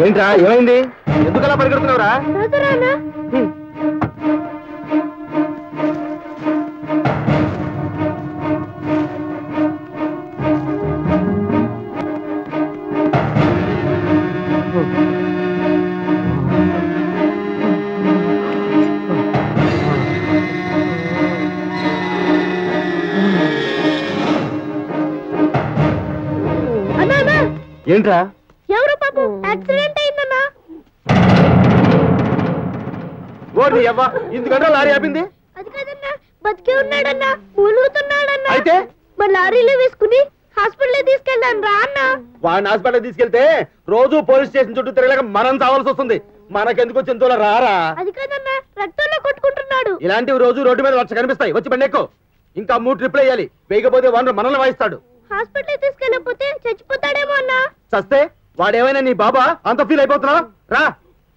परगेड़रा రోజు police station చుట్టూ తిరగలేక మనం సావాల్సి వస్తుంది. మనకెందుకు చింతోల రారా? ఇలాంటివి రోజు రోడ్డు మీద వచ్చి కనిపిస్తాయి. వచ్చి బండి ఎక్కు. ఇంకా 3 ట్రిప్లు వేయాలి. వేయకపోతే వాడు మనల్ని వాయిస్తాడు. హాస్పిటల్ తీసుకెళ్ళకపోతే చచ్చిపోతాడేమో అన్న. చస్తే వాడేమైనా నీ బాబా? అంత ఫీల్ అయిపోతున్నావా? రా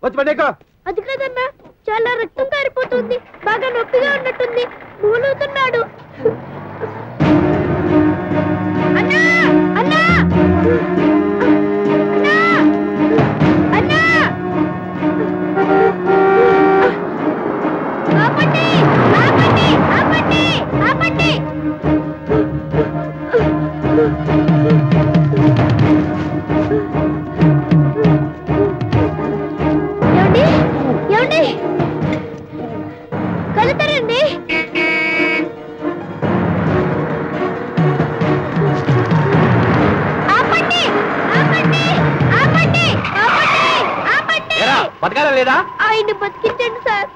వచ్చి బండి ఎక్కు. అది కాదన్నా, చాలా రక్తం కారిపోతుంది. బాగా నొప్పిగా ఉన్నట్టుంది. మూలుగుతున్నాడు. అన్నా అన్నా అన్నా అన్నా ఆపండి ఆపండి ఆపండి ఆపండి. ఆయన బతికించండి సార్.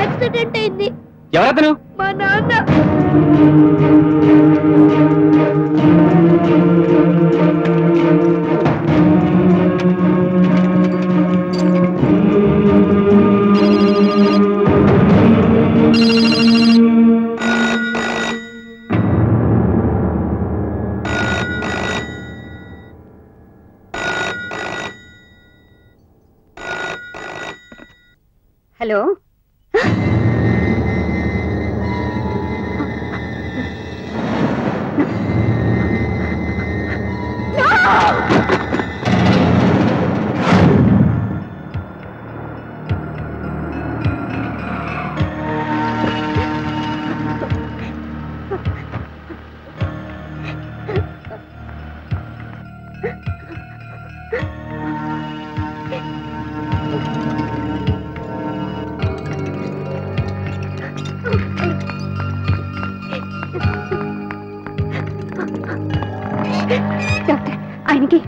యాక్సిడెంట్ అయింది. ఎవరతను? మా నాన్న. హలో,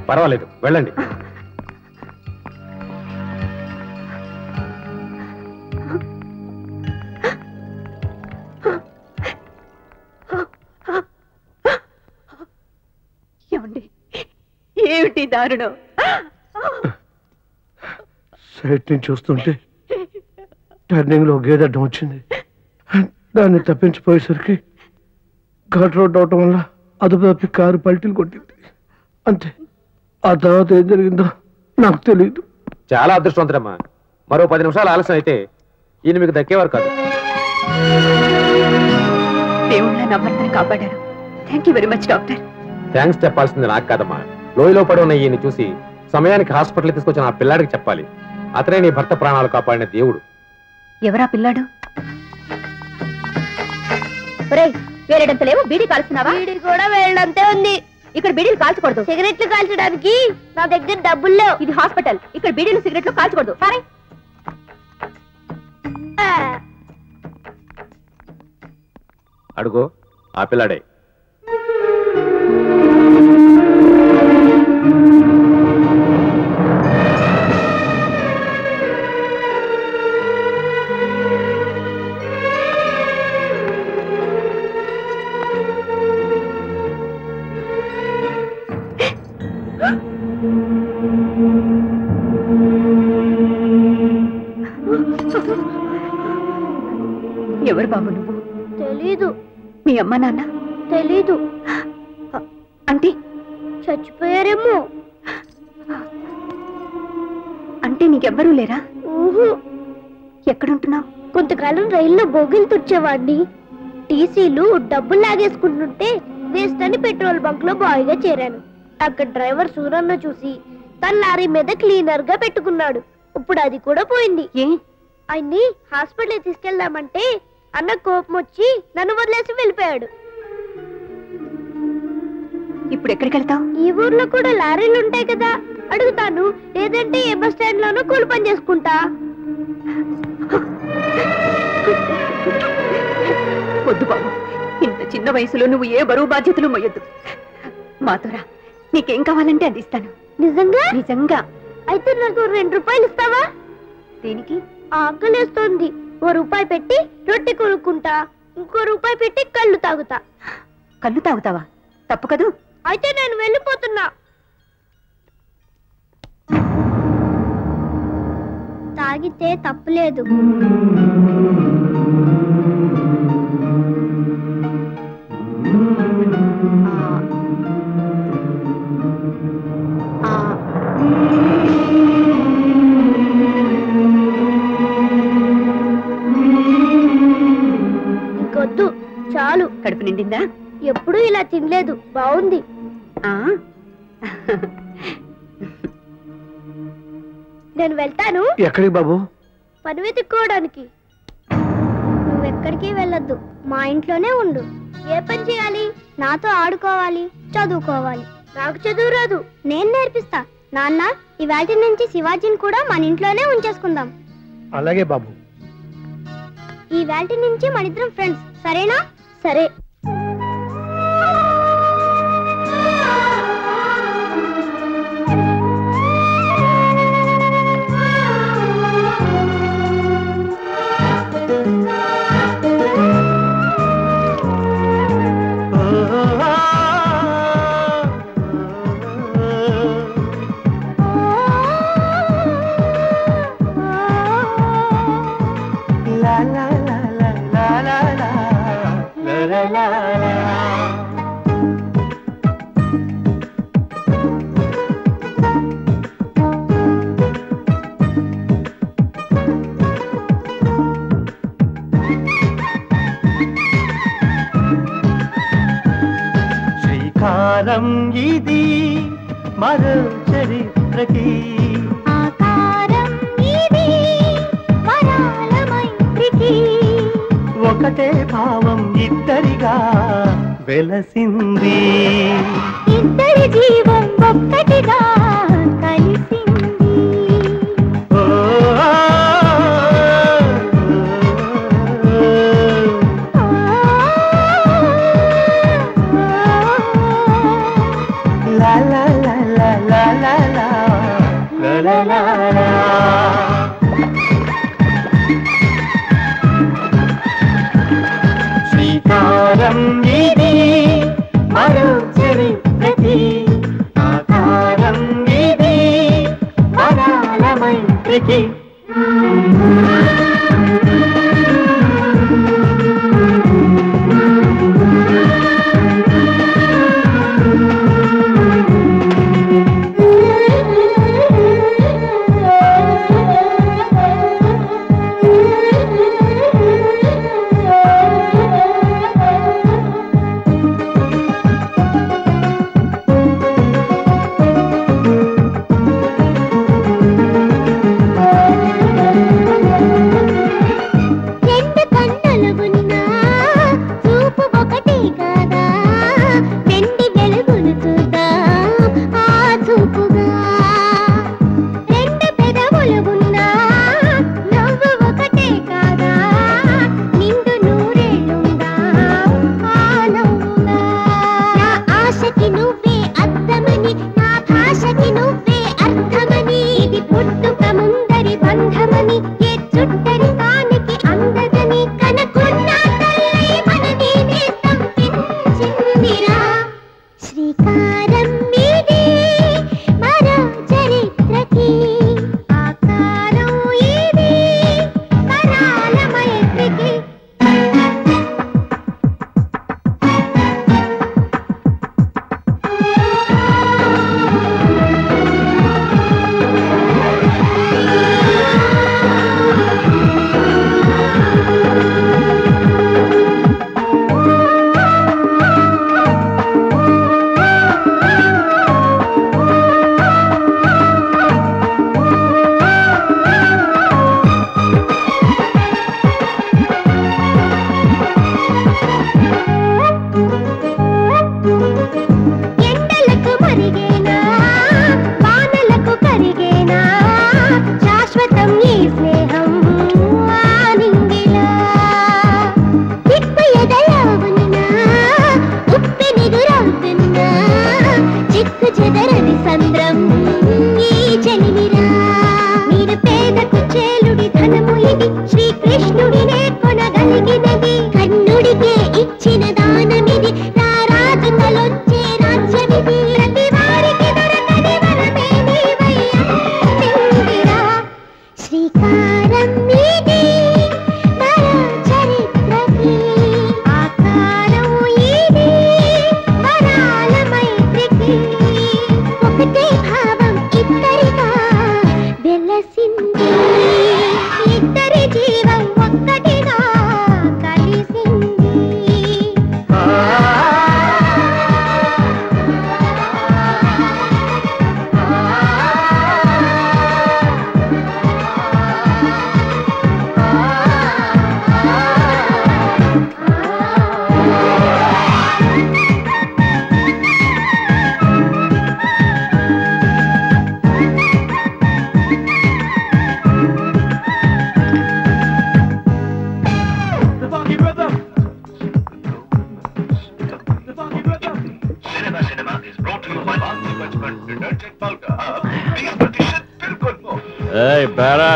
పర్వాలేదు వెళ్ళండి. ఏమండి, ఏమిటి దారుణం? సైట్ నుంచి చూస్తుంటే టర్నింగ్ లో గేదె అడ్డం వచ్చింది. దాన్ని తప్పించిపోయేసరికి ఘాట్ రోడ్ అవటం వల్ల అదుపు కారు పల్టీలు కొట్టింది. అంతే. ఆ తర్వాత ఏం జరిగిందో నాకు తెలియదు. చాలా అదృష్టవంతరమ్మా. మరో 10 నిమిషాలు ఆలస్యం అయితే ఈయన మీకు దక్కేవారు కాదు. దేవుళ్ళ నా భర్తను కాపాడారు. Thank you very much doctor. Thanks చెప్పాల్సింది నాకు కాదమ్మా, లోయలో పడున్న ఈయన చూసి సమయానికి హాస్పిటల్ తీసుకొచ్చిన ఆ పిల్లాడికి చెప్పాలి. అతనే నీ భర్త ప్రాణాలు కాపాడిన దేవుడు. ఎవరా పిల్లాడు? వేరేడంతలేమో బీడీ కాల్చున్నావా? బీడీ కూడా వేరేడంతే ఉంది. ఇక్కడ బీడీలు కాల్చకూడదు. సిగరెట్లు కాల్చడానికి నా దగ్గర డబ్బుల్లో. ఇది హాస్పిటల్, ఇక్కడ బీడీలు సిగరెట్లు కాల్చకూడదు. సరే అడుగు. ఆ పిల్లాడే. ఎవరు బాబు నువ్వు? తెలీదు. మీ అమ్మ నాన్న? తెలీదు. అంటే చచ్చిపోయారేమో. అంటే నీకెవ్వరూ లేరా? ఎక్కడుంటున్నావు? కొంతకాలం రైల్లో బోగిలు తుడిచేవాడిని. టీసీలు డబ్బులు లాగేసుకుంటుంటే वेस्टर्न पेट्रोल बंक लो बॉय गा चेरानु अक्कड ड्राइवर सूरन्न चूसी तन लारी मीद क्लीनर गा पेट्टुकुन्नाडु इप्पुडु अदि कूडा पोयिंदी ए आयन्नि हास्पिटल तीसुकेल्लामंटे అన్న కోపం వచ్చి నన్ను వదిలేసి వెళ్ళిపోయాడు. ఇప్పుడు ఎక్కడికి వెళ్తాం? ఈ ఊర్లో కూడా లారీలు ఉంటాయి కదా, అడుగుతాను. లేదంటే ఏ బస్ స్టాండ్ లోనో కూలి పని చేసుకుంటా. వద్దు బాబు, ఇంత చిన్న వయసులో నువ్వు ఏ బరువు బాధ్యతలు మోయొద్దు. మాతోరా, నీకేం కావాలంటే అది ఇస్తాను. నిజంగా? నిజంగా. అయితే నాకు 2 రూపాయలు ఇస్తావా? దేనికి? ఆకలేస్తుంది. वो रूपाय पेट्टी रोटी कोनुकुंटा इंको रूपाय पेट्टी कल्लु तागुतावा तप्पु कदू अयिते नेनु वेल्लिपोतुन्ना तागिते तप्पु लेदु चालू कड़प निंडिंदा एप्पुडू इला तिनलेदु बागुंदी आ नेनु वेल्तानु एक्कडिकि बाबू पनि वेतुक्कोवडानिकि नु एक्कडिकि वेल्लद्दु मा इंट्लोने उंडु ए पनि चेयाली नातो आडुकोवाली चदुवुकोवाली नाकु चदुवु रादु नेनु नेर्पिस्ता नान्न इवाल्टि नुंचि शिवाजीनि कूडा मन इंट्लोने उंचेसुकुंदाम अलागे बाबू इवाल्टि नुंचि मनिद्रम फ्रेंड्स सरेना సరే చెదరని సంద్రం ఈ జనిమిరా నీడ పేద కుచేలుడి ధనము ఇది శ్రీ కృష్ణుడినే కొనగలిగినది కన్నుడికే ఇచ్చిన దానమిది నా రాజులొచ్చే రాజ్యమిది ప్రతి వారికి దొరకని వరమేది వయ్యా శ్రీకారం ఇది మన చరిత్రకి ఆకారం ఇది వరాల మైత్రికి ఒకటే భావం ఇద్దరిగా వెలసింది ఇద్దరి జీవం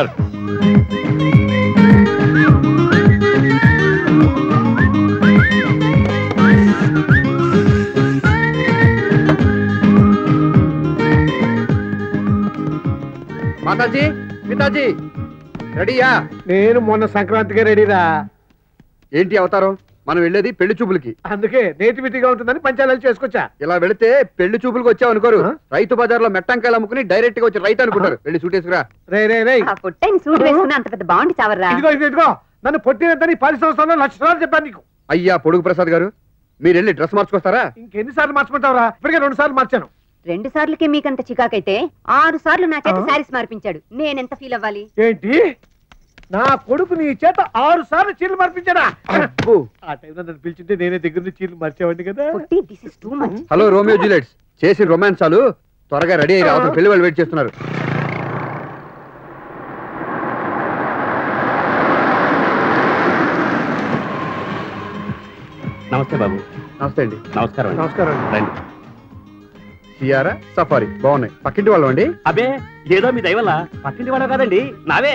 ఒక్కటిగా కలిసింది माताजी, पिताजी, रेडी या? నేను మొన్న సంక్రాంతికి రెడీరా ఏంటి అవతారం మనం వెళ్ళేది పెళ్లి చూపులకి అందుకే నేతివిటిగా ఉంటుందని పంచాలలు చేసుకొచ్చా ఇలా వెళితే పెళ్లి చూపులకు వచ్చావు అనుకోరు రైతు బజార్లో మెట్టంకాయలు అమ్ముకుని డైరెక్ట్ గా వచ్చి రైతు అనుకుంటారు వెళ్ళి సూట్ వేసుకురా రేయ్ రేయ్ రేయ్ ఆ పొట్టని సూట్ వేసుకుని అంత పెద్ద బాండి చావర్రా ఇదిగో ఇదిగో నన్ను పొట్టినంతని పరిసరసన లక్షణాలు చెప్పాను నీకు అయ్యా పొడుగు ప్రసాద్ గారు మీరు వెళ్ళి డ్రెస్ మార్చుకొస్తారా ఇంకెన్ని సార్లు మార్చుకుంటావరా ఇప్పటికే 2 సార్లు మార్చాను 2 సార్లకే మీకంత చికాకైతే 6 సార్లు నా చేత సారీస్ మార్పించాడు నేను ఎంత ఫీల్ అవ్వాలి ఏంటి నా కొడుకు నీ చేత 6 సార్లు చీరలు మార్పించారా ఆ టైంలో నన్ను పిలిచింటే నేనే దగ్గర నుంచి చీరలు మార్చేవాడిని కదా this is too much hello Romeo Juliets చేసిన రొమాన్స్ చాలు త్వరగా రెడీ అయ్యి రావద్దు పెళ్లి వాళ్ళు వెయిట్ చేస్తున్నారు నమస్తే బాబు నమస్తే అండి నమస్కారం నమస్కారం రండి సియారా సఫారీ బాగున్నాయి పక్కింటి వాళ్ళు అండి అబే ఏదో మీ దయవల్ల పక్కింటి వాళ్ళ కాదండి నావే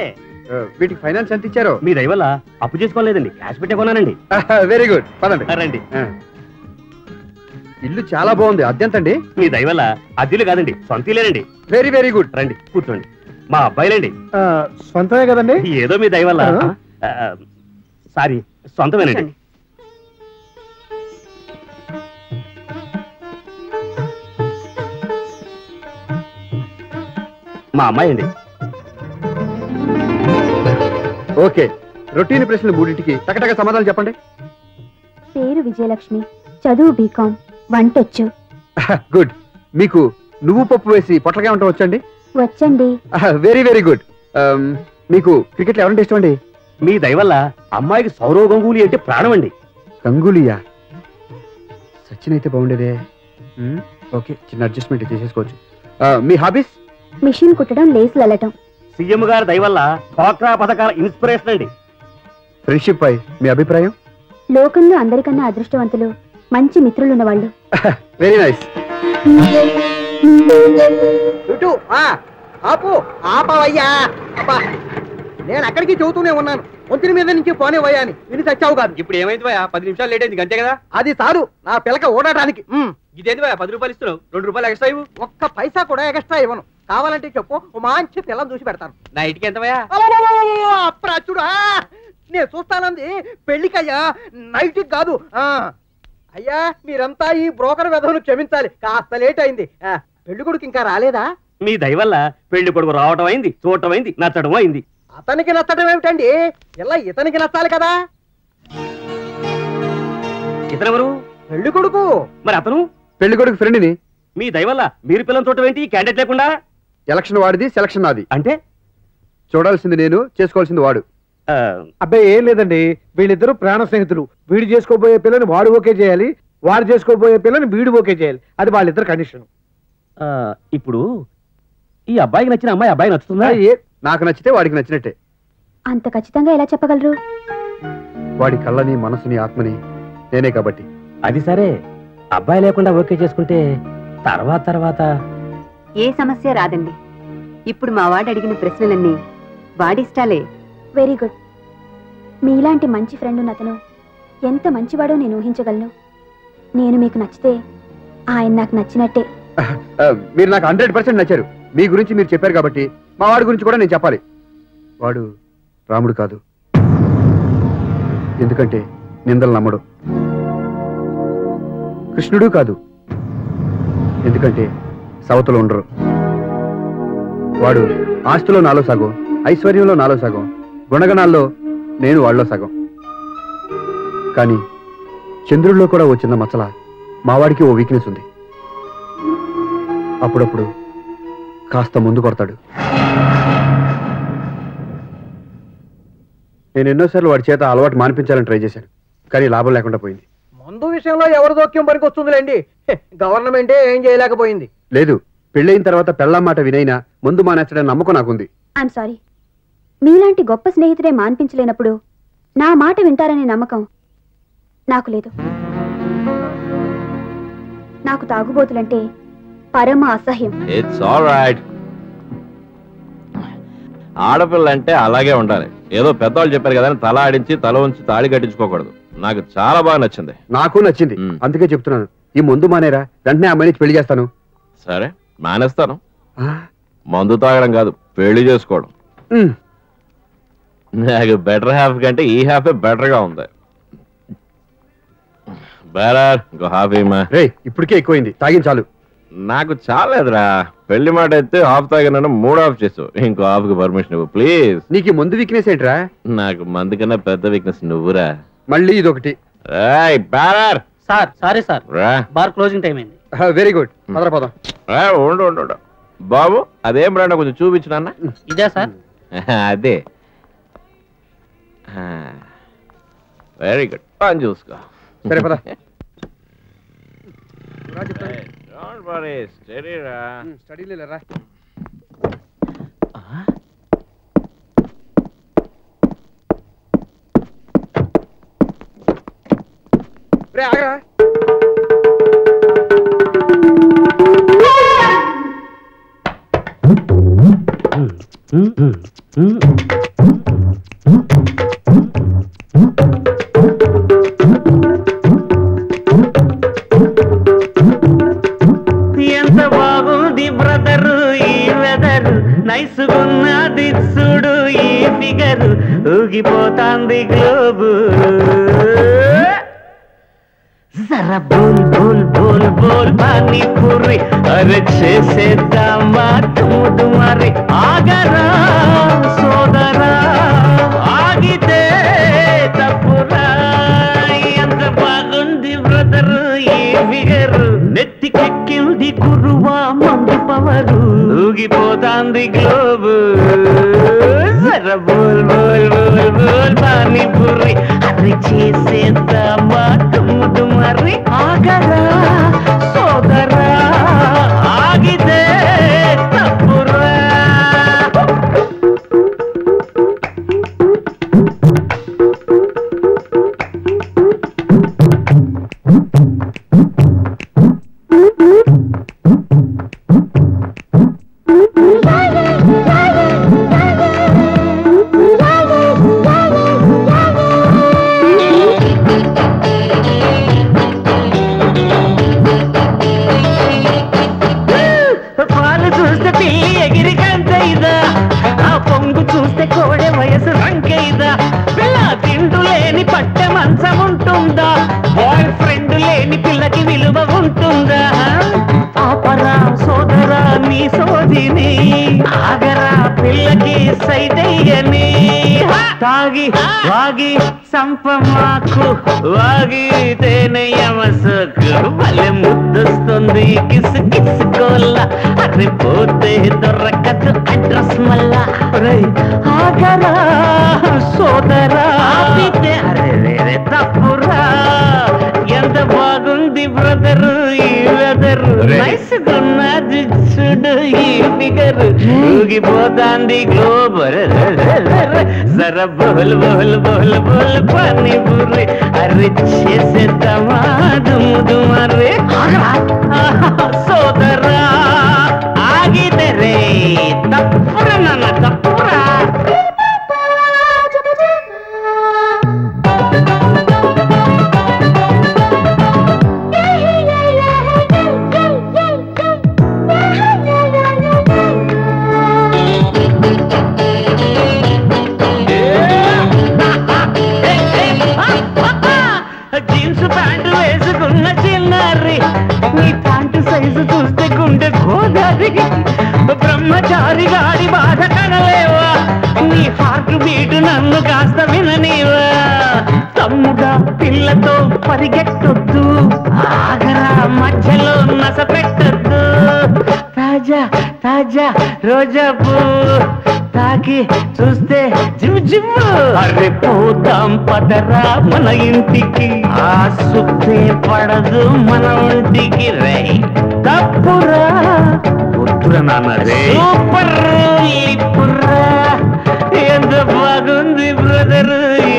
వీటికి ఫైనాన్స్ ఎంత ఇచ్చారో మీ దయవల్ల అప్పు చేసుకోలేదండి క్యాష్ పెట్టే కొన్నానండి వెరీ గుడ్ పదండి రండి ఇల్లు చాలా బాగుంది అద్దెంతండి మీ దయవల్ల అద్దెలు కాదండి సొంత ఇల్లేనండి వెరీ వెరీ గుడ్ రండి కూర్చోండి మా అబ్బాయిలండి సొంతమే కదండి ఏదో మీ దయవల్ల సారీ సొంతమేనండి మా అమ్మాయి అండి ఓకే రొటీన్ ప్రశ్నలు మూడింటికి టకటక సమాధానం చెప్పండి పేరు విజయలక్ష్మి చదువు బీకాం వంటొచ్చు గుడ్ మీకు నువ్వు పప్పు వేసి పొట్లకాయ వంట వచ్చండి వచ్చండి వెరీ వెరీ గుడ్ మీకు క్రికెట్లో ఎవరంటే ఇష్టం అండి మీ దయవల్ల అమ్మాయికి సౌరవ్ గంగూలీ అంటే ప్రాణం అండి గంగూలీయా సచిన్ అయితే బాగుండేదే ఓకే చిన్న అడ్జస్ట్మెంట్ చేసేసుకోవచ్చు మీ హాబీస్ మిషన్ కుట్టడం లేసులు అల్లటం సీఎం గారి దయవల్ల డ్వాక్రా పథకాల ఇన్స్పిరేషన్ అండి ఫ్రెండ్షిప్ పై మీ అభిప్రాయం లోకంలో అందరికన్నా అదృష్టవంతులు మంచి మిత్రులు ఉన్న వాళ్ళు వెరీ నైస్ టుటు ఆ ఆపు ఆపవయ్యా అబ్బా నేను అక్కడికి చూస్తూనే ఉన్నాను ఒంటిని మీద నుంచి పోనే వయ్యాని ఇది సచ్చావు కాదు ఇప్పుడు ఏమైంది వయ్యా 10 నిమిషాలు లేట్ అయింది గంటే కదా అది సారు నా పిల్లక ఓడడానికి ఇదేంది వయ్యా 10 రూపాయలు ఇస్తున్నావు 2 రూపాయలు ఎక్స్ట్రా ఇవ్వు ఒక్క పైసా కూడా ఎక్స్ట్రా ఇవ్వను కావాలంటే చెప్పు మంచి పిల్లలు చూసి పెడతాను నైట్కి ఎంతవయ్యా అప్రాచుడా నేను చూస్తానంది పెళ్లికయ్యా నైట్ కాదు అయ్యా మీరంతా ఈ బ్రోకర్ వెధవును క్షమించాలి కాస్త లేట్ అయింది పెళ్లి కొడుకు ఇంకా రాలేదా మీ దయవల్ల పెళ్లి కొడుకు రావటం అయింది చూడటం అయింది నచ్చడం అయింది అతనికి నచ్చడం ఏమిటండి ఇలా ఇతనికి నచ్చాలి కదా ఇతనెవరు పెళ్లి కొడుకు మరి అతను పెళ్లి కొడుకు ఫ్రెండ్ని మీ దయవల్ల మీరు పిల్లల తోట ఏంటి క్యాండిడేట్ లేకుండా ఎలక్షన్ వాడిది సెలక్షన్ నాది అంటే చూడాల్సింది నేను చేసుకోవాల్సింది వాడు అబ్బాయి ఏం లేదండి వీళ్ళిద్దరూ ప్రాణ స్నేహితులు వీడు చేసుకోబోయే పిల్లని వాడు ఓకే చేయాలి వాడు చేసుకోబోయే పిల్లని వీడు ఓకే చేయాలి అది వాళ్ళిద్దరు కండిషన్ ఇప్పుడు ఈ అబ్బాయికి నచ్చిన అమ్మాయి అబ్బాయి నచ్చుతుందా నాకు నచ్చితే వాడికి నచ్చినట్టే అంత ఖచ్చితంగా ఎలా చెప్పగలరు వాడి కళ్ళని మనసుని ఆత్మని నేనే కాబట్టి అది సరే అబ్బాయి లేకుండా ఓకే చేసుకుంటే तरवा तरवाता ये समस्या रादंडी ఇప్పుడు మా వాడు అడిగిన ప్రశ్నలన్నీ వాడి ఇష్టాలే వెరీ గుడ్ మీలాంటి మంచి ఫ్రెండ్ ఉన్నతను ఎంత మంచివాడో నేను ఊహించగలను నేను మీకు నచ్చితే ఆయన నాకు నచ్చినట్టే మీరు నాకు 100% నచ్చారు మీ గురించి మీరు చెప్పారు కాబట్టి మా వాడి గురించి కూడా నేను చెప్పాలి వాడు రాముడు కాదు ఎందుకంటే నిందలు నమ్మడు కృష్ణుడు కాదు ఎందుకంటే సౌతలో ఉండరు వాడు ఆస్తులో నాలో సగం ఐశ్వర్యంలో నాలో సగం గుణగణాల్లో నేను వాళ్ళలో సగం కానీ చంద్రుల్లో కూడా ఓ చిన్న మచ్చల మావాడికి ఓ వీక్నెస్ ఉంది అప్పుడప్పుడు కాస్త ముందు కొడతాడు నేను ఎన్నోసార్లు వాడి చేత అలవాటు మానిపించాలని ట్రై చేశాను కానీ లాభం లేకుండా పోయింది ముందు విషయంలో ఎవరి దోక్యం పనికొస్తుందిలేండి గవర్నమెంటే ఏం చేయలేకపోయింది లేదు పెళ్ళైన తర్వాత పెళ్ళాం మాట వినైనా ముందు మానేస్తాడని నమ్మకం నాకుంది ఐఎమ్ సారీ మీలాంటి గొప్ప స్నేహితుడే మాన్పించలేనప్పుడు నా మాట వింటారనే నమ్మకం నాకు లేదు నాకు తాగుబోతులంటే పరమ అసహ్యం ఇట్స్ ఆల్ రైట్ ఆడపిల్లంటే అలాగే ఉండాలి ఏదో పెద్దవాళ్ళు చెప్పారు కదా తల ఆడించి తల ఉంచి తాళి కట్టించుకోకూడదు నాకు చాలా బాగా నచ్చింది నాకు నచ్చింది అందుకే చెప్తున్నాను ఈ ముందు మానేరా వెంటనే అమ్మాయిని పెళ్లి చేస్తాను సరే మానేస్తాను మందు తాగడం కాదు పెళ్లి చేసుకోవడం నాకు బెటర్ హాఫ్ కంటే ఈ హాఫే బెటర్గా ఉంది ఇప్పటికే ఎక్కువైంది తాగిన చాలు నాకు చాలేదురా పెళ్లి మాట అయితే హాఫ్ తాగిన మూడు హాఫ్ చేసావు ఇంకో హాఫ్ కి పర్మిషన్ ఇవ్వు ప్లీజ్ నీకు మందు వీక్నెస్ ఏంట్రా నాకు మందు కన్నా పెద్ద వీక్నెస్ నువ్వురా మళ్ళీ ఇదొకటి sorry sir bar closing time అయింది వెరీ గుడ్ పదం ఉండు బాబు అదేం బ్రాండ్ కొంచెం చూపించిన ఇదే సార్ అదే వెరీ గుడ్ పని చూసుకో సరే పద దారి గాడి బాధ కనలేవా నీ హార్ట్ బీట్ నన్ను కాస్త విననీవా తమ్ముడా పిల్లతో పరిగెట్టొద్దు ఆగరా మధ్యలో నస పెట్టొద్దు తాజా తాజా రోజా పువ్వు తాకి చూస్తే జిమ్ జిమ్ అరే పోదాం పదరా మన ఇంటికి ఆ సుఖే పడదు మన ఒంటికి రే తప్పురా పుత్ర నాన్న రే సూపర్ లిప్పురా ఎంత బాగుంది బ్రదర్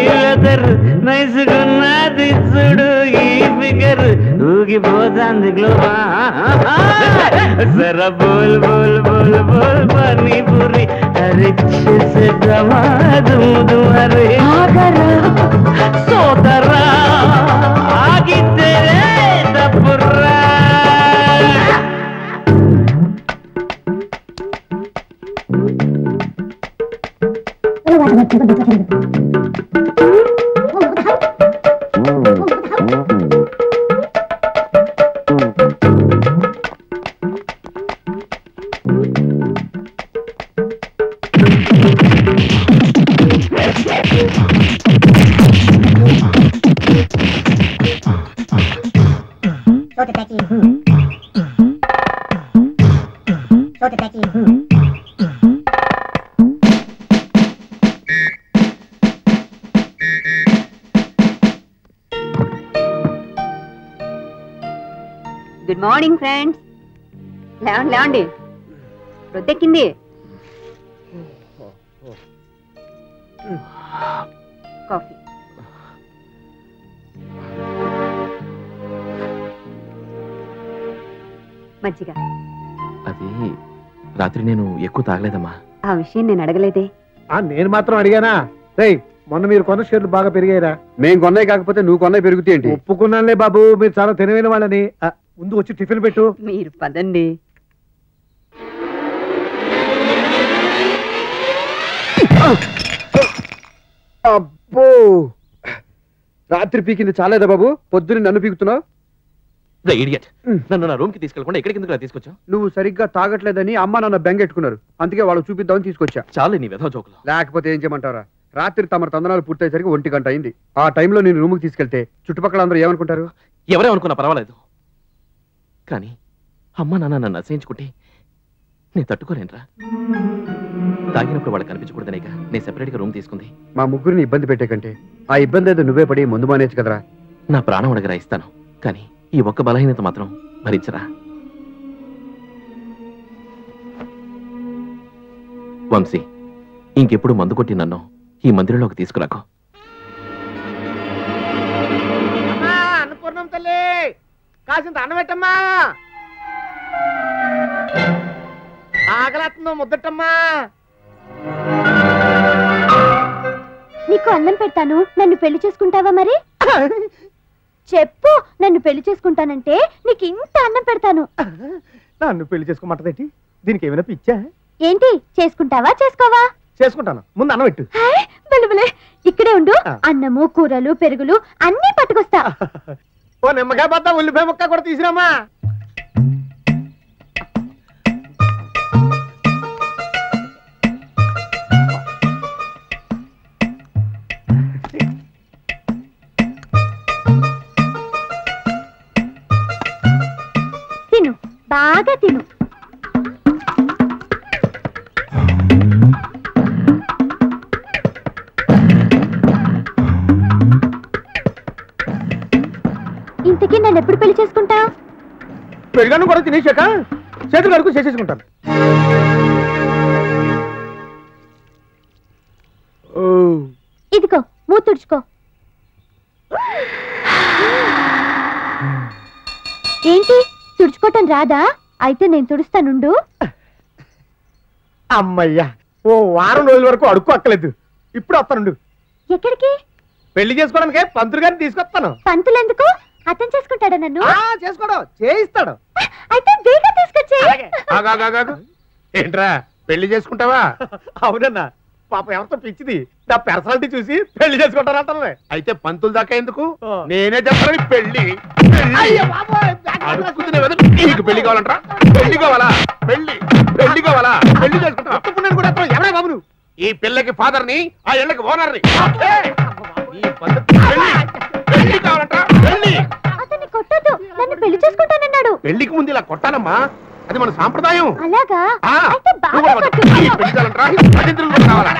బ్రదర్ నైస్ గున్నది చూడు ఈ ఫిగర్ ఊగిపోతుంది గ్లోబా జరా బోల్ బోల్ బోల్ బోల్ పానీ పూరి रिक्शे से दवा दूं दुआरे आगरा सोदरा आगे तेरे दपुरा Good morning, friends. Leon, Leon, di. Rotekindi. Coffee. Majiga. Adi, రాత్రి నేను ఎక్కువ తాగలేదమ్మా. ఆ విషయం నేను అడగలేదే. ఆ నేను మాత్రం అడిగానా? రేయ్, మొన్న మీరు కొన్న షేర్లు బాగా పెరిగాయిరా. నేను కొన్నే కాకపోతే నువ్వు కొన్నే పెరుగుతాయి ఏంటి? ఒప్పుకున్నానులే బాబు, మీరు చాలా తెలివైన వాళ్ళని. ముందు వచ్చి టిఫిన్ పెట్టు. మీరు పదండి. అబ్బో, రాత్రి పీకింది చాలేదా బాబు, పొద్దున్న నన్ను పీకుతున్నావు. నన్ను నా రూమ్ కి తీసుకెళ్ళకుండా ఎక్కడికి ఎందుకు తీసుకొచ్చా? నువ్వు సరిగ్గా తాగట్లేదని అమ్మ నాన్న బెంగెట్టుకున్నారు, అందుకే వాళ్ళు చూపిద్దామని తీసుకొచ్చా. చాలే నీ వెధవ జోకులు. లేకపోతే ఏం చేయమంటారా, రాత్రి తమ తందనాలు పూర్తయ్యేసరికి 1 గంట అయింది. ఆ టైంలో నేను రూమ్కి తీసుకెళ్తే చుట్టుపక్కల అందరూ ఏమనుకుంటారు? ఎవరేమనుకున్నా పర్వాలేదు, కానీ అమ్మ నాన్న నన్ను అసహించుకుంటే నేను తట్టుకోలేనురా. తాగినప్పుడు వాళ్ళకి కనిపించకూడదనేగా నేను సెపరేట్గా రూమ్ తీసుకుంది. మా ముగ్గురిని ఇబ్బంది పెట్టే కంటే ఆ ఇబ్బంది ఏదో నువ్వే పడి ముందు మానేచ్చు కదరా. నా ప్రాణం అడగరా ఇస్తాను, కానీ ఈ ఒక్క బలహీనత మాత్రం భరించరా. వంశీ, ఇంకెప్పుడు మందు కొట్టి నన్ను ఈ మందిరంలోకి తీసుకురాకు. కాసింత అన్నమేటమ్మా, ఆకలేస్తుందో ముద్దటమ్మా. నీకు అన్నం పెడతాను, నన్ను పెళ్లి చేసుకుంటావా? మరి చెప్పు, నన్ను పెళ్లి చేసుకుంటానంటే నీకు ఇంత అన్నం పెడతాను. నన్ను పెళ్లి చేసుకోమంటదేంటి, దీనికి ఏమైనా పిచ్చా ఏంటి? చేసుకుంటావా చేసుకోవా? చేసుకుంటాను, ముందు అన్నం పెట్టు. ఇక్కడే ఉండు, అన్నము కూరలు పెరుగులు అన్నీ పట్టుకొస్తా. ఓ నిమ్మకాయ బద్ద ఉల్లిపాయ ముక్క కూడా తీసిరామా. తిను, బాగా తిను. నన్ను ఎప్పుడు పెళ్లి చేసుకుంటా? పెళ్ళను కూడా తినేసాక చేతులు కడుకు చేసేసుకుంటాను. ఇదిగో మూత తుడుచుకో. ఏంటి తుడుచుకోవటం రాదా? అయితే నేను తుడుస్తానుండు. అమ్మయ్యా, ఓ వారం రోజుల వరకు అడుక్కు అక్కలేదు, ఇప్పుడు వస్తానుండు. ఎక్కడికి? పెళ్లి చేసుకోవడానికే పంతులు గారిని తీసుకొస్తాను. పంతులు ఎందుకు? అర్థం చేసుకుంటాడా? నన్ను చేసుకోడు, చేయిస్తాడు. అయితే బేగా తీసుకొచ్చే. ఏంట్రా పెళ్లి చేసుకుంటావా? అవునన్నా, पाप एवरतो पिचिदी ना पर्सनालिटी चूसी పెళ్లి చేసుకుంటారంటనే అయితే పంతుల దాకా ఎందుకు నేనే చెప్తాను పెళ్లి అయ్య బాబాయ్ అడుగుతునే కదా నీకు పెళ్లి కావాలంటరా పెళ్లి కావాలా పెళ్లి చేసుకుంటా ఒప్పుకున్నాను కూడా అత్త ఎవరే బాబు ను ఈ పిల్లకి ఫాదర్ ని ఆ ఇళ్ళకి ఓనర్ ని ఈ పద్ధతి పెళ్లి కావాలంటరా పెళ్లి అతన్ని కొట్టొద్దు నన్ను పెళ్లి చేసుకుంటానన్నాడు పెళ్లికి ముందు ఇలా కొట్టాలమ్మా అది మన సాంప్రదాయం అలాగా అయితే బాగా కట్టు పెళ్లి కావాలంటరా అదింద్రులు కావాలా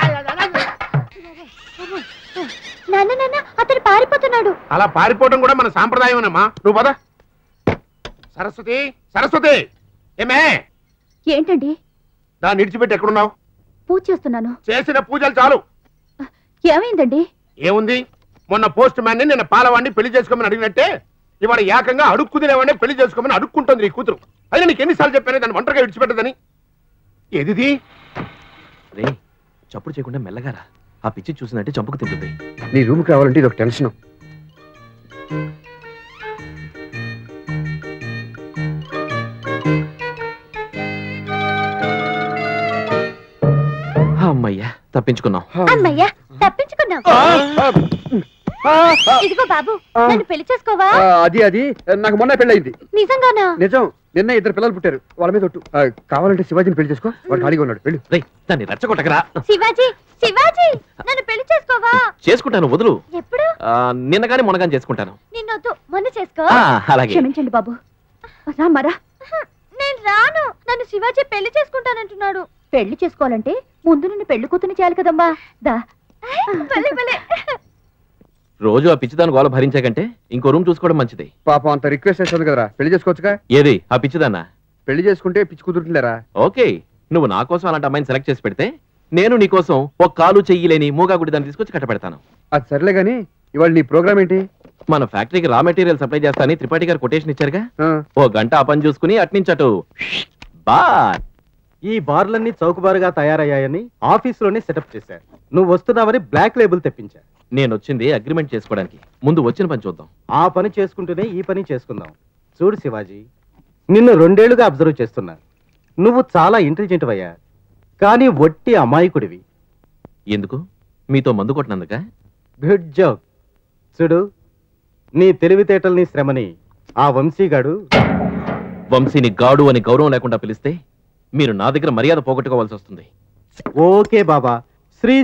నాన్న నాన్న అతను పారిపోతున్నాడు అలా పారిపోవడం కూడా మన సాంప్రదాయమేనమ్మా నువ్వు పద సరస్వతి సరస్వతి ఏమే ఏంటండి దా నిడిచిపెట్టి ఎక్కడ ఉన్నావు పూజ చేస్తున్నాను చేసిన పూజలు చాలు ఏమైందండి ఏముంది మొన్న పోస్ట్ మ్యాన్ ని నిన్న పాలవాణ్ణి పెళ్లి చేసుకోమని అడిగినట్టే ఇవాళ ఏకంగా అడుక్కుదిలేవాడిని పెళ్లి చేసుకోమని అడుక్కుంటుంది నీ కూతురు అయినా నీకు ఎన్నిసార్లు చెప్పాను దాన్ని ఒంటరిగా విడిచిపెట్టదని ఏదిది రే చప్పుడు చేయకుండా మెల్లగారా ఆ పిచ్చి చూసినట్టే చంపుకు తింటుంది నీ రూమ్కి రావాలంటే ఇది ఒక టెన్షన్ అమ్మయ్యా తప్పించుకున్నాం ఇదిగో బాబు నన్ను పెళ్లి చేసుకోవా అది నాకు మొన్న పెళ్ళయింది నిజంగానా నిజం నిన్న ఇద్దరు పిల్లలు పుట్టారు వాళ్ళ మీద ఒట్టు కావాలంటే శివాజీని పెళ్లి చేసుకో వాడు ఖాళీగా ఉన్నాడు వెళ్ళు రేయ్ దాన్ని రచ్చగొట్టకరా శివాజీ నన్ను పెళ్లి చేసుకోవా చేసుకుంటాను వదులు ఎప్పుడు నిన్న గాని మొన్న గాని చేసుకుంటాను నిన్నొద్దు మొన్న చేసుకో అలాగే క్షమించండి బాబు రామరా నేను రాను నన్ను శివాజీ పెళ్లి చేసుకుంటానంటున్నాడు పెళ్లి చేసుకోవాలంటే ముందు నిన్ను పెళ్లి కూతుని చేయాలి కదమ్మా దా భలే భలే రోజు ఆ పిచ్చిదాన్ని గోల భరించాకంటే ఇంకో రూమ్ చూసుకోవడం మంచిది పాపం అంత రిక్వెస్ట్ చేశాను కదరా పెళ్లి చేసుకోవచ్చుగా ఏది ఆ పిచ్చిదాన్న పెళ్లి చేసుకుంటే పిచ్చి కుదురుతుందిరా ఓకే నువ్వు నా కోసం అలాంటి అమ్మాయిని సెలెక్ట్ చేసి పెడితే నేను నీ కోసం ఒక కాలు చెయ్యలేని మూగా గుడి దాన్ని తీసుకొచ్చి కట్టపెడతాను అది సరేలే గానీ ఇవాళ నీ ప్రోగ్రామ్ ఏంటి మన ఫ్యాక్టరీకి రా మెటీరియల్ సప్లై చేస్తానని త్రిపాఠి గారు కొటేషన్ ఇచ్చారుగా ఓ గంట ఆ పని చూసుకుని అట్నించటు బాయ్ ఈ బార్లన్నీ చౌకబారుగా తయారయ్యాయని ఆఫీసులోనే సెటప్ చేశారు నువ్వు వస్తున్నావని బ్లాక్ లేబుల్ తెప్పించారు నేను వచ్చింది అగ్రిమెంట్ చేసుకోవడానికి ముందు వచ్చిన పని చూద్దాం ఆ పని చేసుకుంటూనే ఈ పని చేసుకుందాం చూడు శివాజీ నిన్ను 2 ఏళ్లుగా అబ్జర్వ్ చేస్తున్నా నువ్వు చాలా ఇంటెలిజెంట్ అయ్యా కానీ వట్టి అమాయకుడివి ఎందుకు మీతో మందు కొట్టినందుక గుడ్ జాబ్ చూడు నీ తెలివితేటల్ని శ్రమని ఆ వంశీని గాడు అని గౌరవం లేకుండా పిలిస్తే మీరు నా దగ్గర మర్యాద పోగొట్టుకోవాల్సి వస్తుంది ఓకే బాబా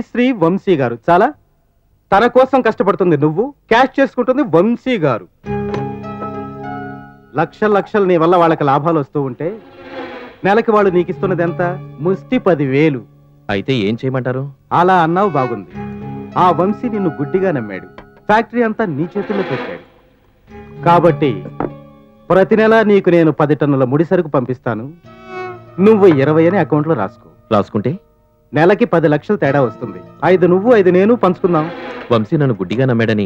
శ్రీ వంశీ గారు చాలా తన కోసం కష్టపడుతుంది నువ్వు క్యాష్ చేసుకుంటుంది వంశీ గారు లక్షలు నీ వల్ల వాళ్ళకి లాభాలు వస్తూ ఉంటే నెలకి వాళ్ళు నీకు ఇస్తున్నది ఎంత ముష్టి 10,000 అయితే ఏం చేయమంటారు అలా అన్నావు బాగుంది ఆ వంశీ నిన్ను గుడ్డిగా నమ్మాడు ఫ్యాక్టరీ అంతా నీ చేతుల్లో పెట్టాడు కాబట్టి ప్రతి నెల నీకు నేను 10 టన్నుల ముడి సరుకు పంపిస్తాను నువ్వు 20 అని అకౌంట్లో రాసుకుంటే నెలకి 10 లక్షలు తేడా వస్తుంది 5 నువ్వు 5 నేను పంచుకుందాం వంశీ నన్ను గుడ్డిగా నమ్మాడని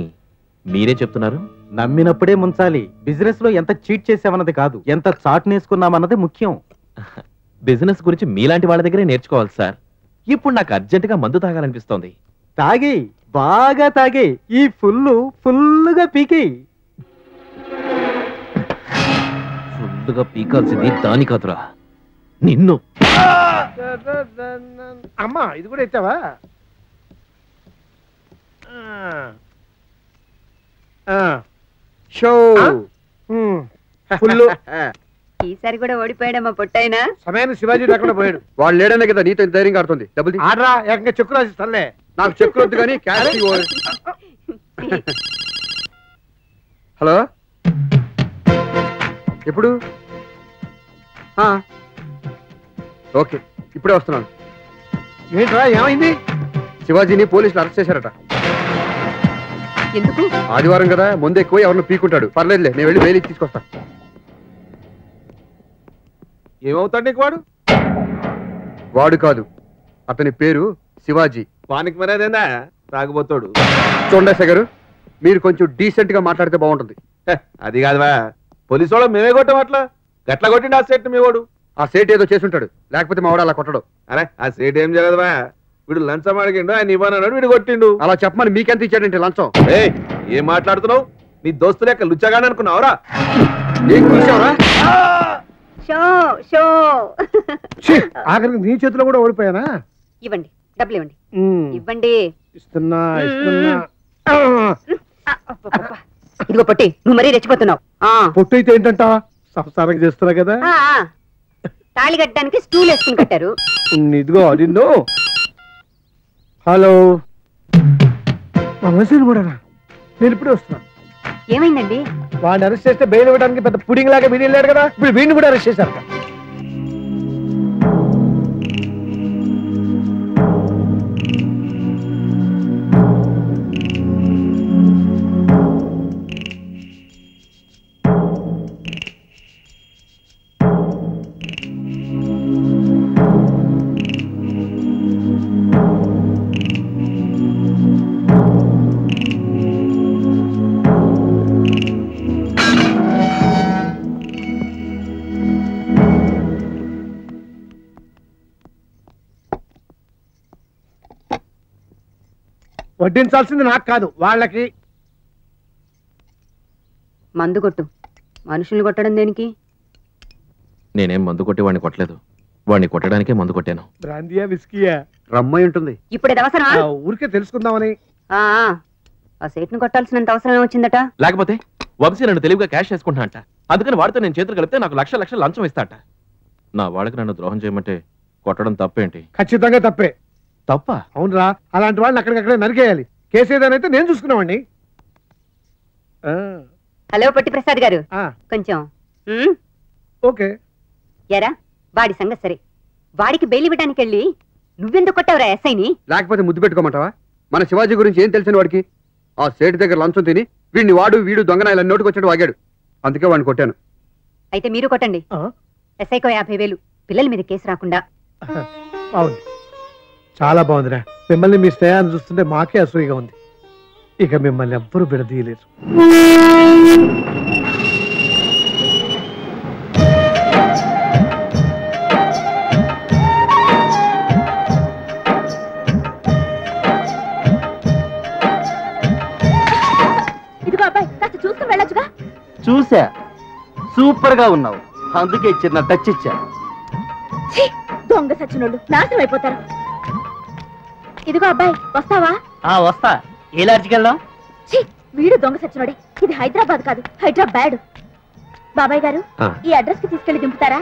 మీరే చెప్తున్నారు నమ్మినప్పుడే ముంచాలి బిజినెస్ లో ఎంత చీట్ చేసామన్నది కాదు ఎంత చాటునేసుకున్నామన్నది ముఖ్యం బిజినెస్ గురించి మీలాంటి వాళ్ళ దగ్గరే నేర్చుకోవాలి సార్ ఇప్పుడు నాకు అర్జెంటుగా మందు తాగాలనిపిస్తోంది తాగి బాగా తాగి ఈ ఫుల్లుగా పీకి ఫుల్లుగా పీకాల్సింది దాని కాదురా నిన్ను అమ్మా ఇది కూడా ఇచ్చావా ఈసారి కూడా ఓడిపోయాడమ్మా పొట్టైనా సమయాన్ని శివాజీ లేకుండా పోయాడు వాళ్ళు లేడనే కదా నీతో ధైర్యంగా ఆడుతుంది డబ్బులు ఆడరా ఏకంగా చెక్కు రాసి తల్లే నాకు చెక్కు వద్దు కానీ హలో ఎప్పుడు ఓకే ఇప్పుడే వస్తున్నాను ఏంట్రా ఏమైంది శివాజీని పోలీసులు అరెస్ట్ చేశారట ఎందుకు ఆదివారం కదా ముందే ఎక్కువ ఎవరిని పీకుంటాడు పర్లేదులే నేను వెళ్ళి బెయిల్ తీసుకొస్తా ఏమవుతాడు నీకు వాడు కాదు అతని పేరు శివాజీ వానికి మరేదేనా రాకపోతాడు చూడండి గారు మీరు కొంచెం డీసెంట్ గా మాట్లాడితే బాగుంటుంది అది కాదువా పోలీసు వాళ్ళు మేమే కొట్టాం అట్లా గట్ల కొట్టిండి ఆ సెట్ మీ వాడు ఆ సేట్ ఏదో చేసుంటాడు లేకపోతే మా వాడు అలా కొట్టడు అరే ఆ సేట్ ఏం జరగదు వీడు లంచం అడిగిండు ఆయన ఇవ్వనన్నాడు వీడు కొట్టిండు అలా చెప్పమని మీకెంత ఇచ్చాడంటే లంచం ఏం మాట్లాడుతున్నావు నీ దోస్తులు ఎక్కడ లుచ్చగానే అనుకున్నావురా ఆఖరికి నీ చేతిలో కూడా ఓడిపోయానా ఇవ్వండి డబ్బులు ఇవ్వండి ఇవ్వండి ఇస్తున్నా ఇస్తున్నా అబ్బా ఇదిగో పొట్టి నువ్వు మరీ రెచ్చిపోతున్నావు ఆ పొట్టి అయితే ఏంటంట సంసారం చేస్తున్నా కదా ఆ తాళి కట్టడానికి స్టూల్ వేసుకుని కట్టారు ఇదిగో అదిందో హలో మమ్మసిని కూడానా నేను ఇప్పుడే వస్తున్నా ఏమైందండి వాడిని అరెస్ట్ చేస్తే బెయిల్ ఇవ్వడానికి పెద్ద పుడింగ్ లాగా వీడి వెళ్ళాడు కదా ఇప్పుడు వీడిని కూడా అరెస్ట్ చేశారు వడ్డించాల్సింది నాకు కాదు వాళ్ళకి మందు కొట్టు మనుషుల్ని కొట్టడం దేనికి నేనేం మందు కొట్టి వాడిని కొట్టలేదు వాడిని కొట్టడానికే మందు కొట్టాను బ్రాండియా విస్కీయా రమ్మై ఉంటుంది ఇప్పుడు ఇది అవసరమా ఊరికే తెలుసుకుందామని ఆ ఆ సేట్ని కొట్టాల్సినంత అవసరం ఏమొచ్చిందట లేకపోతే వంశీ నన్ను తెలివిగా క్యాష్ చేసుకుంటానంట అందుకని వాడితో నేను చేతులు కలిపితే నాకు లక్ష లక్షలు లంచం ఇస్తాట నా వాడికి నన్ను ద్రోహం చేయమంటే కొట్టడం తప్పేంటి ఖచ్చితంగా తప్పే తప్ప అవునరా అలాంటి వాళ్ళని అక్కడికక్కడే నరికేయాలి కేసు ఏదైతే నేను చూసుకున్నామండి హలో పట్టి ప్రసాద్ గారు కొంచెం ఓకే ఎరా వాడి సంగతి సరే వాడికి బెయిల్ ఇవ్వడానికి వెళ్ళి నువ్వెందుకు కొట్టావురా ఎస్ఐని లేకపోతే ముద్దు పెట్టుకోమంటావా మన శివాజీ గురించి ఏం తెలిసిన వాడికి ఆ సేటు దగ్గర లంచం తిని వీడిని వాడు వీడు దొంగనాయల నోటుకొచ్చాడు వాగాడు అందుకే వాడిని కొట్టాను అయితే మీరు కొట్టండి ఎస్ఐకో 50,000 పిల్లల మీద కేసు రాకుండా అవును చాలా బాగుందిరా మిమ్మల్ని మీ స్నేహాన్ని చూస్తుంటే మాకే అసూయగా ఉంది ఇక మిమ్మల్ని ఎవ్వరూ విడదీయలేరు ఇదిగో అబ్బాయి కాస్త చూసుకుని వెళ్ళొచ్చుగా చూసా సూపర్ గా ఉన్నావు అందుకే చిన్న టచ్ ఇచ్చా దొంగ సచ్చినోళ్ళు నాశనం అయిపోతారు ఇదిగో అబ్బాయి వస్తావా వస్తా ఏ లాడ్జికి వెళ్దాం వీడు దొంగ సచ్చినోడే ఇది హైదరాబాద్ కాదు హైదరాబాద్ బాబాయ్ గారు ఈ అడ్రస్ కి తీసుకెళ్లి దింపుతారా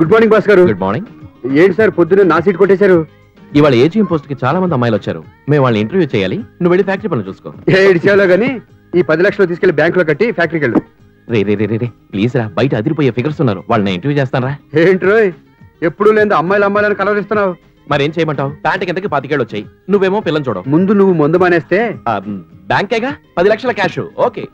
గుడ్ మార్నింగ్ బాస్ గారు గుడ్ మార్నింగ్ ఏంటి సార్ పొద్దున నా సీట్ కొట్టేశారు ఇవాళ ఏజీఎం పోస్ట్ కి చాలా మంది అమ్మాయిలు వచ్చారు మేము వాళ్ళని ఇంటర్వ్యూ చేయాలి నువ్వు వెళ్ళి ఫ్యాక్టరీ పనులు చూసుకో ఏడు చేయాలో గానీ ఈ 10 లక్షలు తీసుకెళ్లి బ్యాంక్ లో కట్టి ఫ్యాక్టరీకి వెళ్ళు రే రే రే రే ప్లీజ్ రా బయట అదిరిపోయే ఫిగర్స్ ఉన్నారు వాళ్ళని ఇంటర్వ్యూ చేస్తాను రా ఏంటి రోయ్ ఎప్పుడు లేదు అమ్మాయిలని కలవరిస్తున్నావు మరేం చేయమంటావు ప్యాంటు కిందకి 25,000 వచ్చాయి నువ్వేమో పిల్లని చూడవు ముందు నువ్వు ముందు మానేస్తే బ్యాంకేగా 10 లక్షల క్యాష్ ఓకే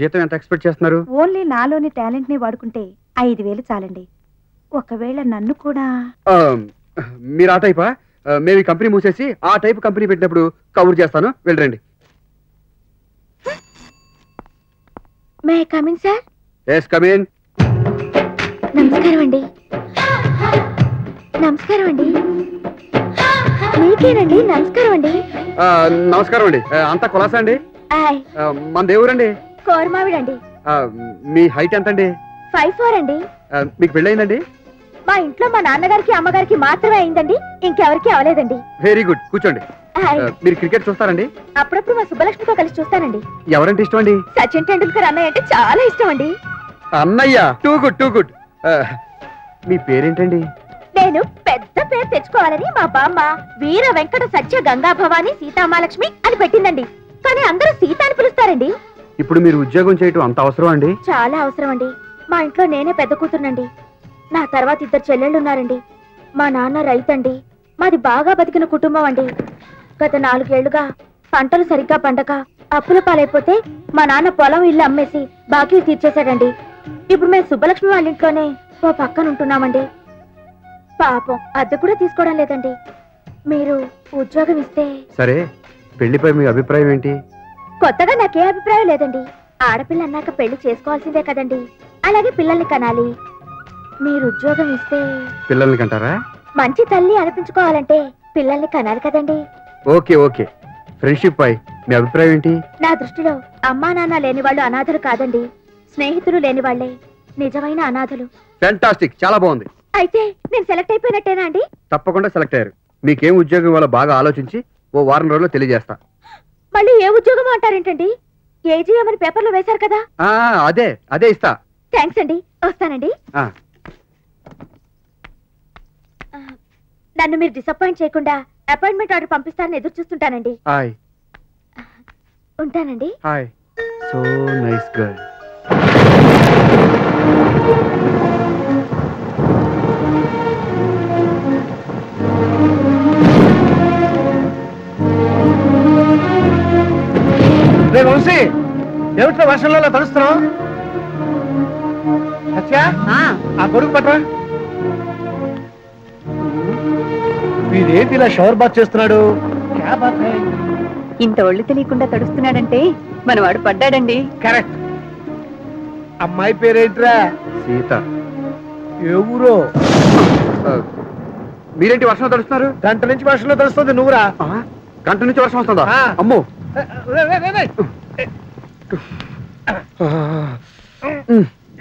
జీతం ఎంత ఎక్స్పెక్ట్ చేస్తున్నారు ఓన్లీ నాలోని టాలెంట్ ని వాడుకుంటే 5,000 చాలండి ఒకవేళ నన్ను కూడా మీరు ఆ టైపా మేము కంపెనీ మూసేసి ఆ టైప్ కంపెనీ పెట్టినప్పుడు కవర్ చేస్తాను వెళ్ళండి may I come in sir yes come in నమస్కారం అండి మీకేనండి నమస్కారం అండి అంతా కులాసా అండి మన దేవురండి కోరమావిడండి మీ హైట్ ఎంతండి 5'4" అండి మీకు పెళ్ళైందండి మా ఇంట్లో మా నాన్నగారికి అమ్మగారికి మాత్రమే అయిందండి ఇంకెవరికి అవలేదండి వెరీ గుడ్ కూర్చోండి మీరు క్రికెట్ చూస్తారండి అప్పుడప్పుడు మా సుబ్బలక్ష్మితో కలిసి చూస్తానండి ఎవరంటే ఇష్టం అండి సచిన్ టెండూల్కర్ అన్నయ్య అంటే చాలా ఇష్టం అండి అన్నయ్య టూ గుడ్ మీ పేరేంటండి నేను పెద్ద పేరు తెచ్చుకోవాలని మా బామ్మ వీర వెంకట సత్య గంగా భవాని సీతామాలక్ష్మి అని పెట్టిందండి కానీ అందరూ సీత అని పిలుస్తారండి ఇప్పుడు మీరు ఉద్యోగం చేయటం అంత అవసరం అండి చాలా అవసరం అండి మా ఇంట్లో నేనే పెద్ద కూతురునండి నా తర్వాత 2 చెల్లెళ్ళు ఉన్నారండి మా నాన్న రైతండి మాది బాగా బతికిన కుటుంబం అండి గత 4 ఏళ్లుగా పంటలు సరిగ్గా పండక అప్పుల పాలైపోతే మా నాన్న పొలం ఇల్లు అమ్మేసి బాకీలు తీర్చేశాడండి ఇప్పుడు మేము సుబ్బలక్ష్మి వాళ్ళ ఇంట్లోనే ఓ పక్కన ఉంటున్నామండి పాపం అద్దె కూడా తీసుకోవడం లేదండి మీరు ఉద్యోగం ఇస్తే సరే పెళ్లిపై మీ అభిప్రాయం ఏంటి కొత్తగా నాకే అభిప్రాయం లేదండి ఆడపిల్ల అన్నాక పెళ్లి చేసుకోవాల్సిందే కదండి అలాగే పిల్లల్ని కనాలి మీరు ఉద్యోగం ఇస్తే పిల్లల్ని కంటారా మంచి తల్లి అనిపించుకోవాలంటే పిల్లల్ని కనాలి కదండి. ఓకే ఓకే ఫ్రెండ్షిప్ పై మీ అభిప్రాయం ఏంటి? నా దృష్టిలో అమ్మా నాన్న లేని వాళ్ళు అనాథలు కాదండి, స్నేహితులు లేని వాళ్ళే నిజమైన అనాథలు. ఫెంటాస్టిక్, చాలా బాగుంది. అయితే నేను సెలెక్ట్ అయిపోయినట్టేనా అండి? తప్పకుండా సెలెక్ట్ అయ్యారు. మీకేం ఉద్యోగం వాళ్ళ బాగా ఆలోచించి ఓ వారం రోజుల్లో తెలియజేస్తా. మళ్ళీ ఏ ఉద్యోగం అంటారేంటండి? ఏజీఎం అని పేపర్లో వేశారు కదా. అదే అదే ఇస్తా. థ్యాంక్స్ అండి, వస్తానండి. నన్ను మీరు డిసప్పాయింట్ చేయకుండా అపాయింట్మెంట్ ఆర్డర్ పంపిస్తారని ఎదురు చూస్తుంటానండి. ఉంటానండి. So nice girl. వంశీ ఏమిట్రా వర్షంలో తడుస్తున్నావు? ఆ గొడుగు పట్రా. వీరేంటి ఇలా షవర్ బాత్ చేస్తున్నాడు? ఇంత ఒళ్ళు తెలియకుండా తడుస్తున్నాడంటే మన వాడు పడ్డాడండి. కరెక్ట్. అమ్మాయి పేరేంట్రా? సీత. ఏ ఊరో? మీరేంటి వర్షంలో తడుస్తున్నారు? గంట నుంచి వర్షంలో తడుస్తుంది. నువ్వురా? గంట నుంచి వర్షం వస్తుందా? అమ్మో.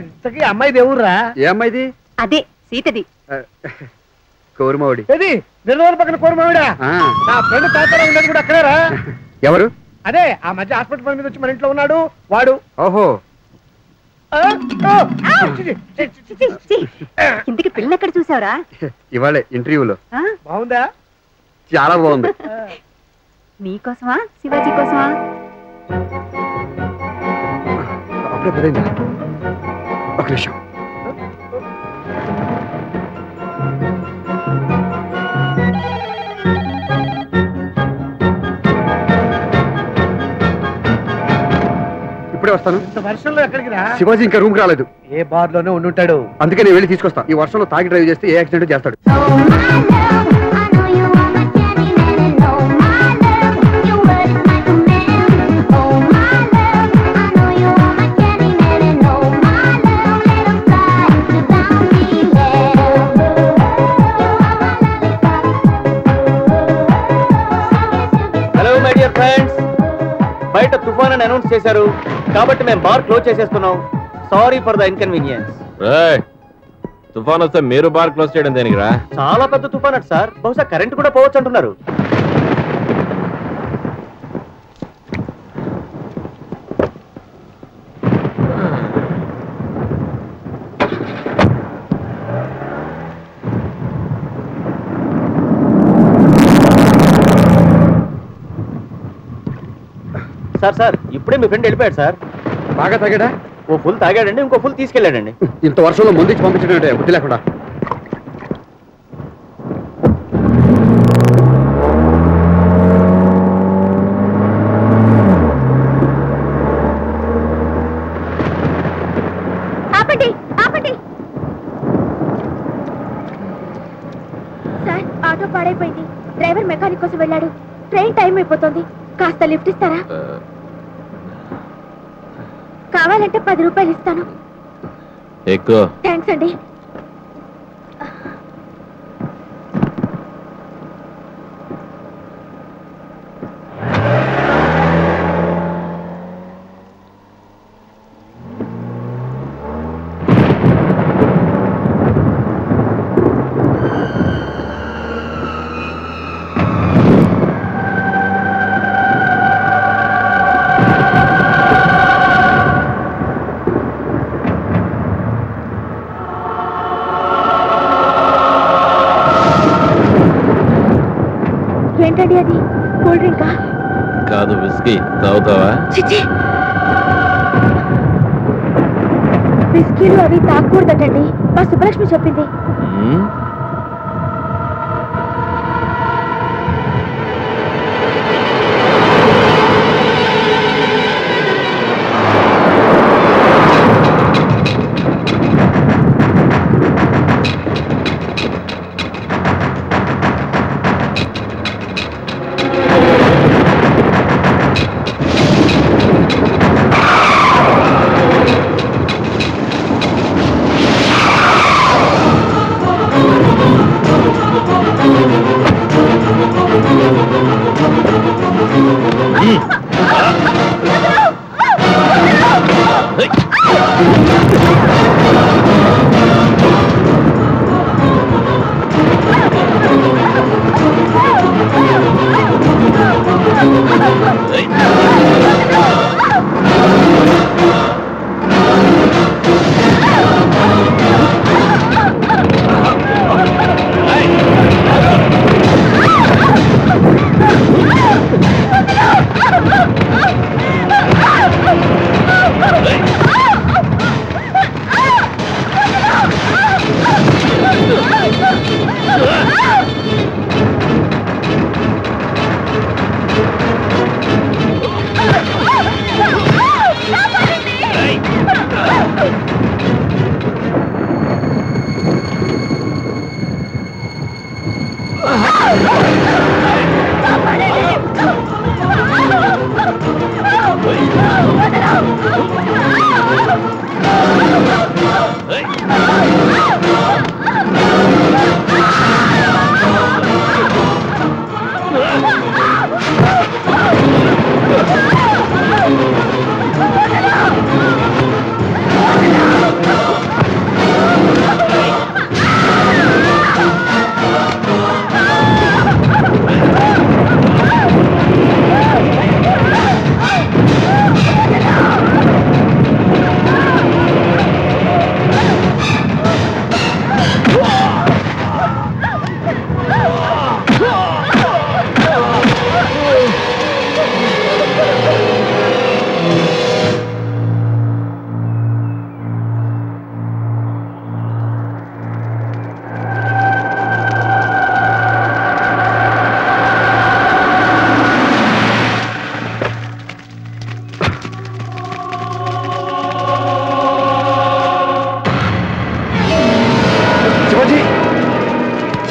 ఇంతకీ అమ్మాయి దేవుర్రా? ఏ అమ్మాయిది? అదే సీతది. కోరుమావిడి. ఏది నిర్మూల పక్కన కోరుమావిడా? నా ఫ్రెండ్ తాతలో ఉండేది కూడా అక్కడేరా. ఎవరు? అదే ఆ మధ్య హాస్పిటల్ పని మీద వచ్చి మన ఇంట్లో ఉన్నాడు వాడు. ఓహో. ఇంతకీ పిల్లలు ఎక్కడ చూసావరా? ఇవాళే ఇంటర్వ్యూలో. బాగుందా? చాలా బాగుంది. మీకోసమా శివాజీ కోసమా? అప్పుడే పదండి. ఒక నిమిషం. ఇప్పుడే వస్తాను. వర్షంలో ఎక్కడికి రా? శివాజీ ఇంకా రూమ్కి రాలేదు. ఏ బార్లోనే ఉండుంటాడు. అందుకే నేను వెళ్ళి తీసుకొస్తా. ఈ వర్షంలో తాగి డ్రైవ్ చేస్తే ఏ యాక్సిడెంట్ చేస్తాడు. బయట తుఫాన్ అని అనౌన్స్ చేశారు కాబట్టి మేము బార్ క్లోజ్ చేసేస్తున్నాం. Sorry for the inconvenience. తుఫాన్ వస్తే మీరు బార్ క్లోజ్ చేయడం దేనికిరా? చాలా పెద్ద తుఫాన్ అట సార్, బహుశా కరెంట్ కూడా పోవచ్చు అంటున్నారు. సార్ సార్ ఇప్పుడే మీ ఫ్రెండ్ వెళ్ళిపోయాడు సార్. బాగా తాగాడా? ఓ ఫుల్ తాగాడండి, ఇంకో ఫుల్ తీసుకెళ్ళాడండి. ఇంత వర్షంలో ముందు ఇచ్చి పంపించడం బుద్ధి లేకుండా. ఆపండి ఆపండి సార్, ఆటో పాడైపోయింది. డ్రైవర్ మెకానిక్ కోసం వెళ్ళాడు. ట్రైన్ టైం అయిపోతుంది, కాస్త లిఫ్ట్ ఇస్తారా? కావాలంటే 10 రూపాయలు ఇస్తాను. ఎక్కువ. థ్యాంక్స్ అండి. విస్కీలు అవి తాకూడదండి, మా సుబ్బలక్ష్మి చెప్పింది.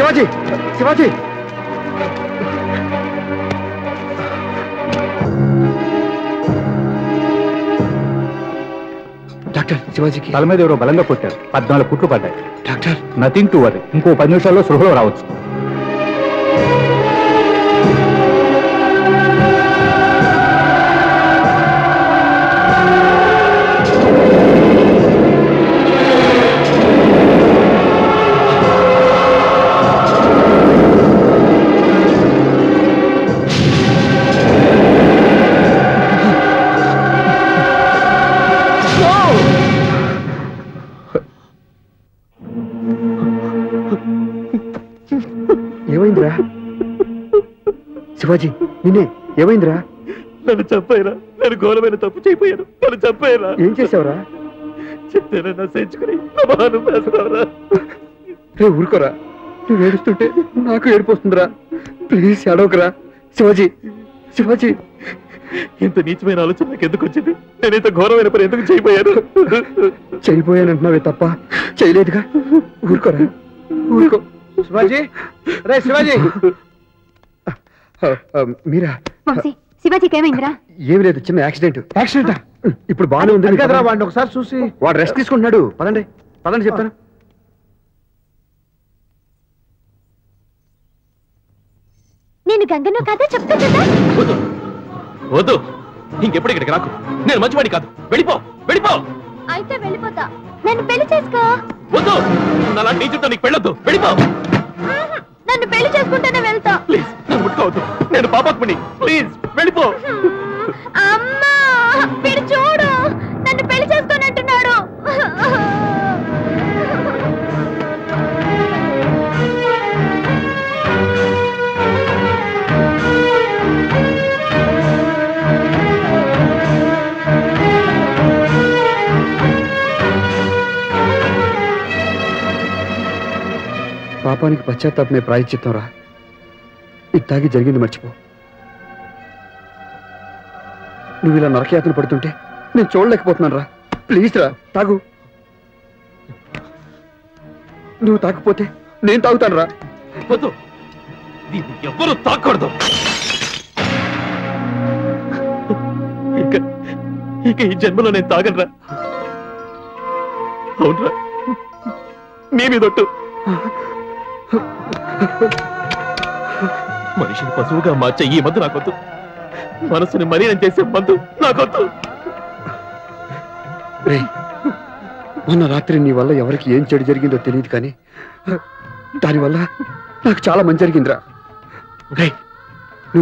शिवाजी, शिवाजी डॉक्टर शिवाजी की तल मेदेवरो बलंगा कोट्टारु 14 कुट्लु पड्डायि डॉक्टर नथिंग टू वरी इंको 10 निमिषाल्लो स्पृहलो रावोच्चु शिवाजी निनेवरा चंपाइरा घोरम तप चंपाइरा ऊरकोरा प्लीज अड़ोकरा शिवाजी शिवाजी इंत नीचम आलोचन नैन घोरम पर चयन तप चयलेगा ऊरकोरा ऊरको शिवाजी रे शिवाजी शिवाजी इंकेప్పుడు ఇక్కడికి రాకు నేను మంచివాడి కాదు వెళ్ళిపో వెళ్ళిపో అయితే వెళ్ళిపోతా నన్ను పెళ్లి చేసుకో వద్దు నాలా నీతో నీకు పెళ్ళొద్దు వెళ్ళిపో నన్ను పెళ్లి చేసుకుంటేనే వెళ్తా ప్లీజ్ నన్ను ముట్టుకోవద్దు నేను పాపత్మని ప్లీజ్ వెళ్ళిపో అమ్మా వీడు చూడు నన్ను పెళ్లి చేసుకోనంటున్నాడు पापा की पश्चाताप में प्रायश्चित्तम रा इतना जरिगिंदी मर्चिपो नुव्विला नरकयातन पड़ुतुंटे नेनु चूडलेकपोतुन्नानु रा प्लीज रा तागु नुव्वु तागपोते नेनु तागुतानु रा वद्दु दीन्नि एव्वरु तागकूडदु इक ई जन्मलो नेनु तागनु रा अवुनु रा नी मीदोट्टु मशि पशुगा मार्चे मंद मन मरीन मंद मन रात्रि नी वाल एवरी चड़ जो तेनी दादी वाल चाल मन जरा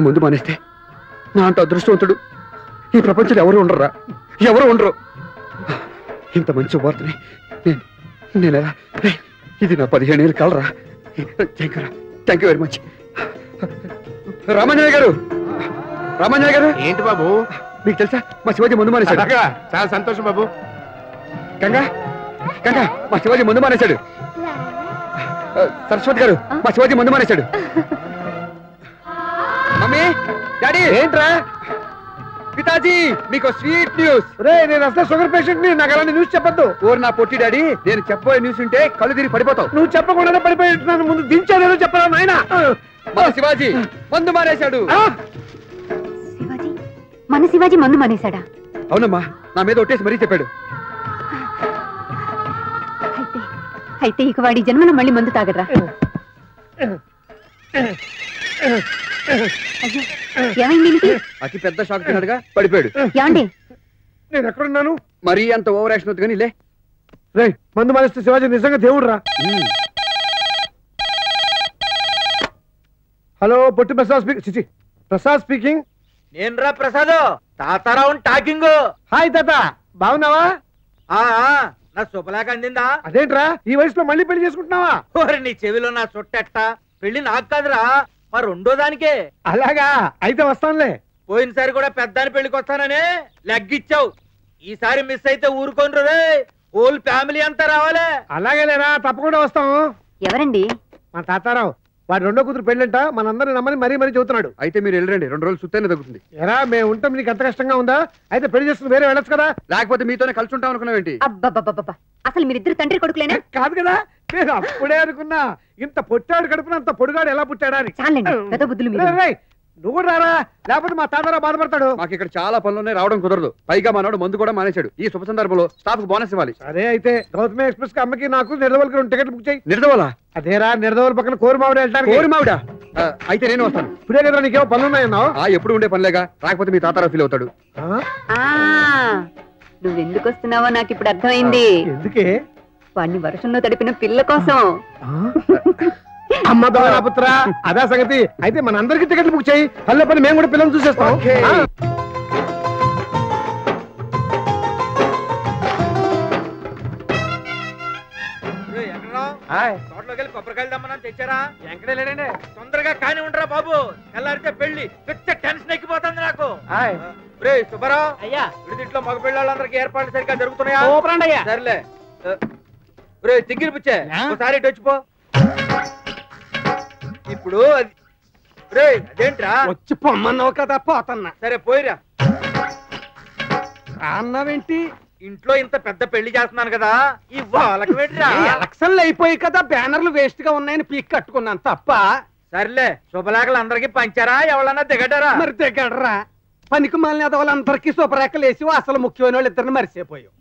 मुझे मानेस्ते ना अंत अदृष्टवंतुडु प्रपंच एवरू उंडरू इंत मंचि वार्तनि इधर पदहे कलरा thank you very much Ramanjay garu Ramanjay garu बाबू मा शिवाजी मुंदु मानेसाडु चाला संतोषं बाबू गंगा गंगा मा शिवाजी मुंदु मानेसाडु सरस्वती गारू मा शिवाजी मुंदु मानेसाडु मम्मी डैडी एंट्रा पिताजी मीको स्वीट न्यूज़ रे నేను అసలు షుగర్ పేషెంట్ ని నగరాని న్యూస్ చెప్పొద్దు ఓర్ నా పొట్టి డాడీ నేను చెప్పే న్యూస్ ఉంటే కళ్ళు తిరిగి పడిపోతావు నువ్వు చెప్పకుండానే పడిపోయినాను ముందు దించానేను చెప్పరా నాయన మన శివాజీ మందు మానేశాడు శివాజీ మన శివాజీ మందు మానేశాడా అవునమ్మా నా మీద ఒట్టేసి మరీ చెప్పాడు అయితే అయితే ఇక వాడి జన్మలో మళ్ళీ మందు తాగడరా అతి పెద్ద షాక్ తిన్నాడుగా పడిపోయాడు యాండి నేను ఎక్కడ ఉన్నాను మరి అంత ఓవర్ యాక్షన్ వద్దు గాని లే రేయ్ మందు మానేస్తే శివాజీ నిజంగా దేవుడురా హలో పొట్టి ప్రసాద్ స్పీకింగ్ ప్రసాద్ స్పీకింగ్ నేనురా ప్రసాదు తాతారావు టాకింగ్ హాయ్ తాతా బాగున్నావా ఆ నా శుభలాగా అందిందా అదేంట్రా ఈ వయసులో మళ్ళీ పెళ్లి చేసుకుంటున్నావా ఓరి నీ చెవిలో నా సొట్టెట్ట పెళ్లి నాకు కాదురా రెండో దానికే అలాగా అయితే వస్తానులే పోయినసారి కూడా పెద్దాని పెళ్లికి వస్తాననే లెగ్గిచ్చావు ఈసారి మిస్ అయితే ఊరుకోను రే హోల్ ఫ్యామిలీ అంతా రావాలే అలాగేలేరా తప్పకుండా వస్తాం ఎవరండి మా తాతారావు వాడి రెండో కూతురు పెళ్ళంట మనందరం నమ్మని మరీ మరీ చెబుతున్నాడు. అయితే మీరు వెళ్ళండి, రెండు రోజులు సుత్తైనా తగ్గుతుంది. ఎలా మేము ఉంటాం, నీకు అంత కష్టంగా ఉందా? అయితే పెళ్లి చేస్తుంది వేరే వెళ్ళొచ్చు కదా, లేకపోతే మీతోనే కలిసి ఉంటాం అనుకున్నావేంటి? అబ్బా, అసలు మీరిద్దరు తండ్రి కొడుకులేనా? కాదు కదా, నేను అప్పుడే అనుకున్నా ఇంత పొట్టాడు కడుపున అంత పొడుగాడు ఎలా పుట్టాడా అని. నువ్వు రారా, లేకపోతే మా తాతారా బాధపడతాడు. మాకు ఇక్కడ చాలా పనులున్నాయి, రావడం కుదరదు. పైగా మనోడు మందు కూడా మానేశాడు. ఈ శుభ సందర్భంలో స్టాఫ్ కు బోనస్ ఇవ్వాలి. అదే అయితే గౌతమి ఎక్స్ప్రెస్ కి అమ్మకి నాకు నిర్దవలకి రెండు టికెట్ బుక్ చేయి. నిర్దవలా? అదేరా, నిర్దవల పక్కన కోరుమావిడ వెళ్తాను. కోరుమావిడ? అయితే నేను వస్తాను. ఇప్పుడే కదా నీకేమో పనులున్నాయన్నావు. ఎప్పుడు ఉండే పనులేగా, రాకపోతే మీ తాతారా ఫీల్ అవుతాడు. నువ్వు ఎందుకు వస్తున్నావో నాకు ఇప్పుడు అర్థమైంది. ఎందుకే? వాడిని వర్షంలో తడిపిన పిల్ల కోసం. అమ్మ దొంగ పుత్ర, అదా సంగతి. అయితే మన అందరికి టికెట్లు బుక్ చేయి, అల్లపని మేము కూడా పిల్లలు చూసేస్తాం. తొందరగా కాని ఉండరా బాబు, తెల్లారితే పెళ్లి. టెన్షన్ ఎక్కిపోతుంది నాకు. సుబ్బారావు అయ్యా, ఇంట్లో మగ పిల్లలందరికీ ఏర్పాట్లు సరిగ్గా జరుగుతున్నాయా? సరేలే తిగ్గిరి పుచ్చే, ఒకసారి వచ్చిపో. ఇప్పుడు అదేంట్రా వచ్చి పొమ్మన్నావు కదా, పోతన్నా. సరే పోయిరా. అన్నావేంటి? ఇంట్లో ఇంత పెద్ద పెళ్లి చేస్తున్నాను కదా, ఈ వాళ్ళకి వెళ్ళిరా. ఎలక్షన్లు అయిపోయి కదా, బ్యానర్లు వేస్ట్ గా ఉన్నాయని పీక్ కట్టుకున్నాను తప్ప. సర్లే, శుభలేఖలు అందరికి పంచారా? ఎవరన్నా దిగడారా? మరి దిగడరా, పనికి మాలిన అదవాళ్ళందరికీ శుభరేఖలు వేసి అసలు ముఖ్యమైన వాళ్ళు ఇద్దరిని మరిసిపోయావు.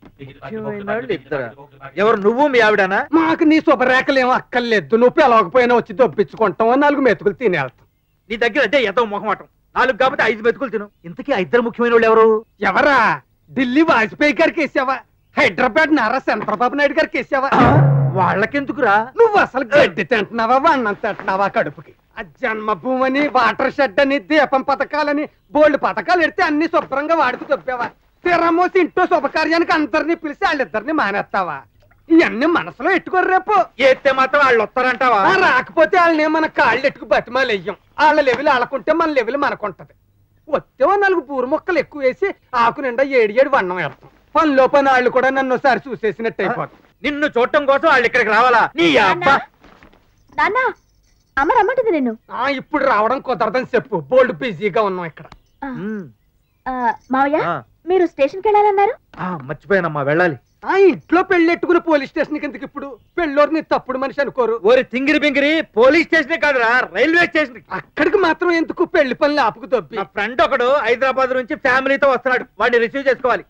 ఎవరు నువ్వు, మీ ఆవిడనా? మాకు నీ శుభరేఖలు ఏమో అక్కర్లేదు. నువ్వు పిలవకపోయినా వచ్చి దొప్పించుకుంటావు, నాలుగు మెతుకులు తినేస్తాం. నీ దగ్గర అంటే ఎంతో మొహమాటం, నాలుగు కాకపోతే 5 మెతుకులు తిను. ఇంతకీ ఆ ఇద్దరు ముఖ్యమైన వాళ్ళు ఎవరు? ఎవరా? ఢిల్లీ వాజ్పేయి గారికి వేసావా, హైదరాబాద్ నారా చంద్రబాబు నాయుడు గారికి వేసావా? వాళ్ళకెందుకురా? నువ్వు అసలు గడ్డి తింటున్నావా, వన్నం తింటున్నావా? కడుపుకి ఆ జన్మభూమని, వాటర్ షెడ్ అని, దీపం పథకాలని బోల్డ్ పథకాలు ఎడితే అన్ని శుభ్రంగా వాడుతూ తొప్పేవా. తిరమోసి ఇంట్లో శుభకార్యానికి అందరినీ పిలిచి వాళ్ళిద్దరిని మానేస్తావా? ఇవన్నీ మనసులో ఎట్టుకోరు. రేపు ఎత్తే మాత్రం వాళ్ళు వస్తారంటావా? రాకపోతే వాళ్ళని మన కాళ్ళు ఎట్టుకు బతిమాలు వెయ్యం. వాళ్ళ లెవెలు వాళ్ళకుంటే మన లెవెలు మనకుంటది. వచ్చేవా నాలుగు పూరు మొక్కలు ఎక్కువ వేసి ఆకు నిండా 7 వన్నం వేస్తాం. పనిలో పని వాళ్ళు కూడా నన్ను ఒకసారి చూసేసినట్టు అయిపోతాం. నిన్ను చూడటం కోసం వాళ్ళు ఇక్కడికి రావాలా? నీ అబ్బా అమ్మ రమ్మంటుంది నేను. ఇప్పుడు రావడం కుదరదని చెప్పు, బోల్డ్ బిజీగా ఉన్నాం ఇక్కడ. మావయ్య, మీరు స్టేషన్కి వెళ్ళాలన్నారు? మర్చిపోయానమ్మా, వెళ్ళాలి. ఇంట్లో పెళ్ళెట్టుకుని పోలీస్ స్టేషన్ కిందకి ఇప్పుడు పెళ్ళోరిని తప్పుడు మనిషి అనుకోరు. ఓరి తింగిరి బింగిరి, పోలీస్ స్టేషన్ కాదురా, రైల్వే స్టేషన్. అక్కడికి మాత్రం ఎందుకు పెళ్లి పనులు ఆపుకు దొబ్బి? నా ఫ్రెండ్ ఒకడు హైదరాబాద్ నుంచి ఫ్యామిలీతో వస్తున్నాడు, వాడిని రిసీవ్ చేసుకోవాలి.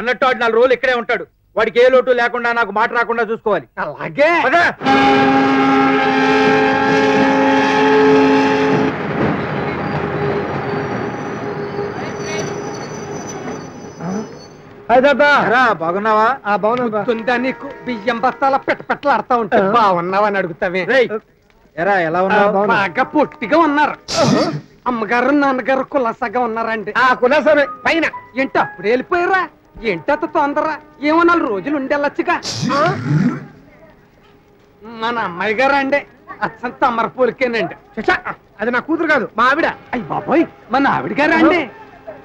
అన్నట్టు వాడు 4 రోజులు ఇక్కడే ఉంటాడు. వాడికి ఏ లోటు లేకుండా, నాకు మాట రాకుండా చూసుకోవాలి. అలాగే. బాగున్నావా? బాగున్నా. నీకు బియ్యం బస్తాల పెట్ట పెట్టలు ఆడతా ఉంటాయి. బాగున్నావా అని అడుగుతావే? ఎలా ఉన్నావు? బాగా పొట్టిగా ఉన్నారు. అమ్మగారు నాన్నగారు కులాసాగా ఉన్నారండి. ఆ కులాసే పైన ఏంటి అప్పుడు వెళ్ళిపోయారా? ఏంటి అంత తొందరరా? ఏమో 4 రోజులు ఉండేళ్ళొచ్చుగా. మన అమ్మాయి గారు అండి, అచ్చం తమరపూరికేనండి. అది నా కూతురు కాదు, మా ఆవిడ. అయ్యి బాబోయ్, మన ఆవిడ గారా అండి?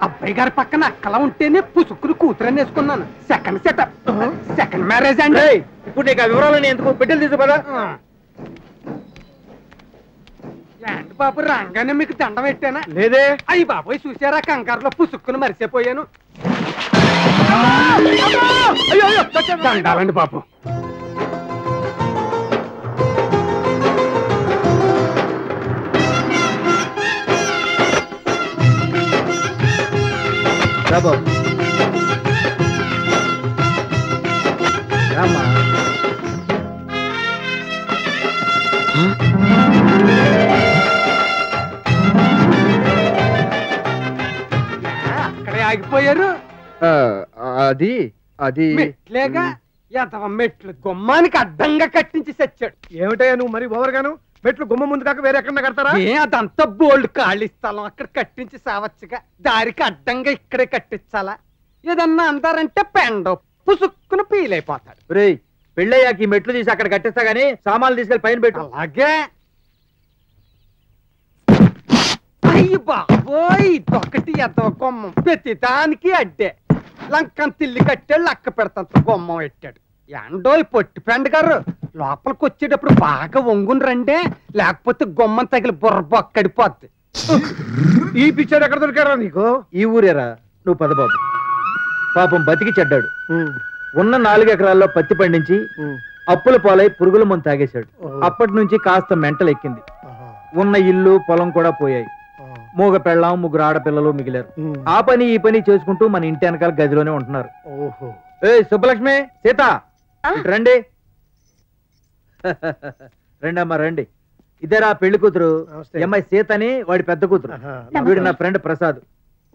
అబ్బాయి గారి పక్కన అక్కలా ఉంటేనే పుసుకులు కూతురని వేసుకున్నాను. సెకండ్ సెటప్, సెకండ్ మ్యారేజ్ అండి. ఇప్పుడు నీకు ఆ వివరాలు ఎందుకు? బిడ్డలు తీసుకురా. ఏంటి బాబు రాగానే మీకు దండం పెట్టానా? లేదే. అయ్యి బాబోయ్, చూసారా కంగారులో పుసుక్కును మరిసిపోయాను. దండాలండి బాబు. అక్కడే ఆగిపోయారు. అది మెట్లేగా, ఎంతవ మెట్లు గుమ్మానికి అడ్డంగా కట్టించి తెచ్చాడు. ఏమిటయ్యా నువ్వు మరి ఓవర్గాను? మెట్లు గుమ్మ ముందు కాక వేరే ఎక్కడ కడతారా? అదంతా బోల్డ్ ఖాళీ స్థలం, అక్కడ కట్టించి సావచ్చుగా. దారికి అడ్డంగా ఇక్కడే కట్టించాలా? ఏదన్నా అంటారంటే పెండ పుసుక్కున పీలైపోతాడు. పెళ్ళయ్యాక ఈ మెట్లు తీసి అక్కడ కట్టిస్తా గానీ సామాన్లు తీసుకెళ్ళి పైన పెట్టు. అలాగే. అయ్యి బాబోయ్, ఒకటి ఎదో గుమ్మం, ప్రతి దానికి అడ్డే. లంకన్ తిల్లి కట్టాడు, లక్క పెడతాను గుమ్మం పెట్టాడు. ఎండోయ్ పొట్టి పెండ గారు, లోపలికొచ్చేటప్పుడు బాగా వంగున రండి లేకపోతే గొమ్మం తగిలి బొర్రబొక్కడిపోద్ది. ఈ పిచ్చర్ ఎక్కడ దొరికారా నీకు? ఈ ఊరేరా. నువ్వు పద బాబు. పాపం బతికి చెడ్డాడు. ఉన్న 4 ఎకరాల్లో పత్తి పండించి అప్పుల పాలై పురుగుల మందు తాగేశాడు. అప్పటి నుంచి కాస్త మెంటల్ ఎక్కింది. ఉన్న ఇల్లు పొలం కూడా పోయాయి. మూగ పెళ్ళాం 3 ఆడపిల్లలు మిగిలారు. ఆ పని ఈ పని చేసుకుంటూ మన ఇంటి వెనకాల గదిలోనే ఉంటున్నారు. సుబ్బలక్ష్మి, సీత రండి రండి అమ్మా రండి. ఇద్దరు ఆ పెళ్లి కూతురు ఎంఐ సీత అని వాడి పెద్ద కూతురు. వీడు నా ఫ్రెండ్ ప్రసాద్,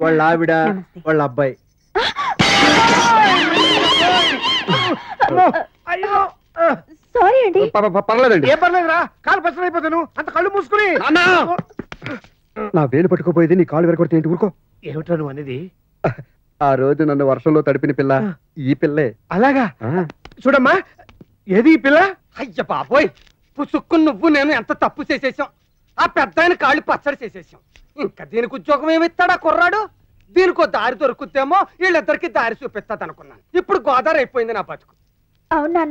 వాళ్ళ ఆవిడ వాళ్ళ అబ్బాయి. నా వేలు పట్టుకుపోయేది నీ కాళ్ళు వెరకొడితే ఏంటి? ఊరుకో. ఏమిటా నువ్వు అనేది? ఆ రోజు నన్ను వర్షంలో తడిపిన పిల్ల ఈ పిల్లే. అలాగా? చూడమ్మా, ఏది ఈ పిల్ల? అయ్య బాబోయ్, పుసుక్కు నువ్వు నేను ఎంత తప్పు చేసేసాం. ఆ పెద్ద ఆయన కాళ్ళు పచ్చడి చేసేసాం. ఇంకా దీనికి ఉద్యోగం ఏమిస్తాడా కుర్రాడు? దీనికో దారి దొరుకుతేమో వీళ్ళిద్దరికి దారి చూపిస్తాది అనుకున్నాను. ఇప్పుడు గోదావరి అయిపోయింది నా బతుకు. అవునా,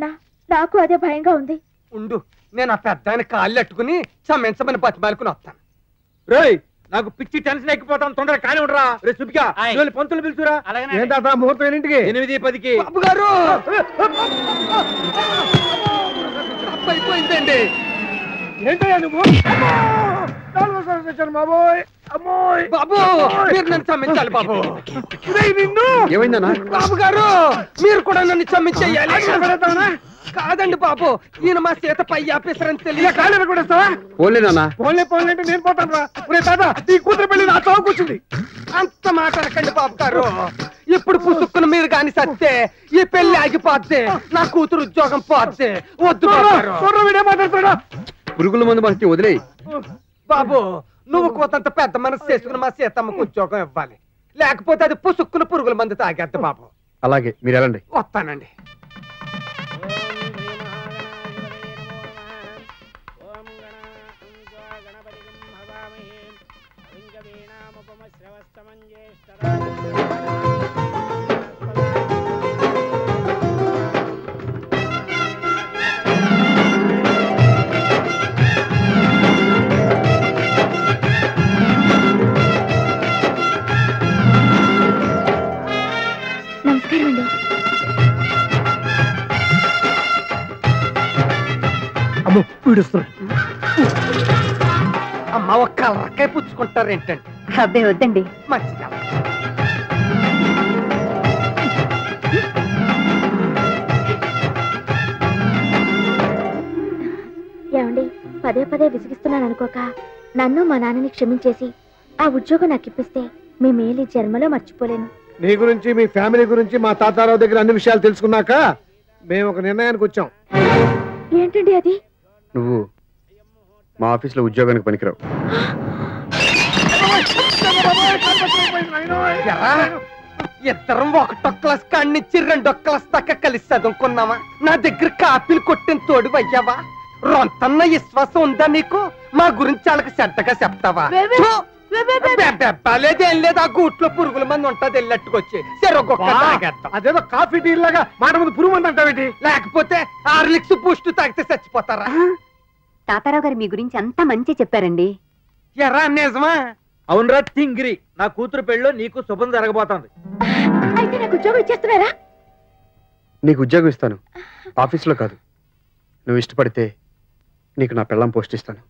నాకు అదే భయంగా ఉంది. ఉండు, నేను ఆ పెద్ద ఆయన కాళ్ళు అట్టుకుని చమ్మించమని బతిమాలకుని వస్తాను. రేయ్, నాకు పిచ్చి టెన్షన్ ఎక్కిపోతాను. తొందరగా కానీ ఉండరా. రే సుబ్బిగా, పంతులు పిలుచురా. అలాగే. ముహూర్తం ఎన్నింటికి? 8:10కి. అయిపోయిందండి. ఏంటయ్యా నువ్వు? మీరు కూడా నన్ను చమ్మించేయాలి కాదండి బాబు. నేను మా సీత పై ఆఫీసర్ అని తెలియదు. కూతురు పెళ్లి నా తో కూర్చుంది. అంత మాట్లాడకండి బాబు గారు. ఇప్పుడు పుసుక్కును మీరు కాని సత్తే ఈ పెళ్లి ఆగిపోద్ది. నా కూతురు ఉద్యోగం పోద్ది. వద్దు పురుగుల మందు మనకి వదిలే బాబు. నువ్వు కోతంత పెద్ద మనసు చేసుకుని మా సీతమ్మకు ఉద్యోగం ఇవ్వాలి. లేకపోతే అది పుసుక్కును పురుగుల మందు తాగేద్ది బాబు. అలాగే, మీరు వెళ్ళండి. వస్తానండి. అమ్మ, ఒక్క రకాయ పుచ్చుకుంటారు ఏంటండి? అబ్బే వద్దండి. మంచిదా? ఏమండి, పదే పదే విసిగిస్తున్నాను అనుకోక నన్ను మా నాన్నని క్షమించేసి ఆ ఉద్యోగం నాకు ఇప్పిస్తే మీ మేలు జన్మలో మర్చిపోలేను. నీ గురించి, మీ ఫ్యామిలీ గురించి మా తాతారావు దగ్గర అన్ని విషయాలు తెలుసుకున్నాక మేము ఒక నిర్ణయానికి వచ్చాం. ఏంటండి అది? నువ్వు మా ఆఫీస్లో ఉద్యోగానికి పనికిరావు. ఇద్దరం 1వ క్లాస్ కాడినిచ్చి 2వ క్లాస్ దాకా కలిసి చదువుకున్నావా? నా దగ్గర కాపీలు కొట్టిన తోడు అయ్యావా? రొంతన్న విశ్వాసం ఉందా నీకు? మా గురించి వాళ్ళకి చెడ్డగా చెప్తావా? లేదేం లేదు. ఆ గూట్లో పురుగుల మంది ఉంటది. వెళ్ళట్టుకొచ్చి అదేదో కాఫీ టీ లాగా మాట ముందు పురుగు మంది అంటావేంటి? లేకపోతే 6 లిక్స్ బూస్ట్ తాగితే చచ్చిపోతారా? తాతారావు గారు మీ గురించి అంతా మంచి చెప్పారండి. ఎరా నిజమా? అవునరా తింగిరి. నా కూతురు పెళ్ళో నీకు శుభం జరగబోతుంది. అయితే నాకు ఉద్యోగం ఇచ్చేస్తున్నారా? నీకు ఉద్యోగం ఇస్తాను, ఆఫీస్లో కాదు. నువ్వు ఇష్టపడితే నీకు నా పెళ్ళం పోస్ట్ ఇస్తాను.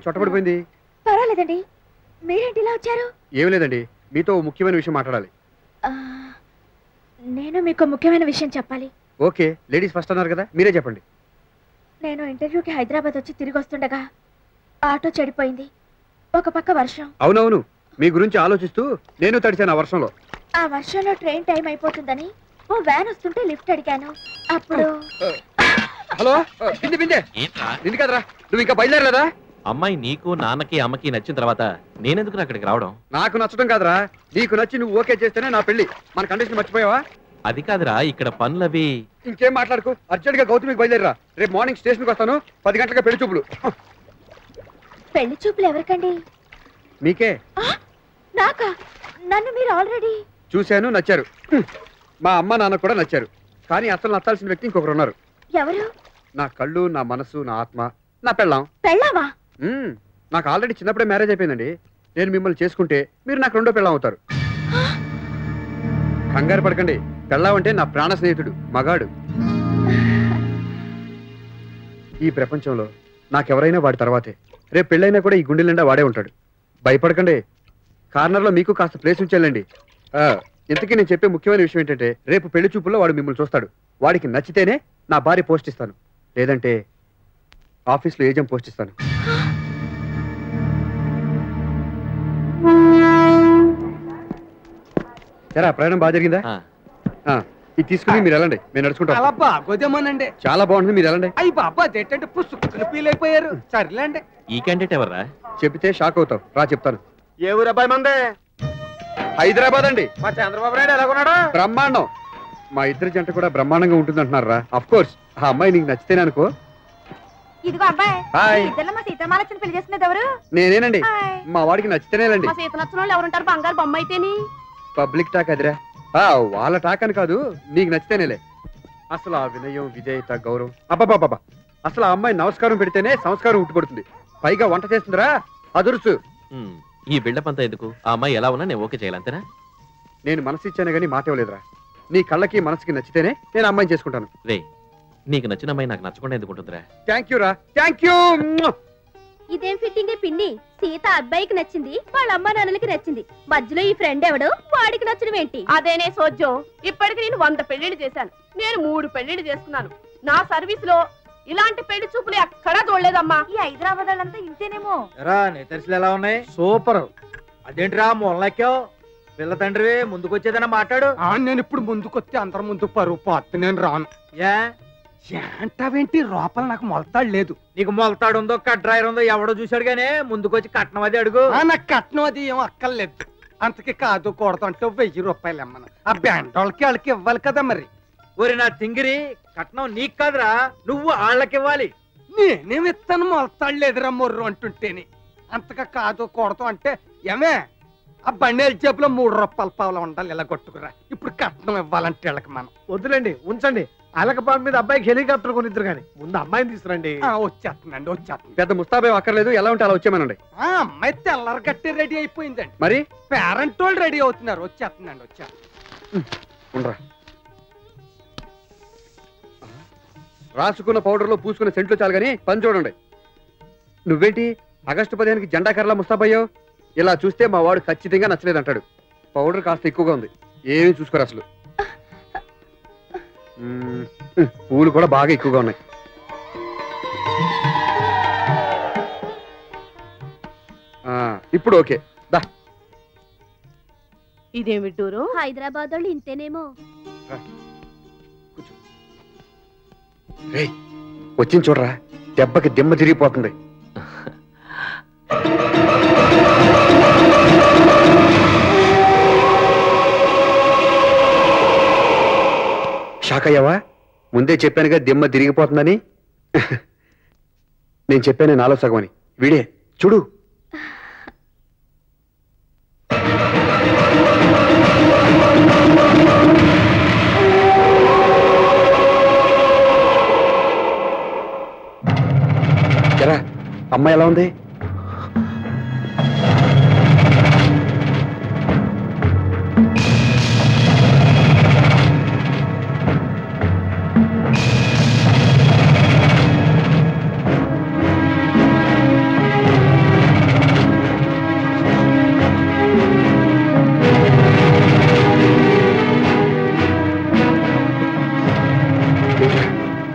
हैदराबाद तिरिगि आटो चडिपोयिंदी वर्षं आलोचिस्तू तडिचानु वर्षंलो ट्रैन टाइम अयिपोतुंदनी लिफ्ट अडिगानु హలో బిందె బిందె ఏంటా నిన్ను కదరా నువ్వు ఇంకా బయలుదేరలేదా అమ్మాయి నీకు నాన్నకి అమ్మకి నచ్చిన తర్వాత నేను ఎందుకు అక్కడికి రావడం నాకు నచ్చడం కాదురా నీకు నచ్చి నువ్వు ఓకే చేస్తేనే నా పెళ్లి మన కండిషన్ మర్చిపోయావా అది కాదురా ఇక్కడ పనులవి ఇంకేం మాట్లాడుకో అర్జెంట్ గా గౌతమికి బయలుదేరరా రేపు మార్నింగ్ స్టేషన్ కి వస్తాను 10 గంటలకు పెళ్లి చూపులు ఎవరికండి మీకే నాకా నన్ను మీరు ఆల్రెడీ చూశాను నచ్చారు మా అమ్మ నాన్న కూడా నచ్చారు కానీ అసలు నచ్చాల్సిన వ్యక్తి ఇంకొకరు ఉన్నారు ఎవరు నా కళ్ళు నా మనసు నా ఆత్మ నా పెళ్ళావా నాకు ఆల్రెడీ చిన్నప్పుడే మ్యారేజ్ అయిపోయిందండి నేను మిమ్మల్ని చేసుకుంటే మీరు నాకు రెండో పెళ్ళాం అవుతారు కంగారు పడకండి పెళ్ళాం అంటే నా ప్రాణ స్నేహితుడు మగాడు ఈ ప్రపంచంలో నాకెవరైనా వాడి తర్వాతే రేపు పెళ్ళైనా కూడా ఈ గుండెల నిండా వాడే ఉంటాడు భయపడకండి కార్నర్లో మీకు కాస్త ప్లేస్ ఉంచాలండి ఇంతకీ నేను చెప్పే ముఖ్యమైన విషయం ఏంటంటే రేపు పెళ్లి చూపుల్లో వాడు మిమ్మల్ని చూస్తాడు వాడికి నచ్చితేనే నా భార్య పోస్ట్ ఇస్తాను లేదంటే ఆఫీస్లో ఏజెం పోస్ట్ ఇస్తాను ప్రయాణం బాగా జరిగిందా हैदराबाद अंडी चंद्रबाबు ब्रह्मांडम మా ఇద్దరు జంట కూడా బ్రహ్మాండంగా ఉంటుంది అంటున్నారా? ఆఫ్ కోర్స్ ఆ అమ్మాయి నీకు నచ్చితేనే అనుకో. ఇదిగో అబ్బాయి ఈ ఇద్దర్ల మా సీతమాలచని పెళ్లి చేసుకునేది ఎవరు? నేనేనండి. మా వాడికి నచ్చితేనేలండి. మా సీతనచ్చనోళ్ళు ఎవరు ఉంటారు? బంగారు బొమ్మ అయితేని పబ్లిక్ టాక్ అదిరా. ఆ వాళ్ళ టాక్ అని కాదు, నీకు నచ్చితేనేలే. అసలు ఆ వినయం విజేత గౌరవం అబ్బబ్బబ్బ అసలు ఆ అమ్మాయి నమస్కారం పెడితేనే సంస్కారం ఉట్టిపడుతుంది. పైగా వంట చేస్తుందిరా అదురుసు. ఈ బిల్డప్ అంతా ఎందుకు? ఆ అమ్మాయి ఎలా ఉన్నా నేను ఓకే చేయాలంతేనా? నేను మనసు ఇచ్చానే గానీ మాట ఇవ్వలేదురా. నీ కళ్ళకి మనసుకి నచ్చితేనే నేను అమ్మాయిని చేసుకుంటాను. రే నీకు నచ్చిన అమ్మాయి నాకు నచ్చకుండా ఎందుకు ఉంటుందిరా? థాంక్యూ రా, థాంక్యూ. ఇదేం ఫిట్టింగే పిన్ని, సీత అబ్బాయికి నచ్చింది, వాళ్ళ అమ్మ నాన్నలకి నచ్చింది, మధ్యలో ఈ ఫ్రెండ్ ఎవడో వాడికి నచ్చడం ఏంటి? అదేనే సోజో. ఇప్పటికి నేను 100 పెళ్లిళ్ళు చేశాను, నేను 3 పెళ్లిళ్ళు చేస్తున్నాను. నా సర్వీస్ లో ఇలాంటి పెళ్లి చూపులు ఎక్కడా చూడలేదమ్మా. ఈ హైదరాబాద్ వాళ్ళంతా ఇంతేనేమో. ఎలా ఉన్నాయి? సూపర్. అదేంటిరా మొన్నక్కా పిల్ల తండ్రి ముందుకొచ్చేదన్నా మాట్లాడు. నేను ఇప్పుడు ముందుకొస్తే అందరు ముందు పరువు పాత నేను రాను. ఏంటవేంటి రూపాయలు నాకు మొలతాడు లేదు. నీకు మొలతాడు ఉందో కట్రాయర్ ఉందో ఎవడో చూశాడు గానీ ముందుకొచ్చి కట్నం అది అడుగు. నాకు కట్నం అది ఏం అక్కర్లేదు. అంతకి కాదు కూడదు అంటే 1000 రూపాయలు అమ్మను ఆ బ్యాండ్ వాళ్ళకి వాళ్ళకి ఇవ్వాలి కదా. మరి ఒరి నా తింగిరి, కట్నం నీకు కాదురా, నువ్వు వాళ్ళకివ్వాలి. నేనేమిస్తాను, మొలతాడు లేదురా మొర్రు అంటుంటేని. అంతగా కాదు కూడదు అంటే ఏమే ఆ బండేరు జేబులో 3 రూపాయల పావులు ఉండాలి. ఇలా కొట్టుకురా, ఇప్పుడు కట్నం ఇవ్వాలంటే వాళ్ళకి మనం వద్దులేండి, ఉంచండి. అలక పాప మీద అబ్బాయికి హెలికాప్టర్ కొనిద్దరు కానీ ముందు అమ్మాయిని తీసుకురండి. వచ్చేస్తుందండి, వచ్చేస్తుంది. పెద్ద ముస్తాబే అక్కర్లేదు, ఎలా ఉంటే అలా వచ్చేమనండి. అమ్మాయి తెల్లరు కట్టి రెడీ అయిపోయిందండి. మరి పేరెంట్ వాళ్ళు రెడీ అవుతున్నారు. వచ్చేస్తుందండి, వచ్చేస్తుండ్రా. రాసుకున్న పౌడర్లో పూసుకున్న సెంట్లు చాలు కానీ పని చూడండి. నువ్వేంటి ఆగస్టు 15కి జెండా కర్రలా ముస్తాబయ్యావు? ఇలా చూస్తే మా వాడు ఖచ్చితంగా నచ్చలేదంటాడు. పౌడర్ కాస్త ఎక్కువగా ఉంది, ఏమీ చూసుకోరు అసలు. పూలు కూడా బాగా ఎక్కువగా ఉన్నాయి. ఇప్పుడు ఓకే. ఇదేమి టూరు? హైదరాబాద్ వాళ్ళు ఇంతేనేమో. వచ్చింది చూడరా, దెబ్బకి దిమ్మ తిరిగిపోతుంది. షాక్ అయ్యావా? ముందే చెప్పానుగా దిమ్మ తిరిగిపోతుందని. నేను చెప్పాను నాలో సగమని. వీడే చూడు. ఎరా అమ్మాయి ఎలా ఉంది?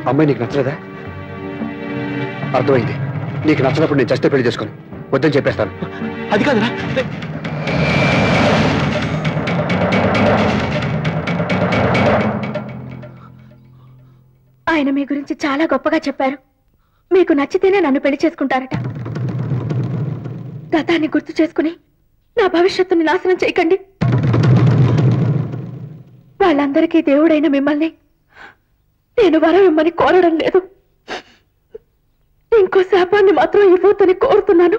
అమ్మాయి నీకు నచ్చలేదా? అర్థమైంది. నీకు నచ్చినప్పుడు నేను చస్తే పెళ్లి చేసుకోను, వద్దని చెప్పేస్తాను. అది కాదురా, ఆయన మీ గురించి చాలా గొప్పగా చెప్పారు. మీకు నచ్చితేనే నన్ను పెళ్లి చేసుకుంటారట. గతాన్ని గుర్తు చేసుకుని నా భవిష్యత్తుని నాశనం చేయకండి. వాళ్ళందరికీ దేవుడైన మిమ్మల్ని నేను వరం ఇమ్మని కోరడం లేదు, ఇంకో శాపాన్ని మాత్రం ఇవ్వొద్దని కోరుతున్నాను.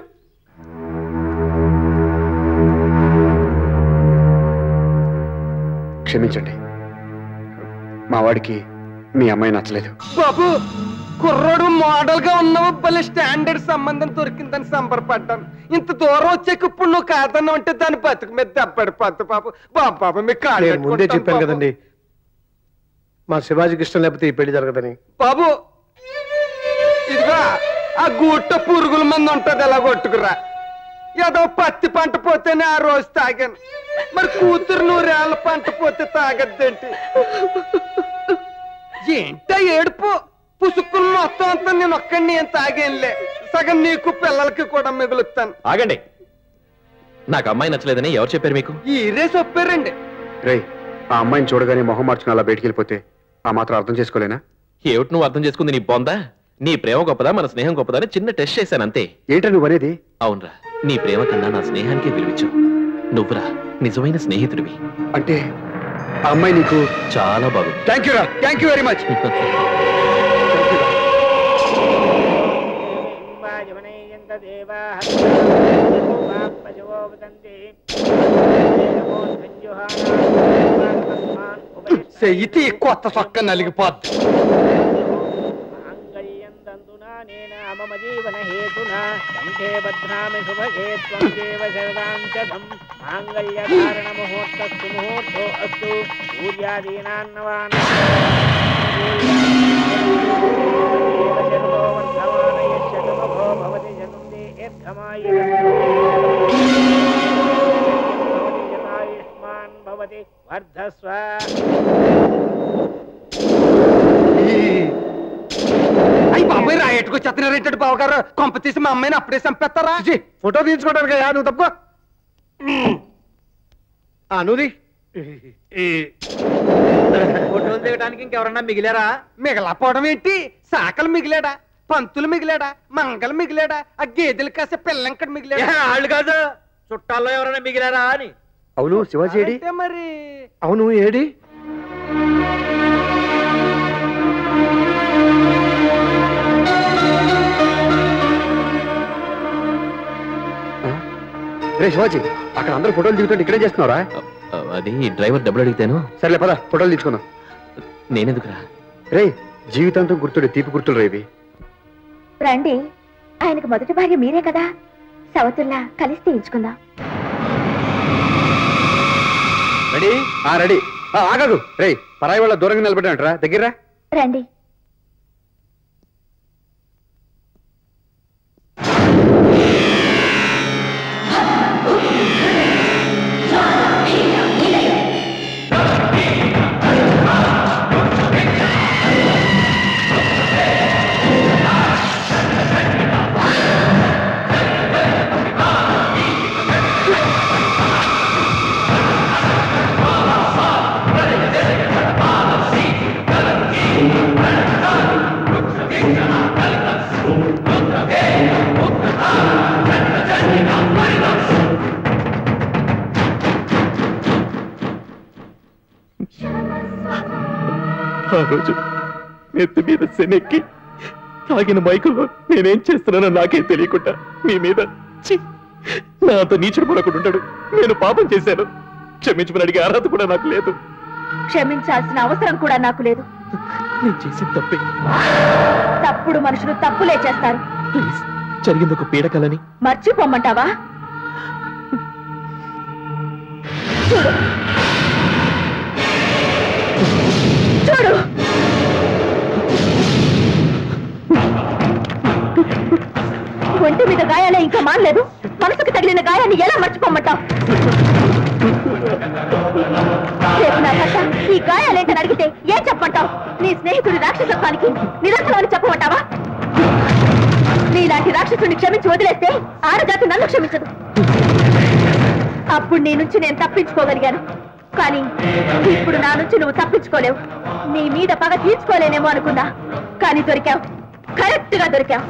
క్షమించండి, మా వాడికి మీ అమ్మాయి నచ్చలేదు. బాబు కుర్రోడు మోడల్ గా ఉన్నావు, భలే స్టాండర్డ్ సంబంధం దొరికిందని సంబరపడ్డాను. ఇంత దూరం వచ్చాక ఇప్పుడు నువ్వు కాదన్నావు అంటే దాని బతుకు మీద దెబ్బడిపోద్దు బాబు. బాబు మీకు ముందే చెప్పాను కదండి, మా శివాజీకి ఇష్టం లేకపోతే ఈ పెళ్లి జరగదని. బాబు ఇదిగా ఆ గూట్ట పురుగుల మంది ఉంటుంది, అలా కొట్టుకురా. ఏదో పత్తి పంట పోతేనే ఆ రోజు తాగాను, మరి కూతురు 100 ఏళ్ళ పంట పోతే తాగద్దేంటి? ఏంటో ఏడుపు పుసుక్కులు మొత్తం అంతా నేను ఒక్కడిని ఏం తాగేనులే, సగం నీకు పిల్లలకి కూడా మిగులుతాను. ఆగండి, నాకు అమ్మాయి నచ్చలేదని ఎవరు చెప్పారు మీకు? ఈ రే చెప్పారండి. రే आ अम्मा चूडगाने मोहम मार्चुकोनि अला बयटिकि अर्थं चेसुकोलेना एवट नुव्वु अर्थं चेसुकुंदि नी बोंदा नी प्रेम गोप्पदा मन स्नेहं गोप्पदा अनि चिन्न टेस्ट चेशानु अंते एंट्रा नुव्वु अनेदि अवुनुरा नी प्रेम कन्ना ना स्नेहानिके विलुविच्चु नुव्वुरा निजमैन स्नेहितुडिवि अंटे आ अम्मायि नीकु चाला बागुंदि थैंक यू रा थैंक यू वेरी मच చెయ్యితే కొత్త చక్క నలిగిపోద్ది वर्धस्व बाबा रायटको चतन बावगार कंपतीस मैं अम्मा अपड़े चंपेस्तारा फोटो दीचुटा तपको आनुदी फोटो दिखा इंकेवरना मिगलेरा मिगला पड़े साकल मिगलाड़ा पंत मिगलाड़ा मंगल मिगलाड़ा आ गेदल का पिंकड़ मिगला चुटा मिगलारा అవును శివాజీ ఏడి అంటే మరి అవును ఏడి రే శివాజీ అక్కడ అందరూ ఫోటోలు దిగుతుంటే ఇక్కడే చేస్తున్నారా అది డ్రైవర్ డబ్బులు అడిగితేను సరేలే పద ఫోటోలు తీసుకుందాం నేను ఎందుకురా రే జీవితాంతో గుర్తుడే తీపి గుర్తులు రేవి రండి ఆయనకి మొదటి భార్య మీరే కదా సవతుల్లా కలిసి తీయించుకుందాం रेडी आगू रे पराई वाला दूर निबड़ा दग्गरा री नेक्की तागिन मैकलो नेनें चेस्तुन्नानो नाके तेलियकुंडा मी मीद ची नातो नीचुडु पोरकुडु उंटाडु नेनु पापं चेशानु क्षमिंचमनि अडिगे अर्हत कूडा नाकु लेदु क्षमिंचाल्सिन अवसरं कूडा नाकु लेदु नेनु चेसिन तप्पे तप्पुडु मनुषुलु तप्पुले चेस्तारु प्लीज जरिगिंदि ओक पीडकलनि मर्चिपोम्मंटावा चूडु चूडु ఒంటి మీద గాయాలే ఇంకా మానలేదు మనసుకు తగిలిన గాయాన్ని ఎలా మర్చిపోమంటావు ఈ గాయాలేంటని అడిగితే ఏం చెప్పమంటావు నీ స్నేహితుడి రాక్షసత్వానికి నిరసనని చెప్పమంటావా నీలాంటి రాక్షసుని క్షమించి వదిలేస్తే ఆడజాతి నన్ను క్షమించదు అప్పుడు నీ నుంచి నేను తప్పించుకోగలిగాను కానీ ఇప్పుడు నా నుంచి నువ్వు తప్పించుకోలేవు నీ మీద పగ తీర్చుకోలేనేమో అనుకున్నా కానీ దొరికావు కరెక్ట్ గా దొరికావు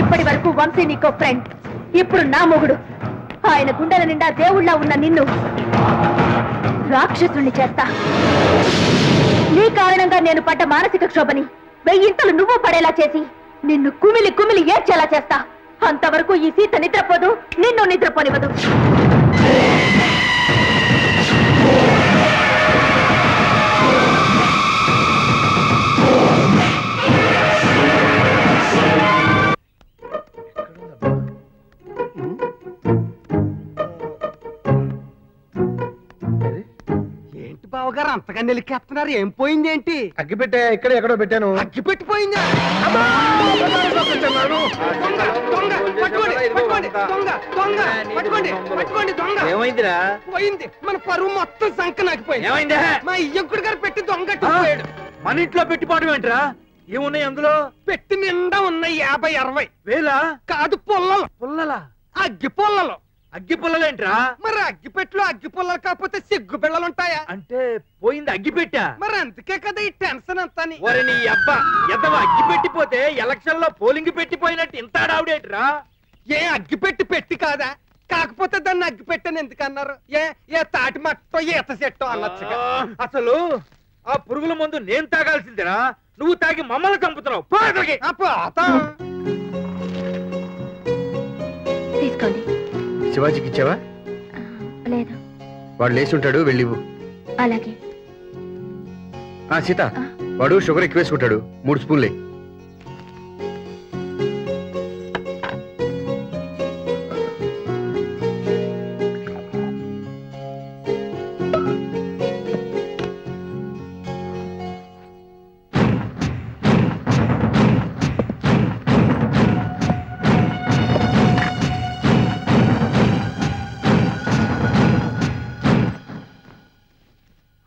ఇప్పటి వరకు వంశీ నీకో ఫ్రెండ్ ఇప్పుడు నా మొగుడు ఆయన గుండెల నిండా దేవుళ్ళ ఉన్న నిన్ను రాక్షసుని చేస్తా నీ కారణంగా నేను పడ్డ మానసిక క్షోభని వెయ్యింతలు నువ్వు పడేలా చేసి నిన్ను కుమిలి కుమిలి ఏడ్చేలా చేస్తా అంతవరకు ఈ సీత నిద్రపోదు నిన్ను నిద్రపోనివ్వదు బావగారు అంతగా నిలికేస్తున్నారు ఏం పోయిందేంటి అగ్గిపెట్టే ఇక్కడ ఎక్కడో పెట్టాను అగ్గిపెట్టిపోయిందా ఏమైందిరా పోయింది మన పరువు మొత్తం సంక నాకిపోయింది మా ఇయ్యంకుడు గారు పెట్టి దొంగట్టుపోయాడు మన ఇంట్లో పెట్టిపోవడం ఏంట్రా ఏమున్నాయి అందులో పెట్టి నిండా ఉన్నాయి 50-60 వేలా కాదు పొల్లలు అగ్గి పొల్లలు అగ్గిపుల్లలేంట్రా మరి అగ్గిపెట్టలో అగ్గిపుల్ల కాకపోతే సిగ్గు బిళ్ళలు ఉంటాయా అంటే పోయింది అగ్గిపెట్టా మరి అంతకే కదా ఈ టెన్షన్ అంతాని ఒరే నీ అబ్బా ఎదవ అగ్గిపెట్టిపోతే ఎలక్షన్ లో పోలింగ్ పెట్టిపోయినట్టు ఇంత ఆడావుడేట్రా ఏ అగ్గిపెట్టి పెట్టి కాదా కాకపోతే దాన్ని అగ్గిపెట్టని ఎందుకు అన్నారు ఏ ఏ తాటి మట్టో ఈత చెట్టో అన్నచ్చుగా అసలు ఆ పురుగుల ముందు నేను తాగాల్సిందిరా నువ్వు తాగి మమ్మల్ని చంపుతున్నావు పో అక్కడికి తీసుకోండి शिवाजी की चवा? लेदा। वाड़ लेस उन्टाडू, वेल्ली वो। आलागे। सीता, वाड़ू शुगर एक्वेस उन्टाडू, 3 स्पून ले।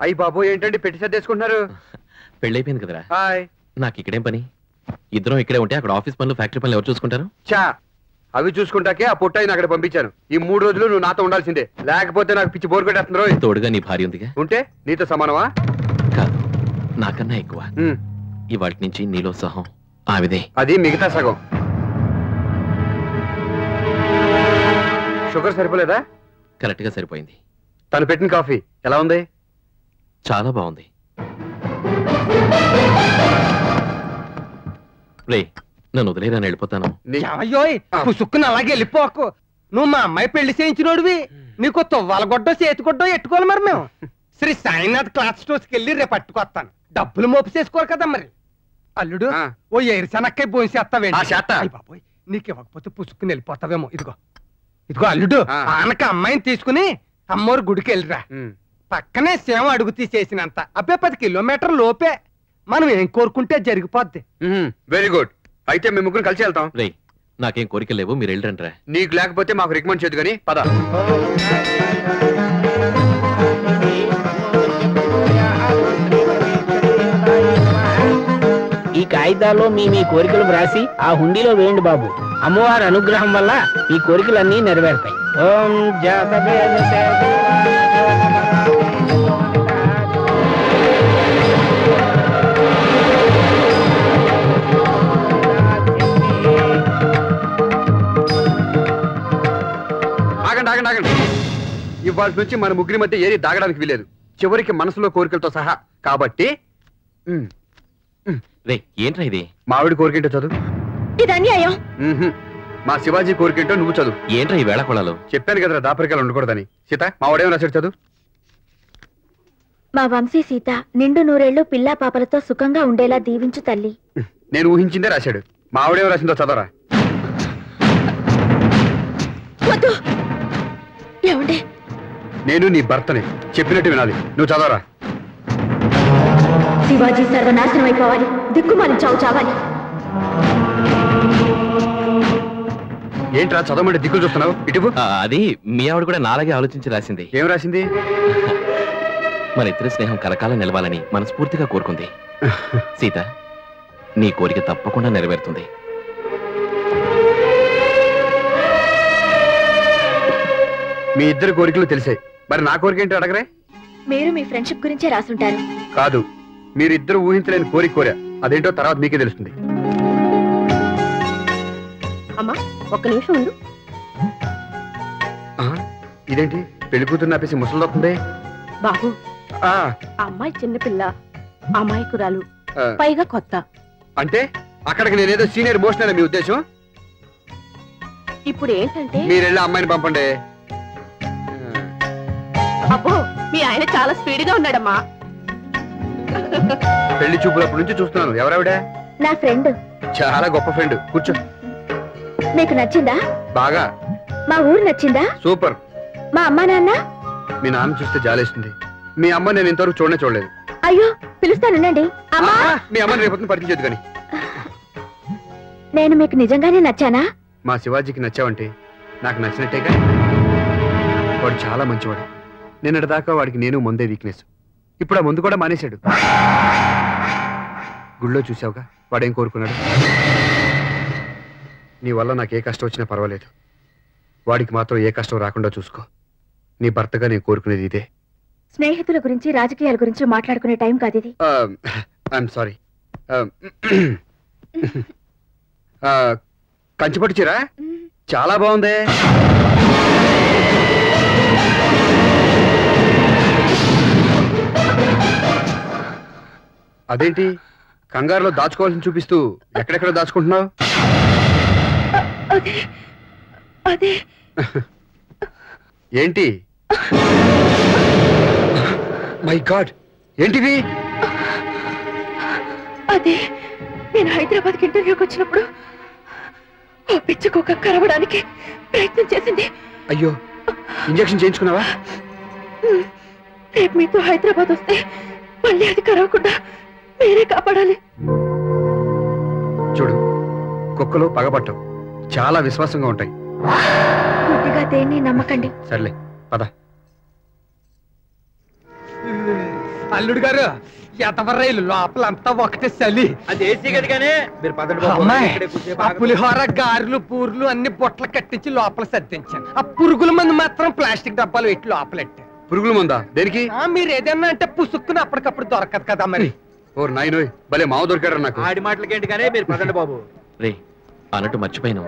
अय्य बाबू ఏంటండి పెట్టి సదేసుకుంటున్నారు పెళ్ళి అయిపోయింది కదరా హాయ్ నాకు ఇక్కడే పని ఇద్దరం ఇక్కడే ఉంటే అక్కడ ఆఫీస్ పనులు ఫ్యాక్టరీ పనులు ఎవరు చూసుకుంటారు చా అవి చూసుకుంటాకే ఆ పొట్టాయి నాకు అక్కడ పంపించాను ఈ 3 రోజులు నువ్వు నాతో ఉండాల్సిందే లేకపోతే నాకు పిచ్చి బోర్ కొట్టేస్తుందరో తోడుగా నీ భార్య ఉందిగా ఉంటే నీతో సమానమా కాదు నాకన్నా ఎక్కువ ఈ వాటి నుంచి నీలో సహం ఆవిదే అది మిగతా సగం షుగర్ సరిపోలేదా కరెక్ట్ గా సరిపోయింది తను పెట్టిన కాఫీ ఎలా ఉంది చాలా బాగుంది రే నన్ను వదిలేరా నేను వెళ్ళిపోతాను సుక్కున అలాగే వెళ్ళిపోకు నువ్వు మా అమ్మాయి పెళ్లి చేయించినోడివి నీకు తొవ్వాలగొడ్డో చేతిగొడ్డో ఎట్టుకోవాలి మరి మేము శ్రీ సాయినాథ్ క్లాత్ స్టోర్స్కి వెళ్ళి రేపు పట్టుకొస్తాను డబ్బులు మోపు చేసుకోరు కదా మరి అల్లుడు ఓ ఎరిసనక్కే భోంచేస్తావేంటి నీకు ఇవ్వకపోతే పుసుక్కుని వెళ్ళిపోతావేమో ఇదిగో ఇదిగో అల్లుడు ఆనక అమ్మాయిని తీసుకుని అమ్మోరు గుడికి వెళ్ళిరా పక్కనే సేవ అడుగుతీ చేసినంత అబ్బే 10 కిలోమీటర్ లోపే మనం ఏం కోరుకుంటే జరిగిపోద్ది వెరీ గుడ్ అయితే మేము ముగ్గురు కలిసి వెళ్తాం రే నాకేం కోరిక లేవు మీరు వెళ్ళరంట్రా నీకు లేకపోతే మాకు రికమెండ్ చేయదు కానీ పద ఈ కాయిదాలో మీ కోరికలు వ్రాసి ఆ హుండీలో వేయండి బాబు అమ్మవారి అనుగ్రహం వల్ల ఈ కోరికలన్నీ నెరవేరుతాయి ఓం ఇవాళ నుంచి మన ముగ్గురి మధ్య ఏది దాగడానికి వీలేదు చివరికి మనసులో కోరికలతో సహా కాబట్టి ఏంట్రా ఇది మావిడి కోరికేంటో చదువు మా శివాజీ కోరికేంటో నువ్వు చదువు ఏంట్రా ఈ వేళకోళాలు చెప్పాను కదరా దాపరికాలు ఉండకూడదని సీత మావిడేమో రాశాడు చదువు మా వంశీ సీత నిండు 100 ఏళ్ళు పిల్లా పాపలతో సుఖంగా ఉండేలా దీవించు తల్లి నేను ఊహించిందే రాశాడు మావిడేమో రాసిందో చదవరా నేను నీ భర్తని చెప్పినట్టు వినాలి నువ్వు చదవరా శివాజీ సర్వనాశనం అయిపోవాలి దిక్కుమాలి చావు చావాలి ఏంట్రా చదవమంటే దిక్కులు చూస్తున్నావు ఇటు అది మీ ఆవిడ కూడా నాలాగే ఆలోచించి రాసింది ఏం రాసింది మన ఇద్దరి స్నేహం కలకాలం నిలవాలని మనస్ఫూర్తిగా కోరుకుంది సీత నీ కోరిక తప్పకుండా నెరవేరుతుంది మీ ఇద్దరు కోరికలు తెలిసాయి మరి నా కోరిక ఏంటో అడగరే మీరు మీ ఫ్రెండ్షిప్ గురించే రాసుంటారు కాదు మీరిద్దరు ఊహించలేని కోరిక కోరా అదేంటో తర్వాత మీకే తెలుస్తుంది అమ్మా ఒక్క నిమిషం ఉండు ఇదేంటి పెళ్లి కూతురు ఆపేసి ముసలిదొస్తుంది బాబు ఆ అమ్మాయి చిన్నపిల్ల అమ్మాయి కురాలు పైగా కొత్త అంటే అక్కడికి నేనేదో సీనియర్ మోస్ట్ అనే మీ ఉద్దేశం ఇప్పుడు ఏంటంటే మీరు వెళ్ళి అమ్మాయిని పంపండి అబ్బో మీ ఆయన చాలా స్పీడ్ గా ఉన్నాడమ్మా పెళ్లి చూపులప్పటి నుంచి చూస్తున్నాను ఎవరావిడ నా ఫ్రెండ్ చాలా గొప్ప ఫ్రెండ్ కూర్చో మీకు నచ్చిందా బాగా మా ఊరు నచ్చిందా సూపర్ మా అమ్మా నాన్న మీ నాన్న చూస్తే జాలేస్తుంది మీ అమ్మ నేను ఇంతవరకు చూడలేదు అయ్యో పిలుస్తానండి అమ్మా మీ అమ్మని రేపొద్దున పరిచయం చేద్దు కానీ నేను మీకు నిజంగానే నచ్చానా మా శివాజీకి నచ్చావంటే నాకు నచ్చినట్టేగా వాడు చాలా మంచివాడు నిన్నటి దాకా వాడికి నేను ముందే వీక్నెస్ ఇప్పుడు ఆ ముందు కూడా మానేశాడు గుళ్ళో చూసావుగా వాడేం కోరుకున్నాడు నీ వల్ల నాకే కష్టం వచ్చినా పర్వాలేదు వాడికి మాత్రం ఏ కష్టం రాకుండా చూసుకో. నీ భర్తగా నేను కోరుకునేది ఇదే. స్నేహితుల గురించి రాజకీయాల గురించి మాట్లాడుకునే టైం కాదు ఇది. I am sorry. కంచిపట్టు చీర చాలా బాగుంది. అదేంటి కంగారులో దాచుకోవాల్సింది చూపిస్తూ ఎక్కడెక్కడ దాచుకుంటున్నావు? ఏంటి మై గాడ్, ఏంటిది? అదే నేను హైదరాబాద్కి ఇంటర్వ్యూకి వచ్చినప్పుడు ఆ పిచ్చుకోక కరవడానికి ప్రయత్నం చేసింది. అయ్యో, ఇంజెక్షన్ చేయించుకున్నావా? రేపు మీతో హైదరాబాద్ వస్తే మళ్ళీ అది కరవకుండా మీరే కాపాడాలి. చూడు, కుక్కలు పగబట్టం చాలా విశ్వాసంగా ఉంటాయి. కొద్దిగా దేన్ని నమ్మకండి. సర్లే పద. అల్లుడు గారు, ఎతవర్రైలు లోపల అంతా ఒకటే చలి. అది ఏసీ గదిగానే మీరు పదండి. పులిహోర గారెలు పూర్లు అన్ని బొట్టలు కట్టించి లోపల సర్దించాను. ఆ పురుగుల మందు మాత్రం ప్లాస్టిక్ డబ్బాలు పెట్టి లోపలెట్టాను. పురుగుల మందా? దేనికి? మీరు ఏదన్నా అంటే పుసుక్కుని అప్పటికప్పుడు దొరకదు కదా మరి. ఓ నాయనోయ్, భలే మావ దొరికాడు నాకు. ఆడి మాటలకేంటి కానీ మీరు పదండి బాబు. రే అన్నట్టు మర్చిపోయినా,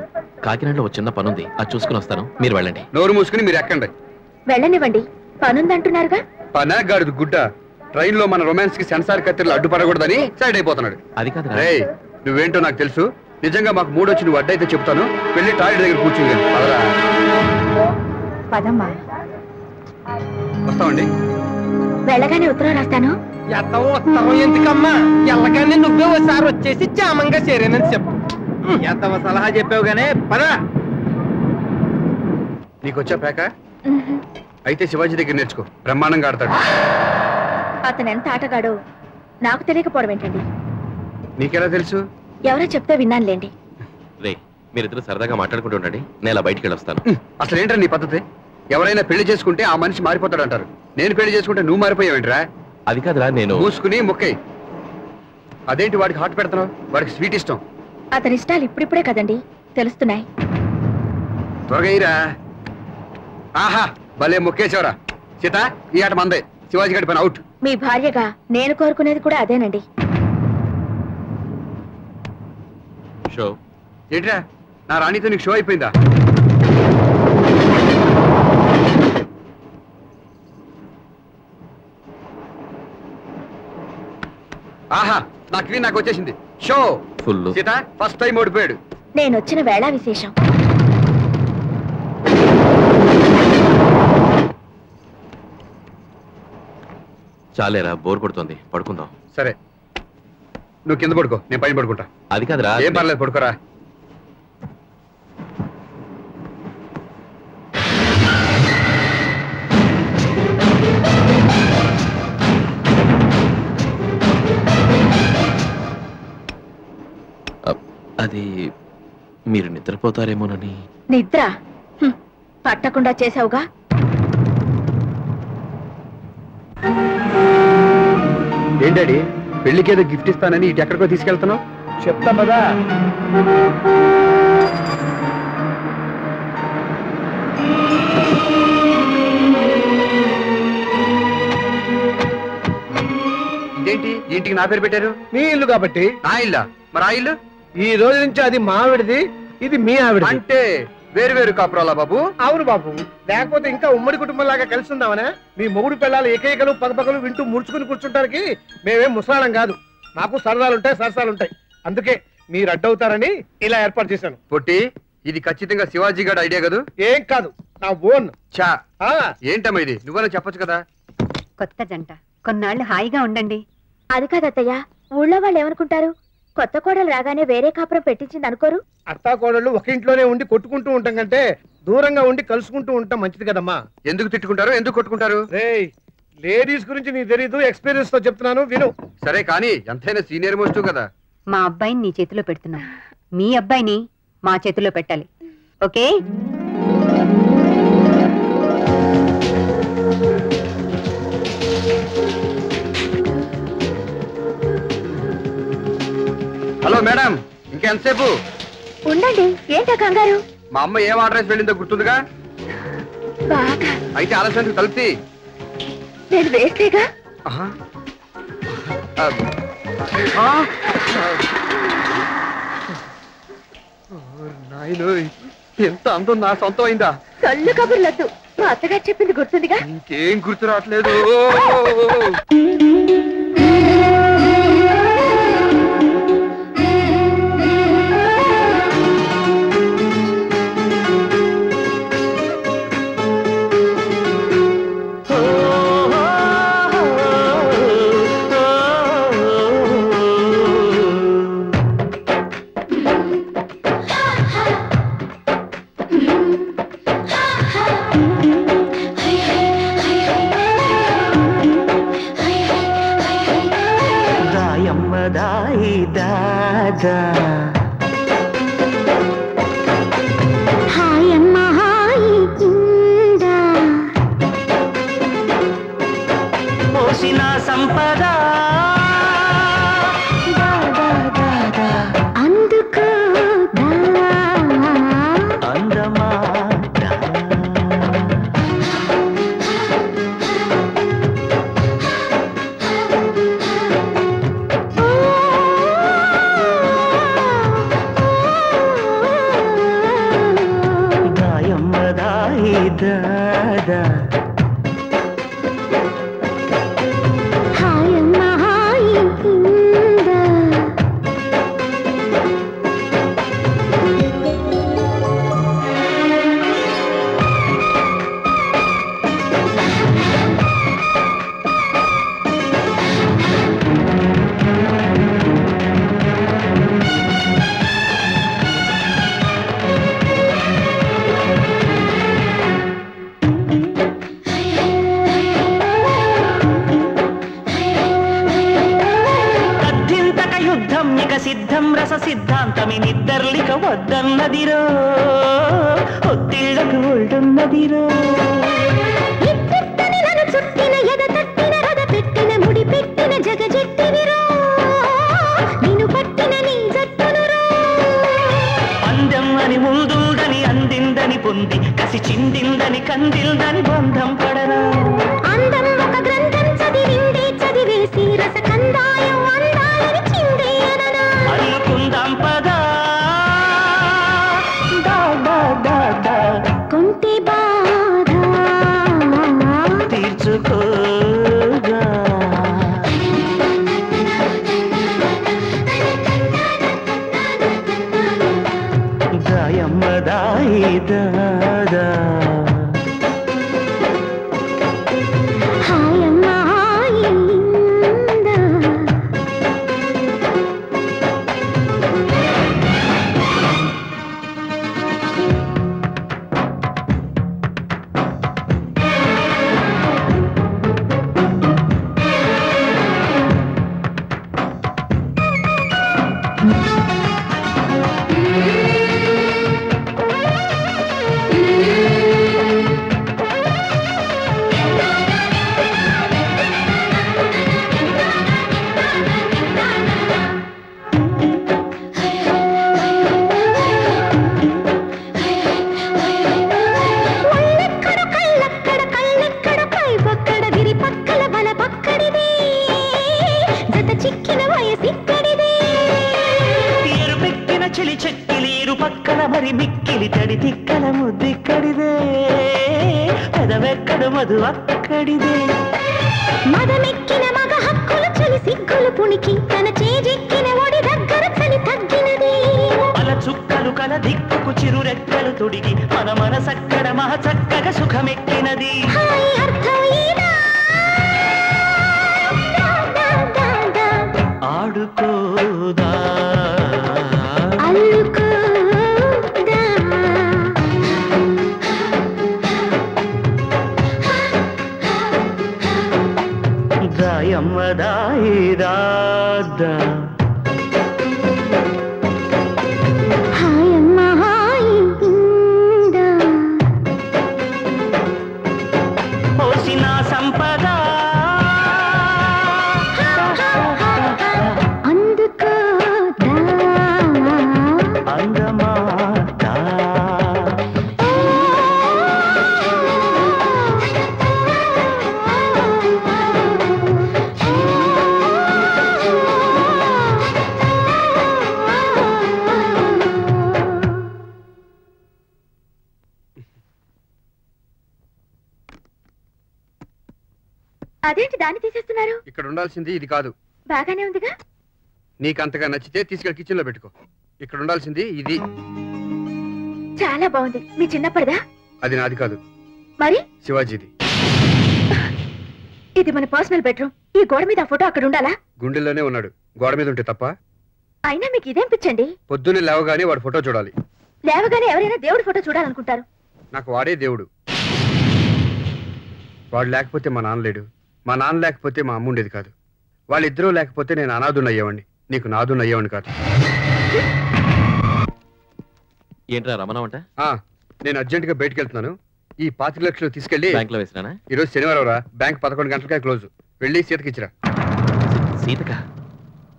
కాకినాడలో చిన్న పనుంది, అది చూసుకుని వస్తాను. మీరు వెళ్ళండి. నోరు మూసుకుని మీరు ఎక్కండి. వెళ్ళనివ్వండి, పనుంది అంటున్నారుగా. పనా గాడిద గుడ్డ, ట్రైన్ లో మన రొమాన్స్ కి సెన్సార్ కత్తిరలు అడ్డుపడకూడదని సైడ్ అయిపోతున్నాడు. అది కాదు రే, నువ్వేంటో నాకు తెలుసు. నిజంగా మాకు మూడు వచ్చి నువ్వు అడ్డైతే చెప్తాను. వెళ్ళి టాయిలెట్ దగ్గర కూర్చుని వస్తామండి. వెళ్ళగానే ఉత్తరం రాస్తాను. ఉత్తరం ఎందుకమ్మా, వెళ్ళగానే నువ్వే ఒకసారి వచ్చేసి జామంగా చేరానని చెప్పు. ఎంత సలహా చెప్పావు గానే పదా. నీకొచ్చా పేక? అయితే శివాజీ దగ్గర నేర్చుకో, బ్రహ్మాండంగా ఆడతాడు. అతను ఎంత ఆటగాడో నాకు తెలియకపోవడం ఏంటండి? నీకెలా తెలుసు? ఎవరో చెప్తే విన్నానులేండి. రే, మీరిద్దరు సరదాగా మాట్లాడుకుంటూ ఉండండి, నేను ఇలా బయటికి వెళ్ళొస్తాను. అసలు ఏంటంటే నీ పద్ధతి? ఎవరైనా పెళ్లి చేసుకుంటే ఆ మనిషి మారిపోతాడు అంటారు. నేను పెళ్లి చేసుకుంటే నువ్వు మారిపోయావేంట్రా? అది కాదురా, నేను మూసుకుని ముక్కయి. అదేంటి వాడికి హాట్ పెడతాను? వాడికి స్వీట్ ఇష్టం. అతని ఇష్టాలు ఇప్పుడిప్పుడే కదండి తెలుస్తున్నాయి. త్వరగైరా. ఆహా, భలే ముక్కేశావరా సీత. ఈ ఆట మందే. శివాజీ గడి పని అవుట్. మీ భార్యగా నేను కోరుకునేది కూడా అదేనండి. షో ఏంట్రా? నా రాణితో నీకు షో అయిపోయిందా? ఆహా, నా క్వీన్ నాకు వచ్చేసింది. షో సీత ఫస్ట్ టైం ఓడిపోయాడు. నేను వచ్చిన వేళ విశేషం. చాలేరా, బోర్ పడుతుంది, పడుకుందాం. సరే, నువ్వు కింద పడుకో, నేను పైన పడుకుంటా. అది కాదురా. ఏం పర్లేదు, పడుకోరా. అది మీరు నిద్రపోతారేమోనని. నిద్ర పట్టకుండా చేసావుగా. ఏంటండి పెళ్లికి ఏదో గిఫ్ట్ ఇస్తానని ఇటు ఎక్కడికో తీసుకెళ్తున్నావు? చెప్తా కదా. ఇదేంటి ఇంటికి నా పేరు పెట్టారు? మీ ఇల్లు కాబట్టి. నా ఇల్లా? మరి ఆ ఇల్లు ఈ రోజు నుంచి అది మావిడిది, ఇది మీ ఆవిడ. అంటే వేరు వేరు కాపురాలా బాబు? అవును బాబు, లేకపోతే ఇంకా ఉమ్మడి కుటుంబం లాగా కలిసి ఉందామనే. మీ మొగుడు పిల్లలు ఏకైకలు పగపగలు వింటూ ముడుచుకుని కూర్చుంటానికి మేమేం ముసలాళం కాదు. మాకు సరదాలుంటాయి, సరసాలుంటాయి. అందుకే మీరు అడ్డవుతారని ఇలా ఏర్పాటు చేశాను. పొట్టి, ఇది ఖచ్చితంగా శివాజీ గారి ఐడియా కాదు? ఏం కాదు, నా ఓన్. చా, ఏంటమ్మా ఇది? నువ్వైనా చెప్పొచ్చు కదా. కొత్త జంట, కొన్నాళ్ళు హాయిగా ఉండండి. అది కాదత్తయ్య, ఊళ్ళో వాళ్ళు ఏమనుకుంటారు? కొత్త కోడలు రాగానే వేరే కాపురం పెట్టించింది అనుకోరు. అత్తా కోడళ్ళు ఒక ఇంట్లోనే ఉండి కొట్టుకుంటూ ఉంటాం కంటే దూరంగా ఉండి కలుసుకుంటూ ఉంటాం మంచిది కదమ్మా. ఎందుకు తిట్టుకుంటారు, ఎందుకు కొట్టుకుంటారు? లేడీస్ గురించి నీకు తెలీదు, ఎక్స్పీరియన్స్ తో చెప్తున్నాను విను. సరే కానీ ఎంతైనా సీనియర్ మోస్ట్ కదా. మా అబ్బాయిని నీ చేతిలో పెడుతున్నా, మీ అబ్బాయిని మా చేతిలో పెట్టాలి. ఓకే? హలో మేడం, ఇంకెంతసేపు ఉండండి? ఏంటా కంగారు? अम्म एम आड्रेस वेलिंदा अयिते आलस्य तलुपति नेनु वेस्टेगा ఎంత అందం నా సొంతమైందా కళ్ళు కబుర్లదు మా అత్తగా చెప్పింది గుర్తుందిగా ఇంకేం గుర్తు రావట్లేదు संपदा अंधकार అదేంటి దాన్ని తీసేస్తున్నారు? ఇక్కడ ఉండాల్సింది ఇది కాదు. బాగానే ఉందిగా? నీకు అంతగా నచ్చితే తీసుకెళ్ళి కిచెన్ లో పెట్టుకో. ఇక్కడ ఉండాల్సింది ఇది. చాలా బాగుంది. మీ చిన్నప్పటిదా? అది నాది కాదు. మరి శివాజీది. ఇది మన పర్సనల్ బెడ్రూమ్. ఈ గోడ మీద ఫోటో అక్కడ ఉండాలా? గుండెల్లోనే ఉన్నాడు. గోడ మీద ఉంటే తప్ప. అయినా మీకు ఇదేం పిచ్చండి? పొద్దున్నే లేవగానే వాడి ఫోటో చూడాలి. లేవగానే ఎవరైనా దేవుడి ఫోటో చూడాలనుకుంటారు. నాకు వాడే దేవుడు. వాడు లేకపోతే మా నాన్న లేడు, మా నాన్న లేకపోతే మా అమ్మ ఉండేది కాదు, వాళ్ళిద్దరూ లేకపోతే నేను అనాథుని అయ్యేవాడిని, నీకు నాదుని అయ్యేవాడిని కాదు. ఏంట్రా రమణమంట? నేను అర్జెంట్ గా బయటకు వెళ్తున్నాను. ఈ 25 లక్షలు తీసుకెళ్లి బ్యాంకులో వేసినా. ఈరోజు శనివారం రా, బ్యాంక్ 11 గంటలకే క్లోజ్. వెళ్ళి సీతకి ఇచ్చిరా. సీతకా?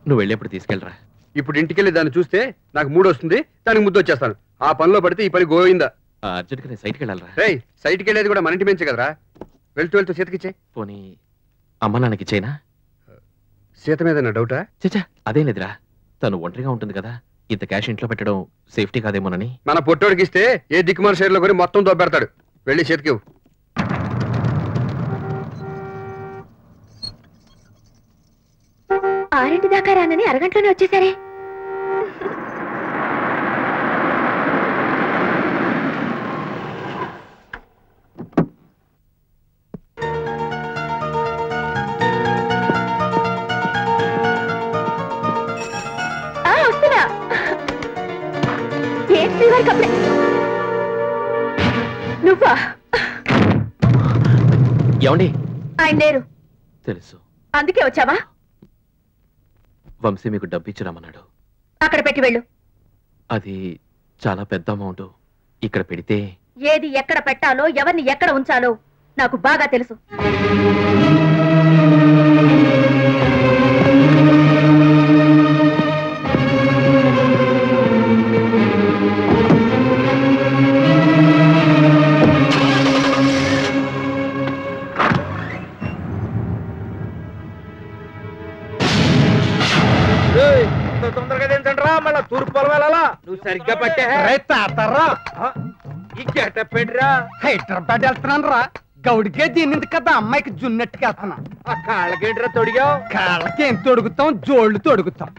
నువ్వు వెళ్ళేప్పుడు తీసుకెళ్ళరా. ఇప్పుడు ఇంటికి వెళ్ళి దాన్ని చూస్తే నాకు మూడు వస్తుంది, దానికి ముద్దు వచ్చేస్తాను. ఆ పనిలో పడితే ఈ పని గోయిందా? అర్జెంట్ గా నేను సైట్కి వెళ్ళాలరా. సైట్కి వెళ్ళేది కూడా మన ఇంటి మించే కదరా. వెళ్తూ వెళ్తూ సీతకిచ్చే. పోనీ అమ్మ నాన్నకి ఇచ్చేనా? సీత మీద నా డౌటా? చచ్చా అదేం లేదురా, తను ఒంటరిగా ఉంటుంది కదా, ఇంత క్యాష్ ఇంట్లో పెట్టడం సేఫ్టీ కాదేమోనని. మన పొట్టోడికి ఇస్తే ఏ దిక్కుమారు షేర్లో కొని మొత్తం దొబ్బెడతాడు. వెళ్ళి సీతకి. ఆరింటి దాకా రానని అరగంటలోనే వచ్చేసారే. నువ్వా? ఏమండి ఆయన లేరు. తెలుసు అందుకే వచ్చావా? వంశీ మీకు డబ్బు ఇచ్చిరామన్నాడు. అక్కడ పెట్టి వెళ్ళు. అది చాలా పెద్ద అమౌంట్. ఇక్కడ పెడితే ఏది ఎక్కడ పెట్టాలో ఎవరిని ఎక్కడ ఉంచాలో నాకు బాగా తెలుసు. హైదరాబాద్ వెళ్తున్నాను రా, గౌడికే దీనింది కదా అమ్మాయికి జున్నట్టుగా వెళ్తున్నా. ఆ కాళ్ళకేంట్రా తొడిగా? కాళ్ళకేం తొడుగుతాం, జోళ్లు తొడుగుతాం.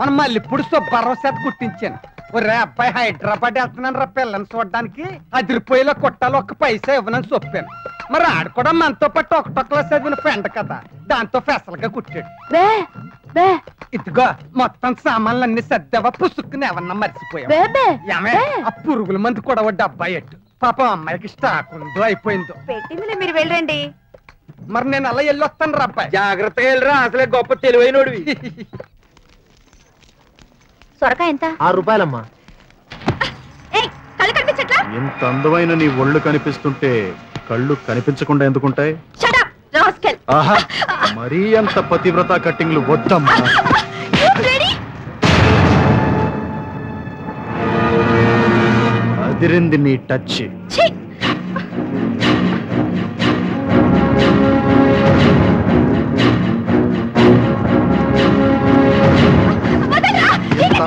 మనం మళ్ళీ ఇప్పుడు భరోసా కుట్టించాను. ఒరే అబ్బాయి హైదరాబాద్ వెళ్తున్నాను రా పిల్లని చూడడానికి, అదిరిపోయేలా కొట్టాలో ఒక్క పైసా ఇవ్వనని చెప్పాను. మరి ఆడు కూడా మనతో పాటు ఒకటొక్కలా చదివిన ఫ్రెండ్ కదా, దాంతో ఫెసలుగా కుట్టాడు. ఇదిగో మొత్తం సామాన్లు అన్ని సర్దావా? పుసుక్కుని ఏమన్నా మర్చిపోయా? పురుగుల మంది కూడా డబ్బా ఎట్టు. పాపం అమ్మాయికి స్టాక్ ఉందో అయిపోయిందో. పెట్టిందిలే, మీరు వెళ్ళండి. మరి నేను అలా వెళ్ళొస్తాను రా అబ్బాయి. జాగ్రత్తగా వెళ్ళరా, అసలే గొప్ప తెలివైనోడివి. సొరకాయ ఎంత? 6 రూపాయలమ్మా. కళ్ళు కనిపించట్లా? ఎంత అందమైన నీ ఒళ్ళు కనిపిస్తుంటే కళ్ళు కనిపించకుండా ఎందుకుంటాయి? మరీ అంత పతివ్రత కట్టింగ్లు వద్దమ్మా. అదిరింది నీ టచ్.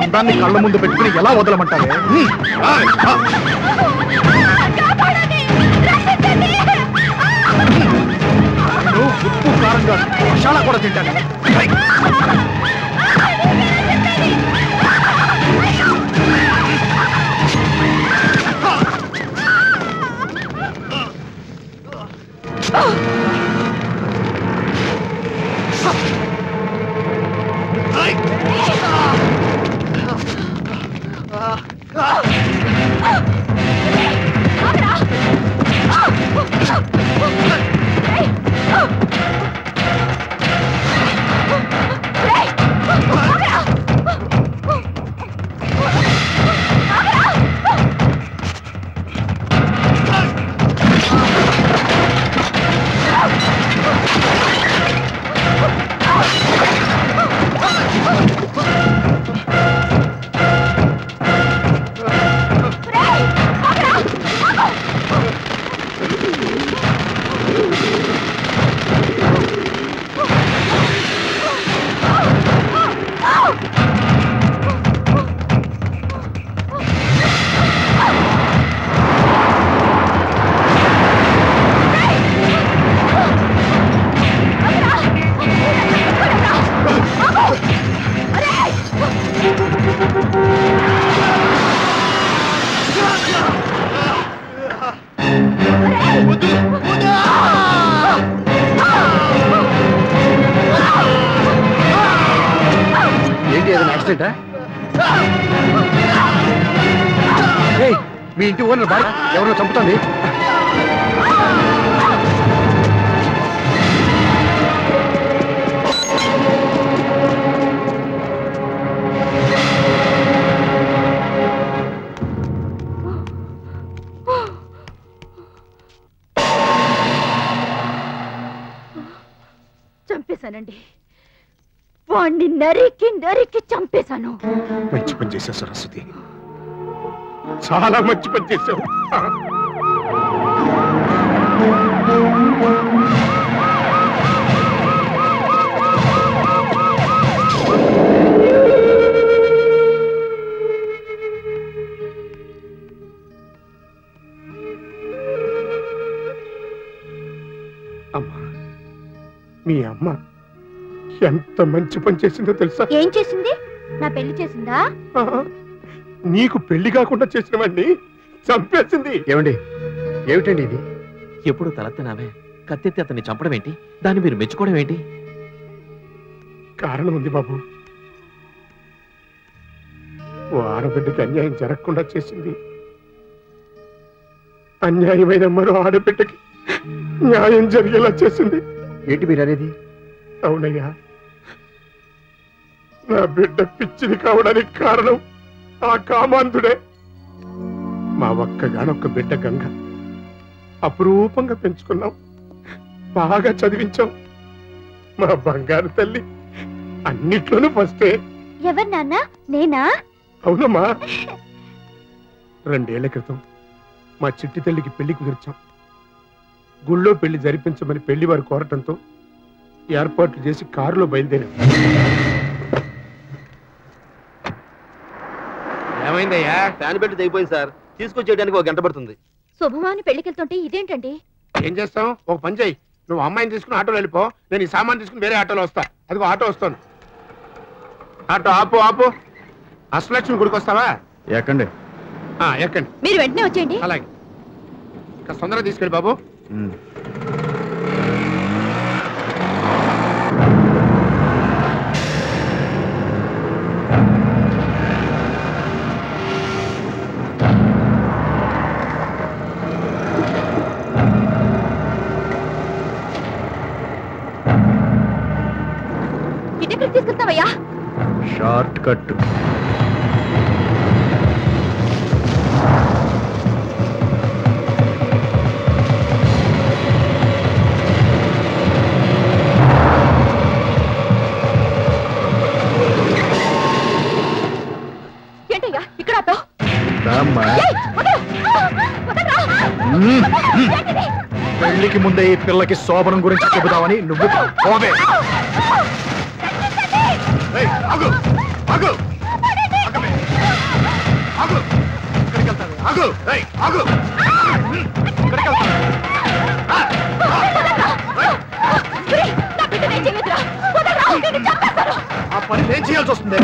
అందాన్ని కళ్ళ ముందు పెట్టుకుని ఎలా వదలమంటావే? ఉప్పు కారంగా మసాలా కూడా తింటాను. Hey! एक्सीडेंट मी इंटर ओनर बाइक एवरो चंपुतुंदी చంపేసానండి వాణ్ణి నరికి నరికి చంపేశాను. మంచి పని చేశావు సరస్వతి, చాలా మంచి పని చేశావు. అమ్మా, మీ అమ్మ ఎంత మంచి పని చేసిందో తెలుసా? ఏం చేసింది? నా పెళ్లి చేసిందా? నీకు పెళ్లి కాకుండా చేసినవన్నీ చంపేసింది. ఏమండి, ఏమిటండి ఇది? ఎప్పుడు తలెత్తనామే కత్తెత్తి అతన్ని చంపడం ఏంటి? దాన్ని మీరు మెచ్చుకోవడం ఏంటి? కారణం ఉంది బాబు, ఆడబిడ్డకి అన్యాయం జరగకుండా చేసింది. అన్యాయమైన మరో ఆడబిడ్డకి న్యాయం జరిగేలా చేసింది. ఏంటి మీరు అనేది? అవునయ్యా, నా బిడ్డ పిచ్చిది కావడానికి కారణం ఆ కామాంధుడే. మా ఒక్కగానొక్క బిడ్డ గంగ అపురూపంగా పెంచుకున్నాం, బాగా చదివించాం. మా బంగారు తల్లి అన్నిట్లోనూ ఫస్టే. ఎవరు నాన్న? నేనా? అవునమ్మా, 2 ఏళ్ల క్రితం మా చిట్టి తల్లికి పెళ్లి కుదిర్చాం. గుళ్ళో పెళ్లి జరిపించమని పెళ్లి వారు కోరటంతో ఏర్పాట్లు చేసి కారులో బయలుదేరాం. ఏమైందయ్యా? ఫ్యాన్ బెల్ట్ తెగిపోయింది సార్, తీసుకొచ్చేయడానికి 1 గంట పడుతుంది. శుభమాని పెళ్లికెళ్తుంటే ఇదేంటండి? ఏం చేస్తాం, ఒక పని చేయి, నువ్వు అమ్మాయిని తీసుకుని ఆటోలో వెళ్ళిపో, నేను ఈ సామాన్ తీసుకుని వేరే ఆటోలో వస్తా. అదిగో ఆటో వస్తాను. ఆటో ఆపు ఆపు. అష్టలక్ష్మి గుడికి వస్తావా? ఎక్కండి ఎక్కండి. మీరు వెంటనే వచ్చేయండి. అలాగే, ఇంకా తొందరగా తీసుకెళ్ళి బాబు. Short cut. ఏంటయ్యా ఇక్కడ ఆటో? పెళ్లికి ముందే ఈ పిల్లకి శోభనం గురించి చెబుదామని నువ్వు పోవే. ఆ పని నేను చేయాల్సి వస్తుంది.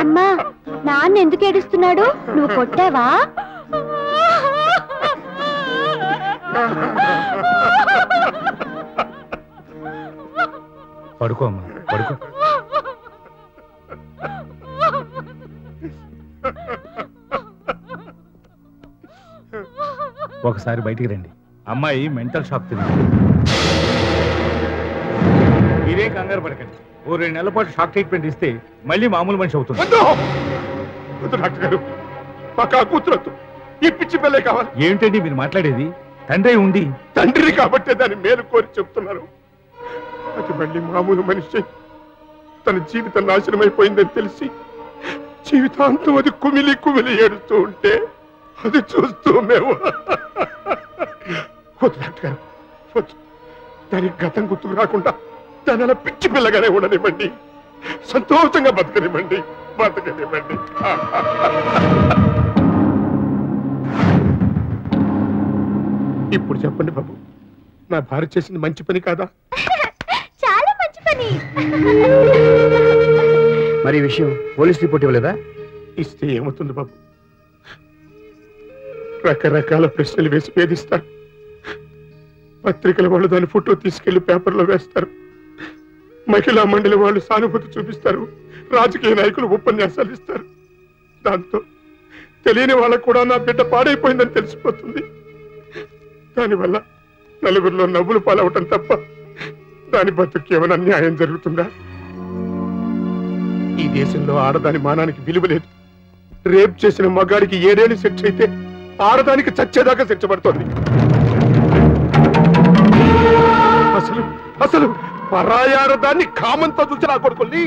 అమ్మా, నాన్న ఎందుకు ఏడుస్తున్నాడు? నువ్వు కొట్టావా? పడుకో అమ్మా, పడుకో. ఒకసారి బయటికి రండి. అమ్మాయి మెంటల్ షాక్ తింది. మీరే కంగారు పడకండి. ओ रेल षाक ट्रीटमेंट मल्ल मामूल मनि अवतुंदी पिचि पिल्ले कावाली తండ్రి ఉండి తండ్రి కాబట్టి దాని మేలు కోరి చెప్తున్నారు. అది మళ్ళీ మామూలు మనిషి తన జీవితం నాశనం అయిపోయిందని తెలిసి జీవితాంతం అది కుమిలి కుమిలి ఏడుతూ ఉంటే అది చూస్తూ మేము కొట్లాడుతాం. దాని గతం గుర్తుకు రాకుండా తనలా పిచ్చి పిల్లగానే ఉండనివ్వండి, సంతోషంగా బతకనివ్వండి బతకనివ్వండి. ఇప్పుడు చెప్పండి బాబు, నా భార్య చేసింది మంచి పని కాదా? చాలా మంచి పని. మరి ఈ విషయం పోలీస్ రిపోర్ట్ ఇవ్వలేదా? ఇస్తే ఏమవుతుంది బాబు, రకరకాల ప్రశ్నలు వేసి వేధిస్తారు. పత్రికల వాళ్ళు దాని ఫోటో తీసుకెళ్లి పేపర్లో వేస్తారు. మహిళా మండలి వాళ్ళు సానుభూతి చూపిస్తారు. రాజకీయ నాయకులు ఉపన్యాసాలు ఇస్తారు. దాంతో తెలియని వాళ్ళకు కూడా నా బిడ్డ పాడైపోయిందని తెలిసిపోతుంది. దానివల్ల నలుగురిలో నవ్వులు పాలవటం తప్ప దాని బతుకు ఏమైనా అన్యాయం జరుగుతుందా? ఈ దేశంలో ఆడదాని మానానికి విలువ లేదు. రేప్ చేసిన మగాడికి 7 ఏళ్ళు శిక్ష అయితే ఆడదానికి చచ్చేదాకా శిక్ష పడుతోంది. అసలు అసలు పరాయారదాన్ని కామంతో చూసిన ఆ కొడుకుల్ని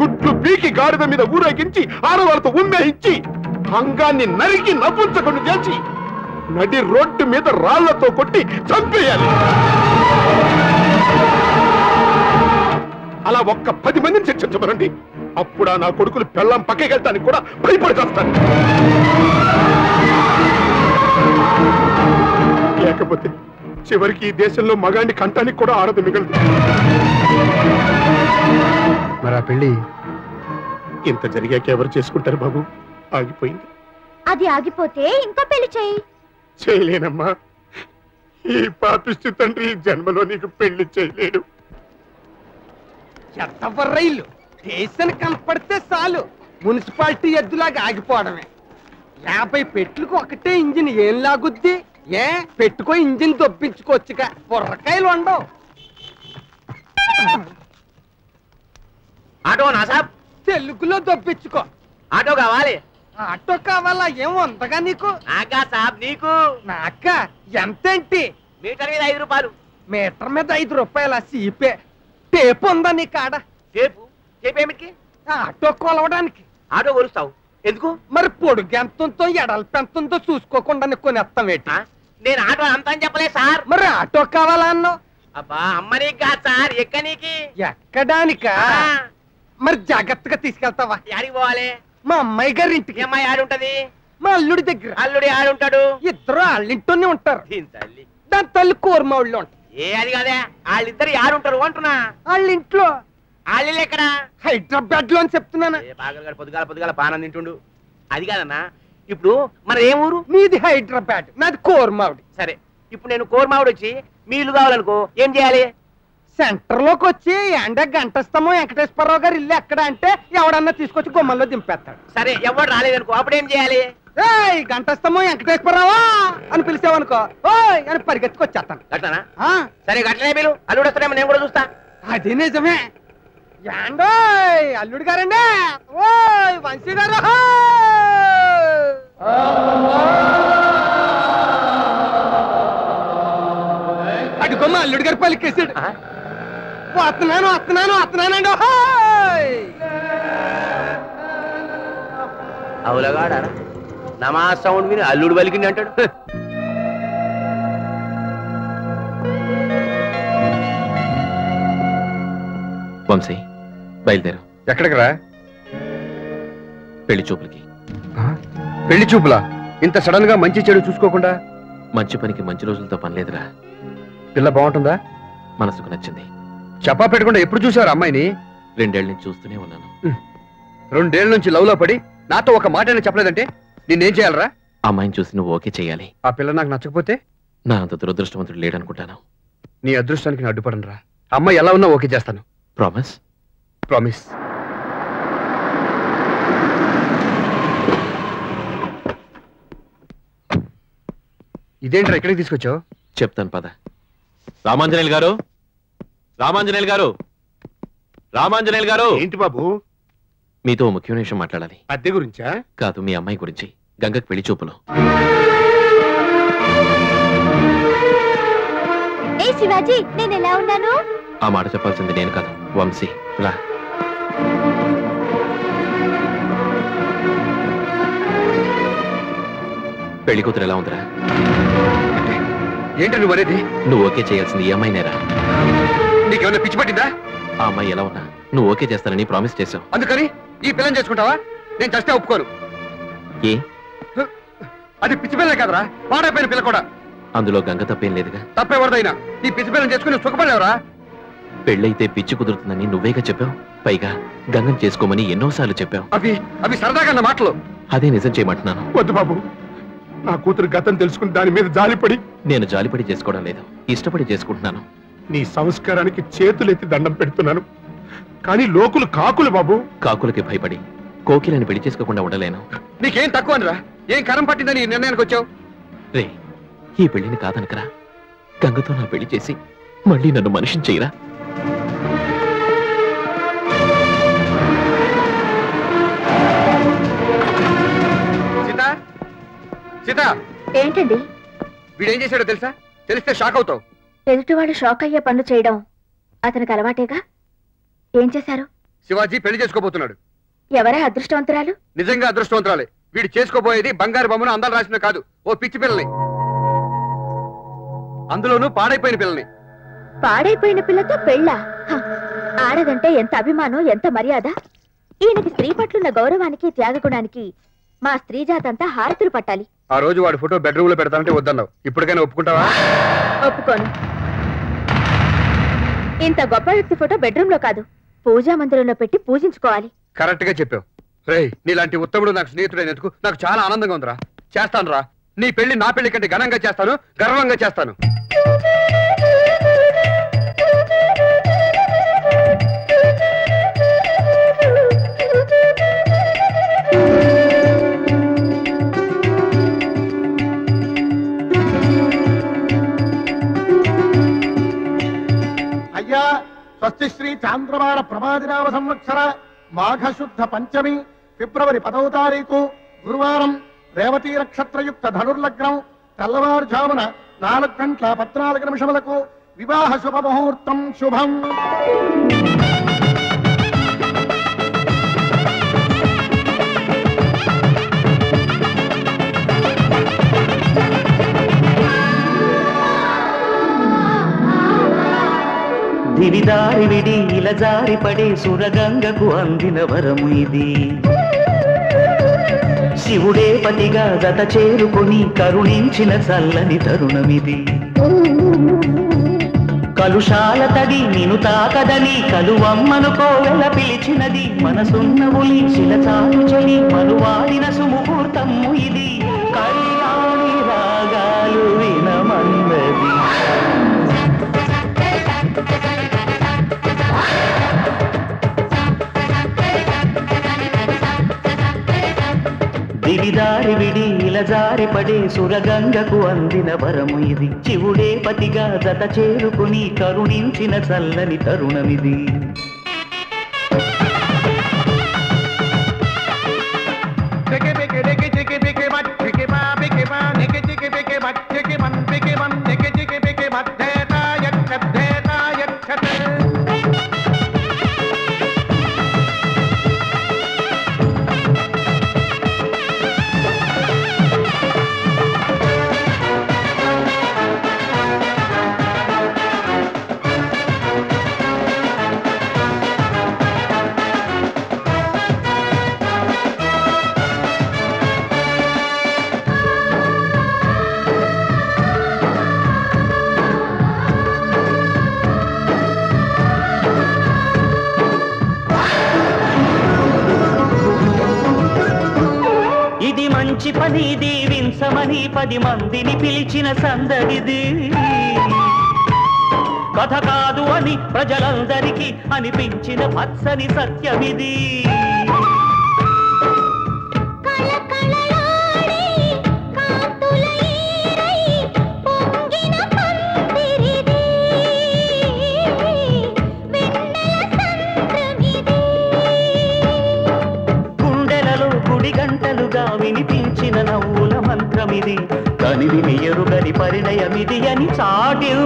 గుడ్లు పీకి గాడిద మీద ఊరేగించి ఆడవాళ్ళతో ఉమ్మేయించి అంగాన్ని నరికి నవ్వుంచకుండా చేసి నడి రోడ్డు మీద రాళ్లతో కొట్టి చంపేయాలి. అలా ఒక్క 10 మందిని శిక్షించమనండి. అప్పుడా నా కొడుకులు పెళ్ళం పక్కకెళ్ళటానికి కూడా భయపడి చేస్తాను. లేకపోతే చివరికి ఈ దేశంలో మగాన్ని కంటానికి కూడా ఆడదు మిగలదు. మరి ఆ పెళ్లి ఇంత జరిగాక ఎవరు చేసుకుంటారు బాబు? ఆగిపోయింది. అది ఆగిపోతే ఇంకో పెళ్లి చేయి. చేయలేనమ్మా, ఈ పాపిష్టి తండ్రి జన్మలో నీకు పెళ్లి చేయలేడు. చెత్తవర్రైలు దేశం కనపడితే చాలు మున్సిపాలిటీ ఎద్దులాగా ఆగిపోవడమే. 50 పెట్లకు ఒకటే ఇంజిన్ ఏం లాగుద్ది? ఏ పెట్టుకో ఇంజిన్ దొప్పించుకోవచ్చుగా. బుర్రకాయలు ఉండవు. ఆటోనా సాబ్? తెలుగులో దొప్పించుకో. ఆటో కావాలి. ఆటో కావాలా? ఏమో అంతగా నీకు నీకు నాక ఎంతేంటి? మీటర్ మీద 5 రూపాయలు. మీటర్ మీద 5 రూపాయల సీపే టేపు ఉందా నీ కాడ? టేపు ఆటో కొలవడానికి. ఆటో కొలుస్తావు ఎందుకు? మరి పొడుగు ఎంతుందో ఎడలు పెంతుందో చూసుకోకుండా నీకు కొనేస్తామేట. నేను ఆటో అంత అని చెప్పలే సార్. మరి ఆటో కావాలా అన్నావు? అబ్బా అమ్మ నీకు కాదు సార్, ఎక్కనీకి. ఎక్కడానిక? మరి జాగ్రత్తగా తీసుకెళ్తావా? ఎక్కడికి పోవాలి? మా అమ్మాయి గారి ఇంటికి. అమ్మాయి ఆడుంటది మా అల్లుడి దగ్గర. అల్లుడి ఆడుంటాడు. ఇద్దరు వాళ్ళింటూనే ఉంటారు. దాని తల్లి కోరమా వాళ్ళు ఉంటారు. ఏ అది కాదే, వాళ్ళిద్దరు ఆడుంటారు అంటున్నా. వాళ్ళింట్లో వాళ్ళు ఎక్కడ? హైదరాబాద్ లో అని చెప్తున్నాను. బాగా పొద్దుగాల పొద్దుగాల బాగా తింటుండు. అది కాదన్నా, ఇప్పుడు మన ఏ ఊరు? మీది హైదరాబాద్, నాది కోరమావుడి. సరే, ఇప్పుడు నేను కోరమావుడి వచ్చి మీ ఇల్లు కావాలనుకో, ఏం చేయాలి? సెంటర్ లోకి వచ్చి ఎండ గంటస్తామో వెంకటేశ్వరరావు గారు ఇల్లు ఎక్కడ అంటే ఎవడన్నా తీసుకొచ్చి గుమ్మల్లో దింపేస్తాడు. సరే, ఎవడు రాలేదనుకో అప్పుడు ఏం చేయాలి? ఏయ్ గంటస్తామో వెంకటేశ్వరరావా అని పిలిచావనుకో ఓయ్ అని పరిగెత్తుకొచ్చేస్తాను. గట్లనా? సరే గట్లనే మీరు అల్లుడు వస్తారేమో నేను కూడా చూస్తా. అది నిజమే. ఏండోయ్ అల్లుడు గారండి, ఓయ్ వంశీ గారు. అడుగుమ్మ అల్లుడు గారు పలికేసాడు. అతనాను అతనాను అతనానండి. అవులగాడా నమాజ్ సౌండ్ విని అల్లుడు పలికింది అంటాడు. వంశీ బయలుదేరు. ఎక్కడికి రా? పెళ్లి చూపులకి. పెళ్లి చూపులా? ఇంత సడన్ గా మంచి చెడు చూసుకోకుండా? మంచి పనికి మంచి రోజులతో పనిలేదురా. పిల్ల బాగుంటుందా? మనసుకు నచ్చింది. చపా పెట్టకుండా ఎప్పుడు చూసారు అమ్మాయిని? 2 ఏళ్ళ నుంచి చూస్తూనే ఉన్నాను. 2 ఏళ్ళ నుంచి లవ్ లో పడి నాతో ఒక మాట చెప్పలేదంటే నేనేం చేయాలరా? అమ్మాయిని చూసి నువ్వు ఓకే చేయాలి. ఆ పిల్ల నాకు నచ్చకపోతే? నా అంత దురదృష్టవంతుడు లేడనుకుంటాను. నీ అదృష్టానికి నేను అడ్డుపడనురా. అమ్మాయి ఎలా ఉన్నా ఓకే చేస్తాను. ప్రామిస్? ప్రామిస్. ఇదేంట్రా ఎక్కడికి తీసుకొచ్చావు? చెప్తాను పద. రామాంజనేయులు గారు, రామాంజనేయులు గారు. రామాంజనేయులు గారు ఏంటి బాబు మీతో ముఖ్యమైన విషయం మాట్లాడాలి. అద్దె గురించా? కాదు, మీ అమ్మాయి గురించి. గంగకు పెళ్లి చూపులు. ఏ శివాజీ, నేను ఎలా ఉన్నాను? ఆ మాట చెప్పాల్సింది నేను కాదు, వంశీ. రా. పెళ్లి కూతురు ఎలా ఉందిరా? ఏంటో నువ్వు అనేది? నువ్వు ఓకే చేయాల్సింది ఈ అమ్మాయినేరా. నీకేమైనా పిచ్చి పట్టిందా? ఆ అమ్మాయి ఎలా ఉన్నా నువ్వు ఓకే చేస్తానని ప్రామిస్ చేసావు, అందుకని ఈ పిల్లని చేసుకుంటావా? నేను చస్తే ఒప్పుకోను. ఏ అది పిచ్చి పిల్లలే కదరా, పాడైపోయిన పిల్ల కూడా. అందులో గంగ తప్పేం లేదుగా. తప్పేవరదైనా ఈ పిచ్చి పిల్లని చేసుకుని సుఖపడలేవరా? పెళ్ళైతే పిచ్చి కుదురుతుందని నువ్వేగా చెప్పావు, పైగా గంగం చేసుకోమని ఎన్నోసార్లు చెప్పావు. అవి సరదాగా మాటలు. అదే నిజం చేయమంటున్నాను. వద్దు బాబు, నా కూతురు గతం తెలుసుకుని దాని మీద జాలిపడి. నేను జాలిపడి చేసుకోవడం లేదు, ఇష్టపడి చేసుకుంటున్నాను. నీ సంస్కారానికి చేతులెత్తి దండం పెడుతున్నాను, కానీ లోకులు కాకులు బాబు. కాకులకి భయపడి కోకిలని పెళ్లి చేసుకోకుండా ఉండలేను. నీకేం తక్కువ అనరా? ఏం కరం పట్టిందని నిర్ణయానికి వచ్చావు? రే, ఈ పెళ్లిని కాదనకరా. గంగతో నా పెళ్లి చేసి మళ్ళీ నన్ను మనిషిని చేయరా? ఏంటండి వీడేం చేశాడో తెలుసా? తెలిస్తే షాక్ అవుతావు. ఎదుటివాడు షాక్ అయ్యే పనులు చేయడం అతనికి అలవాటేగా. ఏం చేశారు? శివాజీ పెళ్లి చేసుకోబోతున్నాడు. ఎవరే అదృష్టవంతురాలు? నిజంగా అదృష్టవంతురాలే. వీడు చేసుకోబోయేది బంగారు బొమ్మను అందాలు రాసిన కాదు, ఓ పిచ్చి పిల్లని, అందులోనూ పాడైపోయిన పిల్లని. పాడైపోయిన పిల్లతో పెళ్ళా? ఆడదంటే ఎంత అభిమానం, ఎంత మర్యాద. ఈయనకి స్త్రీ పట్లున్న గౌరవానికి, త్యాగగుణానికి మా స్త్రీ జాతంతా హారతులు పట్టాలి. ఆ రోజు వాడి ఫోటో బెడ్రూమ్ లో పెడతానంటే వద్దన్నావు, ఇప్పటికైనా ఒప్పుకుంటావా? ఒప్పుకోను. ఇంత గొప్ప వ్యక్తి ఫోటో బెడ్రూమ్ లో కాదు, పూజా మందిరంలో పెట్టి పూజించుకోవాలి. కరెక్ట్ గా చెప్పావు. రే, నీలాంటి ఉత్తముడు నాకు స్నేహితుడైనందుకు నాకు చాలా ఆనందంగా ఉందిరా. చేస్తాను రా, నీ పెళ్లి నా పెళ్లి కంటే ఘనంగా చేస్తాను, గర్వంగా చేస్తాను. స్వస్తిశ్రీ చాంద్రవార ప్రమాదినామ సంవత్సర మాఘశుద్ధ పంచమి ఫిబ్రవరి 10వ తారీఖు గురువారం రేవతీ నక్షత్రయుక్త ధనుర్లగ్నం తెల్లవారుజామున 4:14 వివాహ శుభముహూర్తం. శుభం. దివిదారి విడి ఇలా జారి పడే సురగంగకు అందిన వరము ఇది. శివుడే పతిగా గత చేరుకొని కరుణించిన చల్లని తరుణమిది. కలుషాల తడి నిను తాకదని కలువమ్మనుకోవెల పిలిచినది మనసున్న ఉలి శిలచాలు చెలి మనువాడిన సుముహూర్తము ఇది. కళ్యాణి రాగాలు వినమన్నది. దివిదారి విడి ఇలా జారి పడే సురగంగకు అందిన వరము ఇది. శివుడే పతిగా జత చేరుకుని కరుణించిన చల్లని తరుణమిది. పని దీవించమని 10 మందిని పిలిచిన సందడిది. కథ కాదు అని ప్రజలందరికీ అనిపించిన పచ్చని సత్యమిది.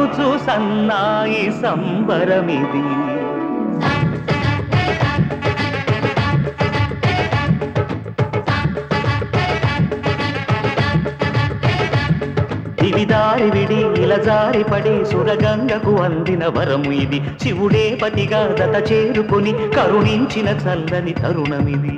పంచు సన్నాయి సంబరమిది. దివిదారి విడి ఇలజారి పడి సురగంగకు అందిన వరము ఇది. శివుడే పతిగా దత చేరుకుని కరుణించిన చల్లని తరుణమిది.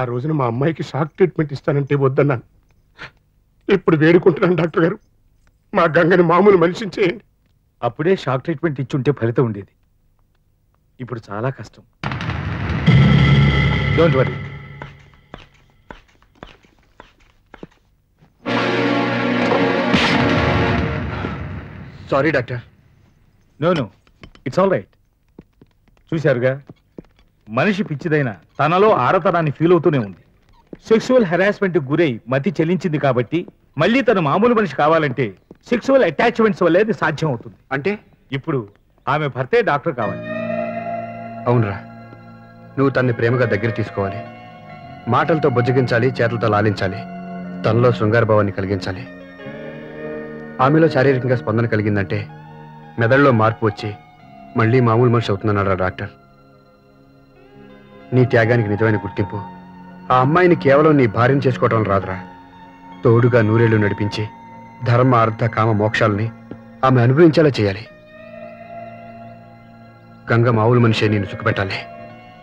ఆ రోజున మా అమ్మాయికి షాక్ ట్రీట్మెంట్ ఇస్తానంటే వద్దన్నాను. ఇప్పుడు వేడుకుంటున్నాను డాక్టర్ గారు, మా గంగని మామూలు మనిషిని చేయండి. అప్పుడే షాక్ ట్రీట్మెంట్ ఇచ్చుంటే ఫలితం ఉండేది. ఇప్పుడు చాలా కష్టం. Don't worry. Sorry doctor. No no, it's all right. చూశారుగా, మనిషి పిచ్చిదైనా తనలో ఆరతనాన్ని ఫీల్ అవుతూనే ఉంది. సెక్సువల్ హెరాస్మెంట్ గురై మతి చెలించింది కాబట్టి మళ్ళీ తన మామూలు మనిషి కావాలంటే సెక్సువల్ అటాచ్మెంట్స్ వల్లే అది సాధ్యం అవుతుంది. అంటే ఇప్పుడు ఆమె భర్తే డాక్టర్ కావాలి. అవునరా, నువ్వు తన్ని ప్రేమగా దగ్గర తీసుకోవాలి, మాటలతో బుజ్జగించాలి, చేతులతో లాలించాలి, తనలో శృంగార భావాన్ని కలిగించాలి. ఆమెలో శారీరకంగా స్పందన కలిగిందంటే మెదడులో మార్పు వచ్చి మళ్ళీ మామూలు మనిషి అవుతుందన్నారా డాక్టర్. నీ త్యాగానికి నిజమైన గుర్తింపు ఆ అమ్మాయిని కేవలం నీ భార్యను చేసుకోవటం రాదురా. తోడుగా నూరేళ్లు నడిపించి ధర్మ అర్థ కామ మోక్షాలని ఆమె అనుభవించేలా చేయాలి. గంగ మావుల మనిషి నేను సుఖపెట్టాలి.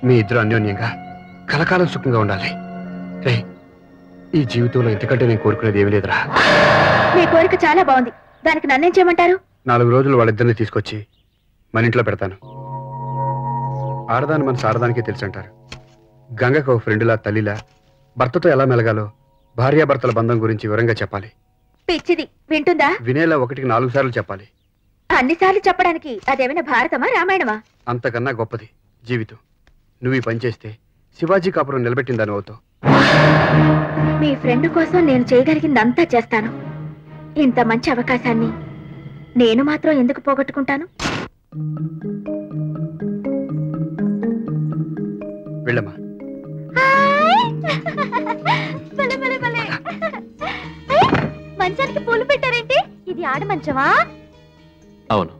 మీ ఇద్దరు అన్యోన్యంగా కలకాలం సుఖంగా ఉండాలి. రే, ఈ జీవితంలో ఇంతకంటే నేను కోరుకునేది ఏమీ లేదురా. మీ కోరిక చాలా బాగుంది, దానికి నన్నేం చేయమంటారు? 4 రోజులు వాళ్ళిద్దరిని తీసుకొచ్చి మన ఇంట్లో పెడతాను. ఆడదాన్ని మన సారదానికే తెలుసు అంటారు. గంగకు ఫ్రెండ్లా, తల్లిలా, భర్తతో ఎలా మెలగాలో భార్యాభర్తల బంధం గురించి వివరంగా చెప్పాలి. పిచ్చిది వింటుందా? వినేలా 1కి 4 సార్లు చెప్పాలి. అన్నిసార్లు చెప్పడానికి అదేమైనా భారతమా రామాయణమా? అంతకన్నా గొప్పది జీవితం. నువ్వు ఈ పని చేస్తే శివాజీ కాపురం నిలబెట్టిందని అవుతావు. మీ ఫ్రెండ్ కోసం నేను చేయగలిగిందంతా చేస్తాను. ఇంత మంచి అవకాశాన్ని నేను మాత్రం ఎందుకు పోగొట్టుకుంటాను? వెళ్ళమ్మా. మంచానికి పూలు పెట్టారేంటి? ఇది ఆడ మంచమా? అవును.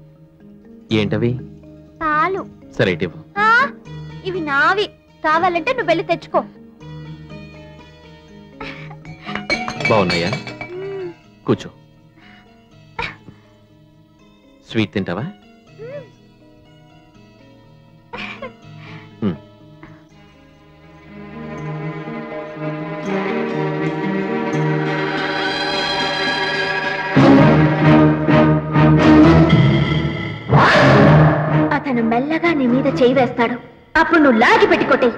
ఏంటవి? పాలు. సరే ఇవి నావి, కావాలంటే నువ్వు వెళ్ళి తెచ్చుకో. బాగున్నాయా? కూర్చో. స్వీట్ తింటావా? అతను మెల్లగా నీ మీద చేయి వేస్తాడు. ఆ అప్పుడు నువ్వు లాగి పెట్టి కొట్టేయి.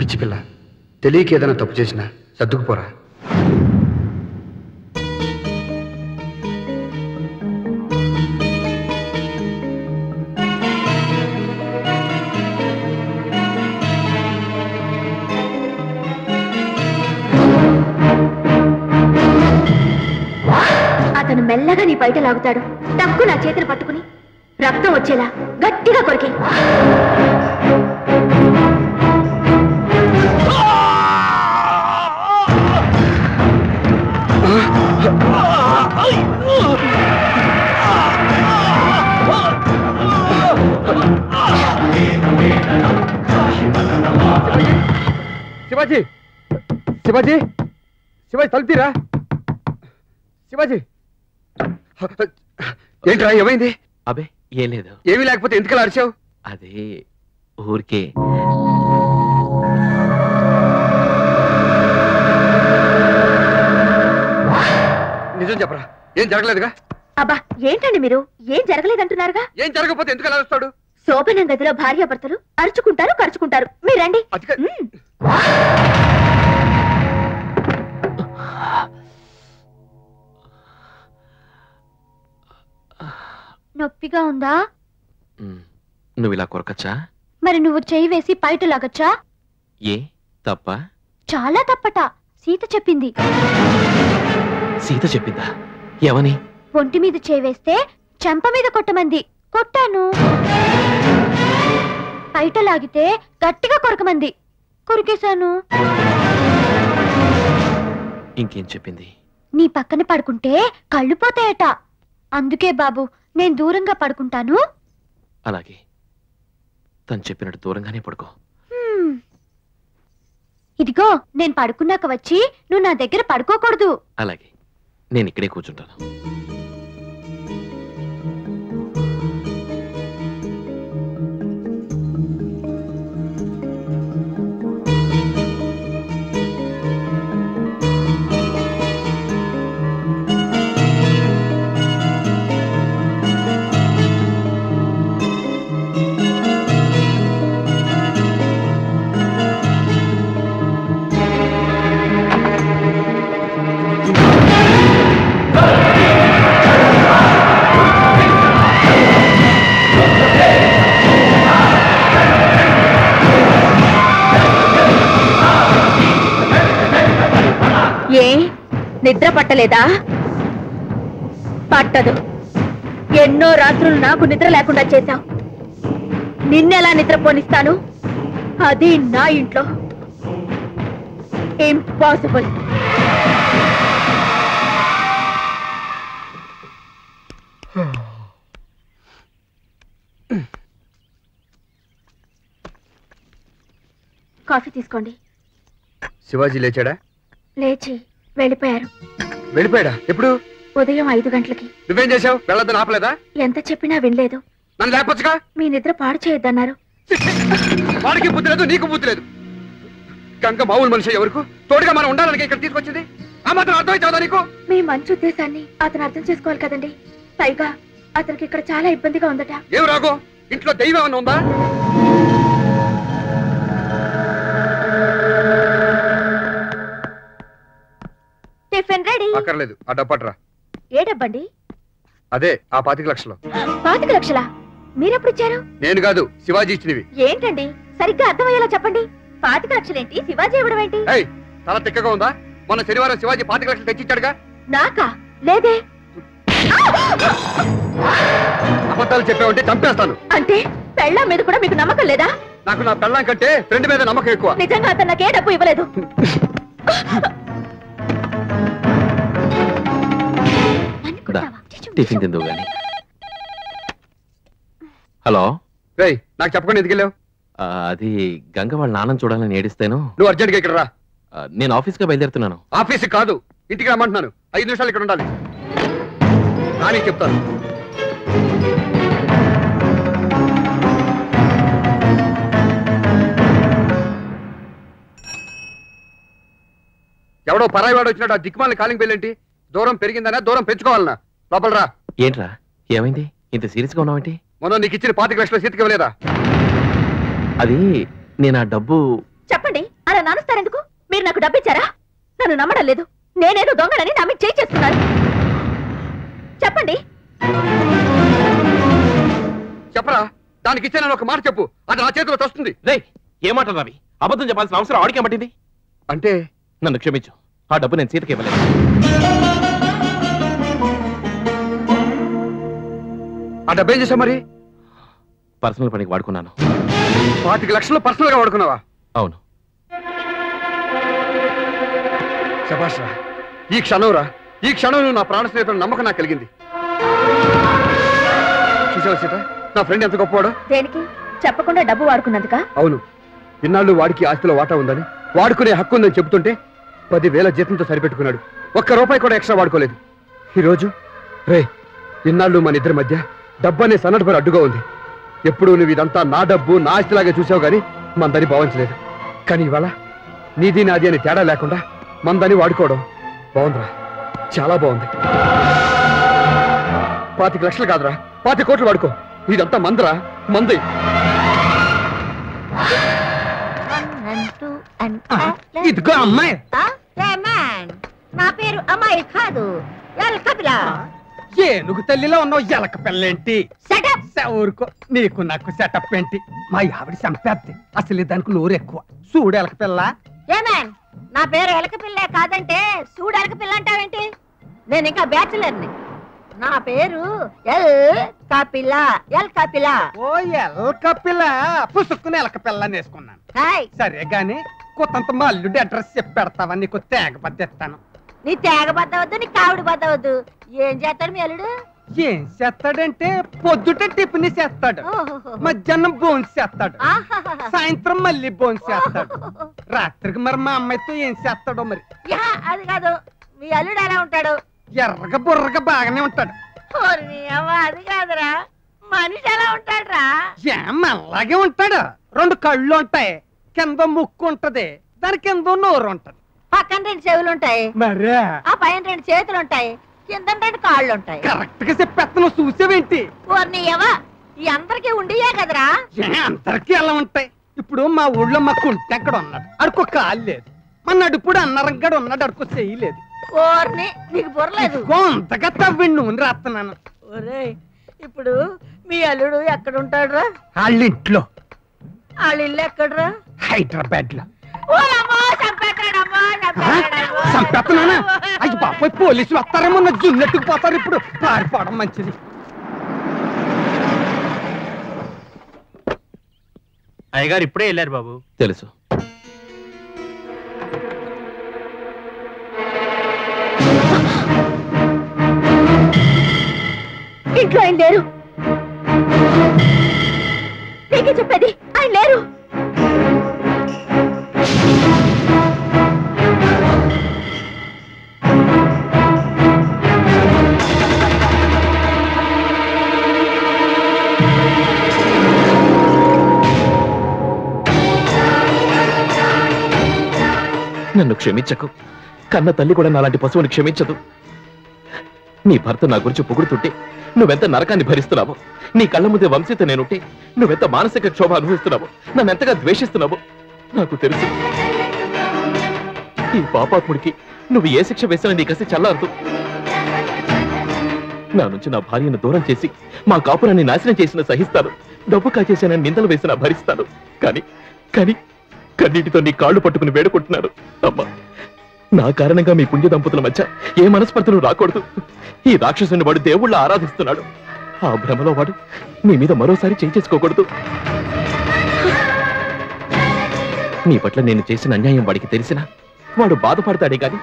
పిచ్చి పిల్ల, తెలియక ఏదైనా తప్పు చేసినా సర్దుకుపోరా. మెల్లగా నీ బయట లాగుతాడు, తక్కువ నా చేతులు పట్టుకుని రక్తం వచ్చేలా గట్టిగా కొరికే. శివాజీ, శివాజీ, శివాజీ తలుతీరా? శివాజీ ఏంట్రా ఏమైంది? అబే ఏం లేదు. ఏమీ లేకపోతే ఎందుకలా అరిచావు? అదే ఊరికే. నిజం చెప్పరా, ఏం జరగలేదుగా? అబ్బా ఏంటండి మీరు, ఏం జరగలేదంటున్నారుగా? ఏం జరగకపోతే ఎందుకు అలా అరుస్తాడు? శోభనం గదిలో భార్య భర్తలు అరుచుకుంటారు, కరుచుకుంటారు. మీరండి నొప్పిగా ఉందా? నువ్వు ఇలా కొరకచ్చా? మరి నువ్వు చెయ్యి వేసి పైట లాగచ్చా? ఏ తప్ప? చాలా తప్పట. సీత చెప్పింది. సీత చెప్పిందా? ఎవని? ఒంటి మీద చేయి వేస్తే చెంప మీద కొట్టమంది, కొట్టాను. పైట లాగితే గట్టిగా కొరకమంది, కొరికేశాను. ఇంకేం చెప్పింది? నీ పక్కన పడుకుంటే కళ్ళు పోతాయట, అందుకే బాబు నేను దూరంగా పడుకుంటాను. అలాగే, తను చెప్పినట్టు దూరంగానే పడుకో. ఇదిగో నేను పడుకున్నాక వచ్చి నువ్వు నా దగ్గర పడుకోకూడదు. అలాగే, నేను ఇక్కడే కూర్చుంటాను. నిద్ర పట్టలేదా? పట్టదు. ఎన్నో రాత్రులు నాకు నిద్ర లేకుండా చేశావు. నిన్నెలా నిద్ర పోనిస్తాను? అది నా ఇంట్లో ఇంపాసిబుల్. కాఫీ తీసుకోండి. శివాజీ లేచాడా? లేచి వెళ్ళిపోయారు. వెళ్ళిపోయాడా? ఎప్పుడు? ఉదయం 5 గంటలకి. నువ్వేం చేశావు? వెళ్ళొద్దని ఆపలేదా? ఎంత చెప్పినా వినలేదు. నన్ను లేపొచ్చుగా. మీ నిద్ర పాడు చేయొద్దన్నారు. వాడికి బుద్ధి లేదు, నీకు బుద్ధి లేదు. కంక మామూలు మనిషి ఎవరికి తోడుగా మనం ఉండాలని ఇక్కడ తీసుకొచ్చింది. ఆ మాత్రం అర్థమై చదువు నీకు? మీ మంచి ఉద్దేశాన్ని అతను అర్థం చేసుకోవాలి కదండి. పైగా అతనికి ఇక్కడ చాలా ఇబ్బందిగా ఉందట. ఏం రాగో, ఇంట్లో దైవం ఏమన్నా ఉందా? అక్కర్లేదు, ఆ డబ్బట్రా. ఏ డబ్బండి? అదే ఆ 25 లక్షలు. 25 లక్షలా? మీరెప్పుడు ఇచ్చారు? నేను కాదు, శివాజీ ఇచ్చినవి. ఏంటండి సరిగ్గా అర్థమయ్యేలా చెప్పండి. 25 లక్షలేంటి? శివాజీ ఇవ్వడం ఏంటి? తల తిక్కగా ఉందా? మొన్న శనివారం శివాజీ 25 లక్షలు తెచ్చిచ్చాడుగా. నాకా? లేదే. అబద్ధాలు చెప్పావంటే చంపేస్తాను. అంటే పెళ్ళాం మీద కూడా మీకు నమ్మకం లేదా? నాకు నా పెళ్ళాం కంటే ఫ్రెండ్ మీద నమ్మకం ఎక్కువ. నిజంగా అతను నాకే డబ్బు ఇవ్వలేదు. టిఫిన్ తిందో గాని. హలో రేయ్, నాకు చెప్పకుండా ఎందుకు వెళ్ళావు? అది గంగ వాళ్ళ నాన్నని చూడాలని ఏడిస్తాను. నువ్వు అర్జెంట్గా ఇక్కడ రా. నేను ఆఫీస్గా బయలుదేరుతున్నాను. ఆఫీస్ కాదు, ఇంటికి రమ్మంటున్నాను. 5 నిమిషాలు ఇక్కడ ఉండాలి. నాని చెప్తాను. ఎవరు ఎవడో పరాయివాడు వచ్చినట్టు ఆ దిక్కుమాలిన కాలింగ్ బెల్ ఏంటి? దూరం పెరిగిందనే దూరం పెంచుకోవాలనా? లోపల రా. ఏంట్రా ఏమైంది? ఇంత సీరియస్ గా ఉన్నావేంటి? మొన్న నీకు ఇచ్చిన 25 లక్షల సీతకి ఇవ్వలేదా? అది నేను ఆ డబ్బు చెప్పండి అలా నానుస్తారు ఎందుకు? మీరు నాకు డబ్బు ఇచ్చారా? నన్ను నమ్మడం లేదు. నేనేదో దొంగనని నా మీద చేయి చేస్తున్నారు. చెప్పండి. చెప్పరా దానికి ఇచ్చానని ఒక మాట చెప్పు. అది నా చేతిలో వస్తుంది. రేయ్ ఏ మాట రవి? అబద్ధం చెప్పాల్సిన అవసరం ఆడికి ఏమట్టింది? అంటే నన్ను క్షమించు, ఆ డబ్బు నేను సీతకి ఇవ్వలేదు. ఆ డబ్బు ఏం చేశావు మరి? పర్సనల్ పనికి వాడుకున్నాను. 25 లక్షలు పర్సనల్ గా వాడుకున్నావా? అవును. శభాష్ రా, ఈ క్షణం రా, ఈ క్షణం నువ్వు నా ప్రాణ స్నేహితుడు నమ్మకం నాకు కలిగింది. చూసావా సీత నా ఫ్రెండ్ ఎంత గొప్పవాడు? దేనికి చెప్పకుండా డబ్బు వాడుకున్నందుక? అవును. ఇన్నాళ్ళు వాడికి ఆస్తిలో వాటా ఉందని వాడుకునే హక్కు ఉందని చెబుతుంటే 10,000 జీతంతో సరిపెట్టుకున్నాడు. ఒక్క రూపాయి కూడా ఎక్స్ట్రా వాడుకోలేదు. ఈరోజు రే ఇన్నాళ్ళు మన ఇద్దరి మధ్య డబ్బు అనే సన్నడపరు అడ్డుగా ఉంది. ఎప్పుడు నువ్వు ఇదంతా నా డబ్బు నా ఆస్తిలాగే చూసావు కానీ మందని భావించలేదు. కానీ ఇవాళ నీది నాది అని తేడా లేకుండా మందని వాడుకోవడం బాగుందిరా, చాలా బాగుంది. 25 లక్షలు కాదురా, 25 కోట్లు వాడుకో. ఇదంతా మందరా, మంది. ఇదిగో అమ్మాయి. నా పేరు అమ్మాయి కాదు ఎలక పిల్ల. ఏనుగు తల్లిలో ఉన్నావు ఎలక పిల్లేంటి? ఊరుకో, నీకు నాకు సెటప్ ఏంటి? మా ఆవిడ సంపేద్ది, అసలు దానికి నోరు ఎక్కువ. చూడు ఎలక పిల్ల. ఏమేన్ నా పేరు ఎలక పిల్లే కాదంటే చూడు ఎలక పిల్ల అంటావేంటి? నేను ఇంకా బ్యాచులర్ని. నా పేరు ఎల్క పిల్ల. ఎల్క పిల్ల? ఓ ఎల్క పిల్ల, పుసుక్కుని ఎలక పిల్లని వేసుకున్నాను. సరే గాని కొత్త మా అల్లుడి అడ్రస్ చెప్పి పెడతావా? నీకు తేగబద్దెత్తాను. నీ తేగబద్ద వద్దు, నీ కావిడి బద్ద వద్దు. ఏం చేస్తాడు మీ అల్లుడు? ఏం చేస్తాడంటే పొద్దుట టిఫిన్ చేస్తాడు, మధ్యాహ్నం బోన్స్ చేస్తాడు, సాయంత్రం మళ్ళీ బోన్స్ చేస్తాడు, రాత్రికి మరి మా అమ్మాయితో ఏం చేస్తాడో మరి. అది కాదు, మీ అల్లుడు ఎలా ఉంటాడు? ఎర్రగా బుర్రగా బాగానే ఉంటాడు. అది కాదురా, మనిషి ఎలా ఉంటాడు రా? అలాగే ఉంటాడు. 2 కళ్ళు ఉంటాయి, కింద ముక్కు ఉంటది, దాని కింద నోరు ఉంటది, పక్కన 2 చెవులు ఉంటాయి, మరి ఆ పైన 2 చేతులు ఉంటాయి, కింద 2 కాళ్ళు ఉంటాయి. కరెక్ట్ గా చెప్పేస్తాను, చూసేవేంటి? ఈ అందరికీ ఉండియే కదరా? అందరికీ ఎలా ఉంటాయి? ఇప్పుడు మా ఊళ్ళో మా కుంటి అక్కడ ఉన్నాడు, అడుకో కాలు లేదు. మా నడుపుడు అన్నారంగాడు ఉన్నాడు, అడుకో చెయ్యలేదు. నీకు బుర్రలేదు. అంతగా తవ్వి నూనె రాస్తున్నాను. ఇప్పుడు మీ అల్లుడు ఎక్కడ ఉంటాడు రా? వాళ్ళింట్లో. వాళ్ళిల్లు ఎక్కడరా? హైదరాబాద్ లో. చంపేస్తున్నానా? అయ్యి బాబాయ్, పోలీసులు వస్తారేమో, నా జుల్లెట్టుకు పోతారు. ఇప్పుడు పారిపోవడం మంచిది. అయ్యగారు ఇప్పుడే వెళ్ళారు బాబు. తెలుసు. ఇంట్లో ఆయన లేరు. నీకే చెప్పేది, ఆయన లేరు. నన్ను క్షమించకు. కన్న తల్లి కూడా నాలాంటి పశువుని క్షమించదు. నీ భర్త నా గురించి పొగుడుతుంటే నువ్వెంత నరకాన్ని భరిస్తున్నావో, నీ కళ్ళ ముందే వంశీత నేనుంటే నువ్వెంత మానసిక క్షోభ అనుభవిస్తున్నావో, నన్నెంతగా ద్వేషిస్తున్నావో నాకు తెలుసు. ఈ పాపాత్ముడికి నువ్వు ఏ శిక్ష వేసినా నీ కసి చల్లారదు. నా నుంచి నా భార్యను దూరం చేసి మా కాపురాన్ని నాశనం చేసిన సహిస్తాను, డబ్బు కాచేసానని నిందలు వేసినా భరిస్తాను. కానీ కానీ కన్నీటితో నీ కాళ్ళు పట్టుకుని వేడుకుంటున్నాను. అమ్మా, నా కారణంగా మీ పుణ్య దంపతుల మధ్య ఏ మనస్పర్ధలు రాకూడదు. ఈ రాక్షసుని వాడు దేవుళ్ళ ఆరాధిస్తున్నాడు. ఆ భ్రమలో వాడు మీ మీద మరోసారి చేయించేసుకోకూడదు. మీ పట్ల నేను చేసిన అన్యాయం వాడికి తెలిసినా వాడు బాధపడతాడే కానీ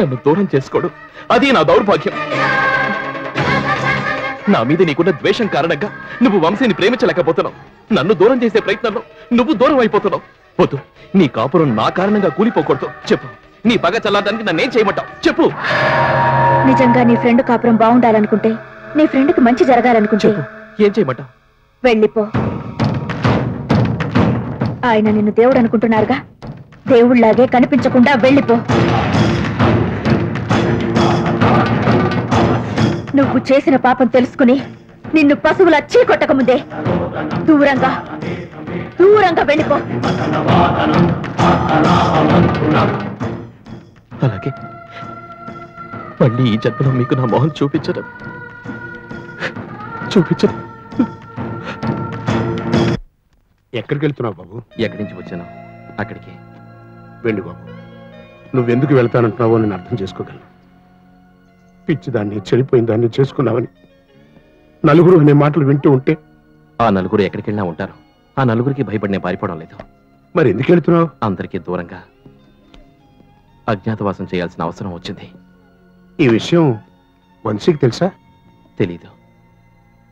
నన్ను దూరం చేసుకోడు. అది నా దౌర్భాగ్యం. నా మీద నీకున్న ద్వేషం కారణంగా నువ్వు వంశీని ప్రేమించలేకపోతున్నావు. నన్ను దూరం చేసే ప్రయత్నంలో నువ్వు దూరం అయిపోతున్నావు. వద్దు, నీ కాపురం నా కారణంగా కూలిపోకూడదు. చెప్పు, నీ పగ చల్లడానికి నన్నేం చేయమంటావు? చెప్పు. నిజంగా నీ ఫ్రెండ్ కాపురం బాగుండాలనుకుంటే, నీ ఫ్రెండ్కి మంచి జరగాలనుకుంటే చెప్పు, ఏం చేయమంటావు? వెళ్ళిపో. ఆయన నిన్ను దేవుడు అనుకుంటున్నారుగా, దేవుళ్లాగే కనిపించకుండా వెళ్ళిపో. पापन तेलुसुकुनी निन्नु पशुवुला चीकोट्टक मुंदे दूरंगा दूरंगा वेल्लिपो అలాగే మళ్ళీ ఈ జన్మలో మీకు నా మోహం చూపించడం ఎక్కడికి వెళ్తున్నావు బాబు? ఎక్కడి నుంచి వచ్చాను అక్కడికి వెళ్ళు బాబు. నువ్వెందుకు వెళ్తానంటున్నావో నేను అర్థం చేసుకోగలను. పిచ్చిదాన్ని చెడిపోయిన దాన్ని చేసుకున్నావని నలుగురు అనే మాటలు వింటూ ఉంటే ఆ నలుగురు ఎక్కడికి వెళ్ళినా ఉంటారు. ఆ నలుగురికి భయపడి నేను పారిపోవడం లేదు. మరి ఎందుకు వెళ్తున్నావు? అందరికీ దూరంగా అజ్ఞాతవాసం చేయాల్సిన అవసరం వచ్చింది. ఈ విషయం వంశీకి తెలుసా? తెలీదు,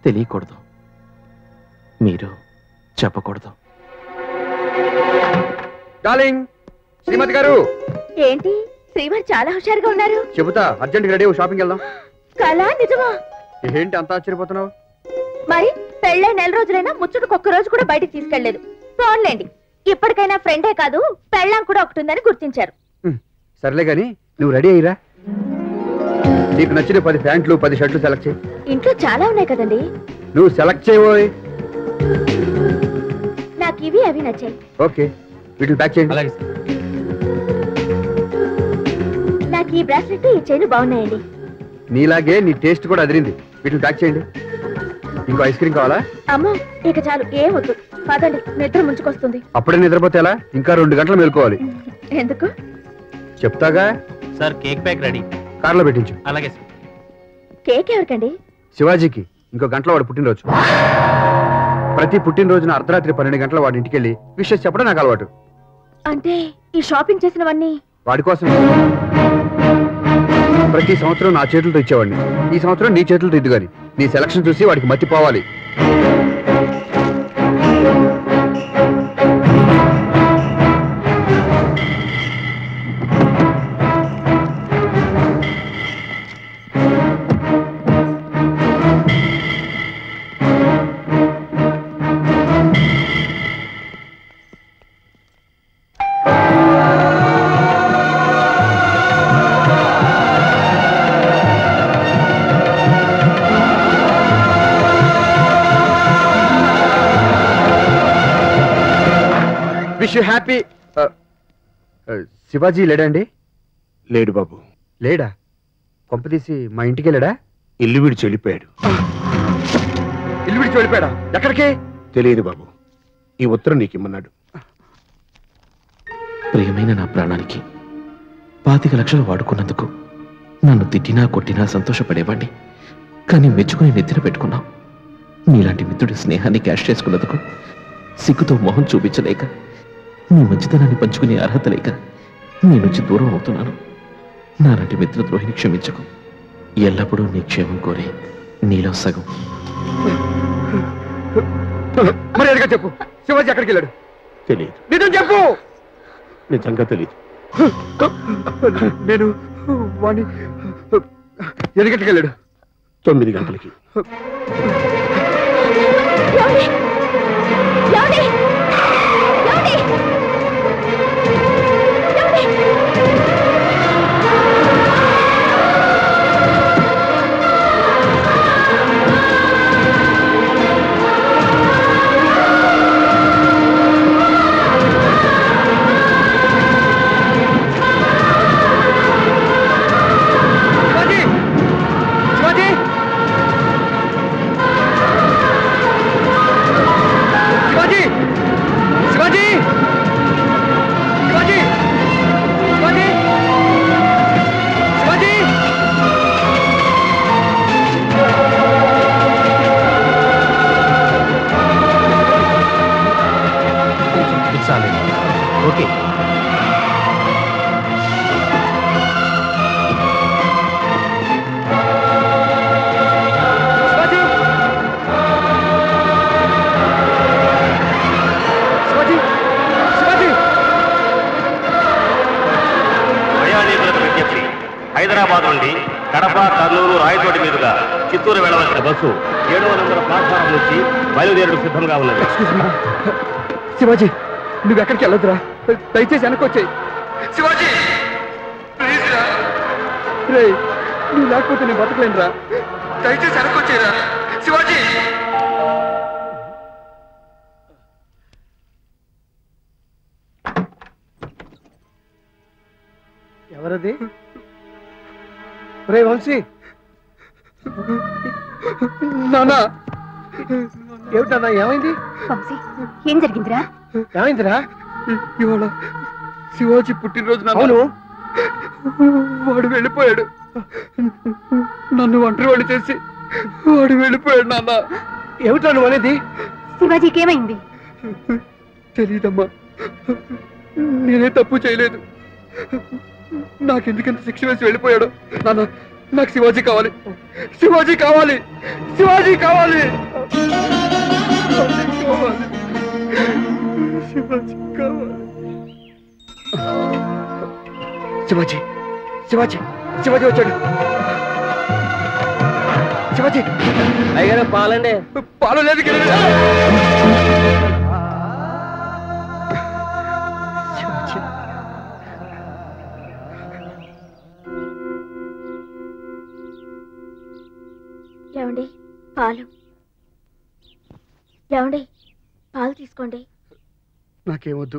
తెలియకూడదు, మీరు చెప్పకూడదు. డార్లింగ్, శ్రీమతి గారు. ఏంటి శ్రీమతి చాలా హుషారుగా ఉన్నారు. చెబుతా, అర్జెంట్ రెడీ, షాపింగ్ వెళ్దాం. కళా నిజమా? ఏంటి అంత ఆశ్చర్యపోతున్నావు? మరి పెళ్ళై నెల రోజులైనా ముచ్చటకు ఒక్క రోజు కూడా బయటకు తీసుకెళ్లేదు. పోన్లేండి, ఇప్పటికైనా ఫ్రెండే కాదు పెళ్ళాం కూడా ఒకటి ఉందని గుర్తించారు. సర్లే గాని నువ్వు రెడీ అయ్యిరా. నీకు నచ్చిన 10 ప్యాంట్లు 10 షర్ట్లు సెలెక్ట్ చేయి. ఇంట్లో చాలా ఉన్నాయి కదండి. నువ్వు సెలెక్ట్ చేయవోయ్. నాకు ఇవి అవి నచ్చాయి. ఓకే, వీటిని ప్యాక్ చేయండి. అలాగే సార్. నాకు ఈ బ్రాస్లెట్ ఈ చైన్ బాగున్నాయండి. నీలాగే నీ టేస్ట్ కూడా అదిరింది. వీటిని ప్యాక్ చేయండి. ఇంకో ఐస్ క్రీమ్ కావాలా? అమ్మో ఇక చాలు, ఏమొద్దు. పదండి, నిద్ర ముంచుకొస్తుంది. అప్పుడే నిద్రపోతే ఎలా? ఇంకా 2 గంటలు మేల్కోవాలి. ఎందుకు చెప్తాగా. సార్ కేక్ ప్యాక్ రెడీ, కార్లో పెట్టించు. అలాగే సార్. కేక్ ఎవరికండి? శివాజీకి. ఇంకో గంటలో వాడు పుట్టినరోజు. ప్రతి పుట్టినరోజున అర్ధరాత్రి 12 గంటల వాడి ఇంటికి వెళ్ళి విషెస్ చెప్పడం నాకు అలవాటు. అంటే ఈ షాపింగ్ చేసినవన్నీ వాడి కోసం? ప్రతి సంవత్సరం నా చేతులతో ఇచ్చేవాడిని, ఈ సంవత్సరం నీ చేతులతో ఇద్దు. కానీ నీ సెలక్షన్ చూసి వాడికి మతిపోవాలి. హ్యాపీ. శివాజీ లేడా అండి? లేడు బాబు. లేడా? కొంపదీసి మా ఇంటికి వెళ్ళాడా? ఇల్లు విడిచి వెళ్ళిపోయాడు. ఇల్లు విడిచి వెళ్ళిపోయాడా? ఎక్కడికి తెలియదు బాబు. ఈ ఉత్తరం నీకు ఇమ్మన్నాడు. ప్రియమైన నా ప్రాణానికి 25 లక్షలు వాడుకున్నందుకు నన్ను తిట్టినా కొట్టినా సంతోషపడేవాడిని. కానీ మెచ్చుకుని నెత్తిన పెట్టుకున్నావు. నీలాంటి మిత్రుడి స్నేహాన్ని క్యాష్ చేసుకున్నందుకు సిగ్గుతో మొహం చూపించలేక, నీ మంచితనాన్ని పంచుకునే అర్హత లేక నీ నుంచి దూరం అవుతున్నాను. నాలాంటి మిత్రద్రోహిని క్షమించకు. ఎల్లప్పుడూ నీ క్షేమం కోరే నీలో సగం. మర్యాదగా చెప్పు, శివాజీ ఎక్కడికి వెళ్ళాడు? తెలియదు. నిజం చెప్పు. నిజంగా తెలియదు. నేను వాణ్ణి ఎక్కడికి వెళ్ళాడు? 9 గంటలకి. శివాజీ నువ్వు ఎక్కడికి వెళ్ళొద్దురా. దయచేసి వెనకొచ్చాయి. శివాజీ ప్లీజ్ రా. రే నువ్వు లేకపోతే నేను బతకలేనురా. दयचे सरकोचेरा शिवाजी एवरदी रे वंशी नाना ఏటన్నా ఏమైంది వంశీ ఏం జరిగిందిరా ఏమైందిరా ఇవాళ శివాజీ పుట్టిన రోజు నాను వాడు వెళ్ళిపోయాడు నన్ను ఒంటరివాడి చేసి వాడు వెళ్ళిపోయాడు నాన్న ఏటన్నా నువ్వు అనేది శివాజీకి ఏమైంది తెలియదమ్మా నేనే తప్పు చేయలేదు నాకెందుకంత శిక్ష వేసి వెళ్ళిపోయాడు నాన్న నాకు శివాజీ కావాలి శివాజీ కావాలి శివాజీ కావాలి శివాజీ కావాలి శివాజీ శివాజీ శివాజీ వచ్చాడు శివాజీ అయ్యారా పాలండి పాలు లేదు పాలు ఏమండి పాలు తీసుకోండి నాకేమొద్దు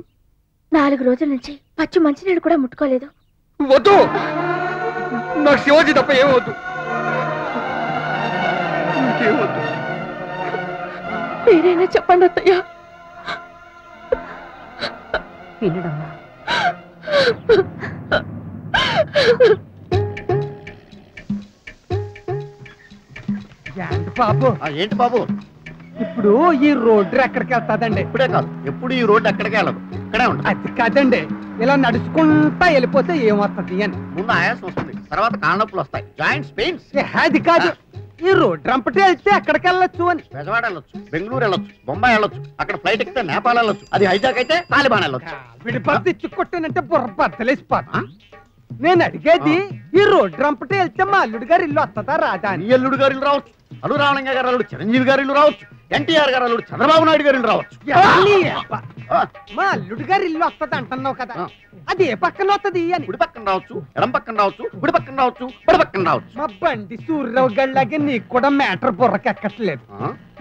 4 రోజుల నుంచి పచ్చి మంచినీళ్ళు కూడా ముట్టుకోలేదు వద్దు నాకు శివాజీ తప్ప ఏమొద్దు నాకేమొద్దు మీరైనా చెప్పండి అత్తయ్య వినడమ్మా ఏంటి బాబు ఇప్పుడు ఈ రోడ్డు ఎక్కడికి వెళ్తాదండి ఇప్పుడే కాదు ఎప్పుడు ఈ రోడ్డు ఎక్కడికి వెళ్ళదు ఇక్కడే ఉంటుంది అది కాదండి ఇలా నడుచుకుంటా వెళ్ళిపోతే ఏమవుతుంది అని ముందు ఆయాసం వస్తుంది తర్వాత కాళ్ళనొప్పులు వస్తాయి జాయింట్స్ పెయిన్స్ అది కాదు ఈ రోడ్డు రంపటే వెళ్తే ఎక్కడికి వెళ్ళొచ్చు అని బెజవాడ వెళ్ళొచ్చు బెంగళూరు వెళ్ళొచ్చు బొంబాయి వెళ్ళొచ్చు అక్కడ ఫ్లైట్ ఎక్కితే నేపాల్ వెళ్ళొచ్చు అది హైజాక్ అయితే తాలిబాన్ వెళ్ళొచ్చు విడిపత్తి చిక్కొట్టానంటే బుర్ర బద్దలేసిపోతా నేను అడిగేది ఈ రోడ్డు రంపటే వెళ్తే మా అల్లుడు గారు ఇల్లు వస్తుందా రాదా అని అల్లుడు గారు ఇల్లు రావచ్చు అల్లు రామలింగ గారు అల్లుడు చిరంజీవి గారు ఇల్లు రావచ్చు ఎన్టీఆర్ గారు అల్లుడు చంద్రబాబు నాయుడు గారు ఇల్లు రావచ్చు మా అల్లుడు గారు ఇల్లు వస్తుంది అంటున్నావు కదా అది ఏ పక్కన వస్తుంది అని గుడి పక్కన రావచ్చు ఎడం పక్కన రావచ్చు గుడి పక్కన రావచ్చు బడి పక్కన రావచ్చు మా బండి సూర్యరావు గారి లాగే నీకు కూడా మ్యాటర్ బుర్రకెక్కట్లేదు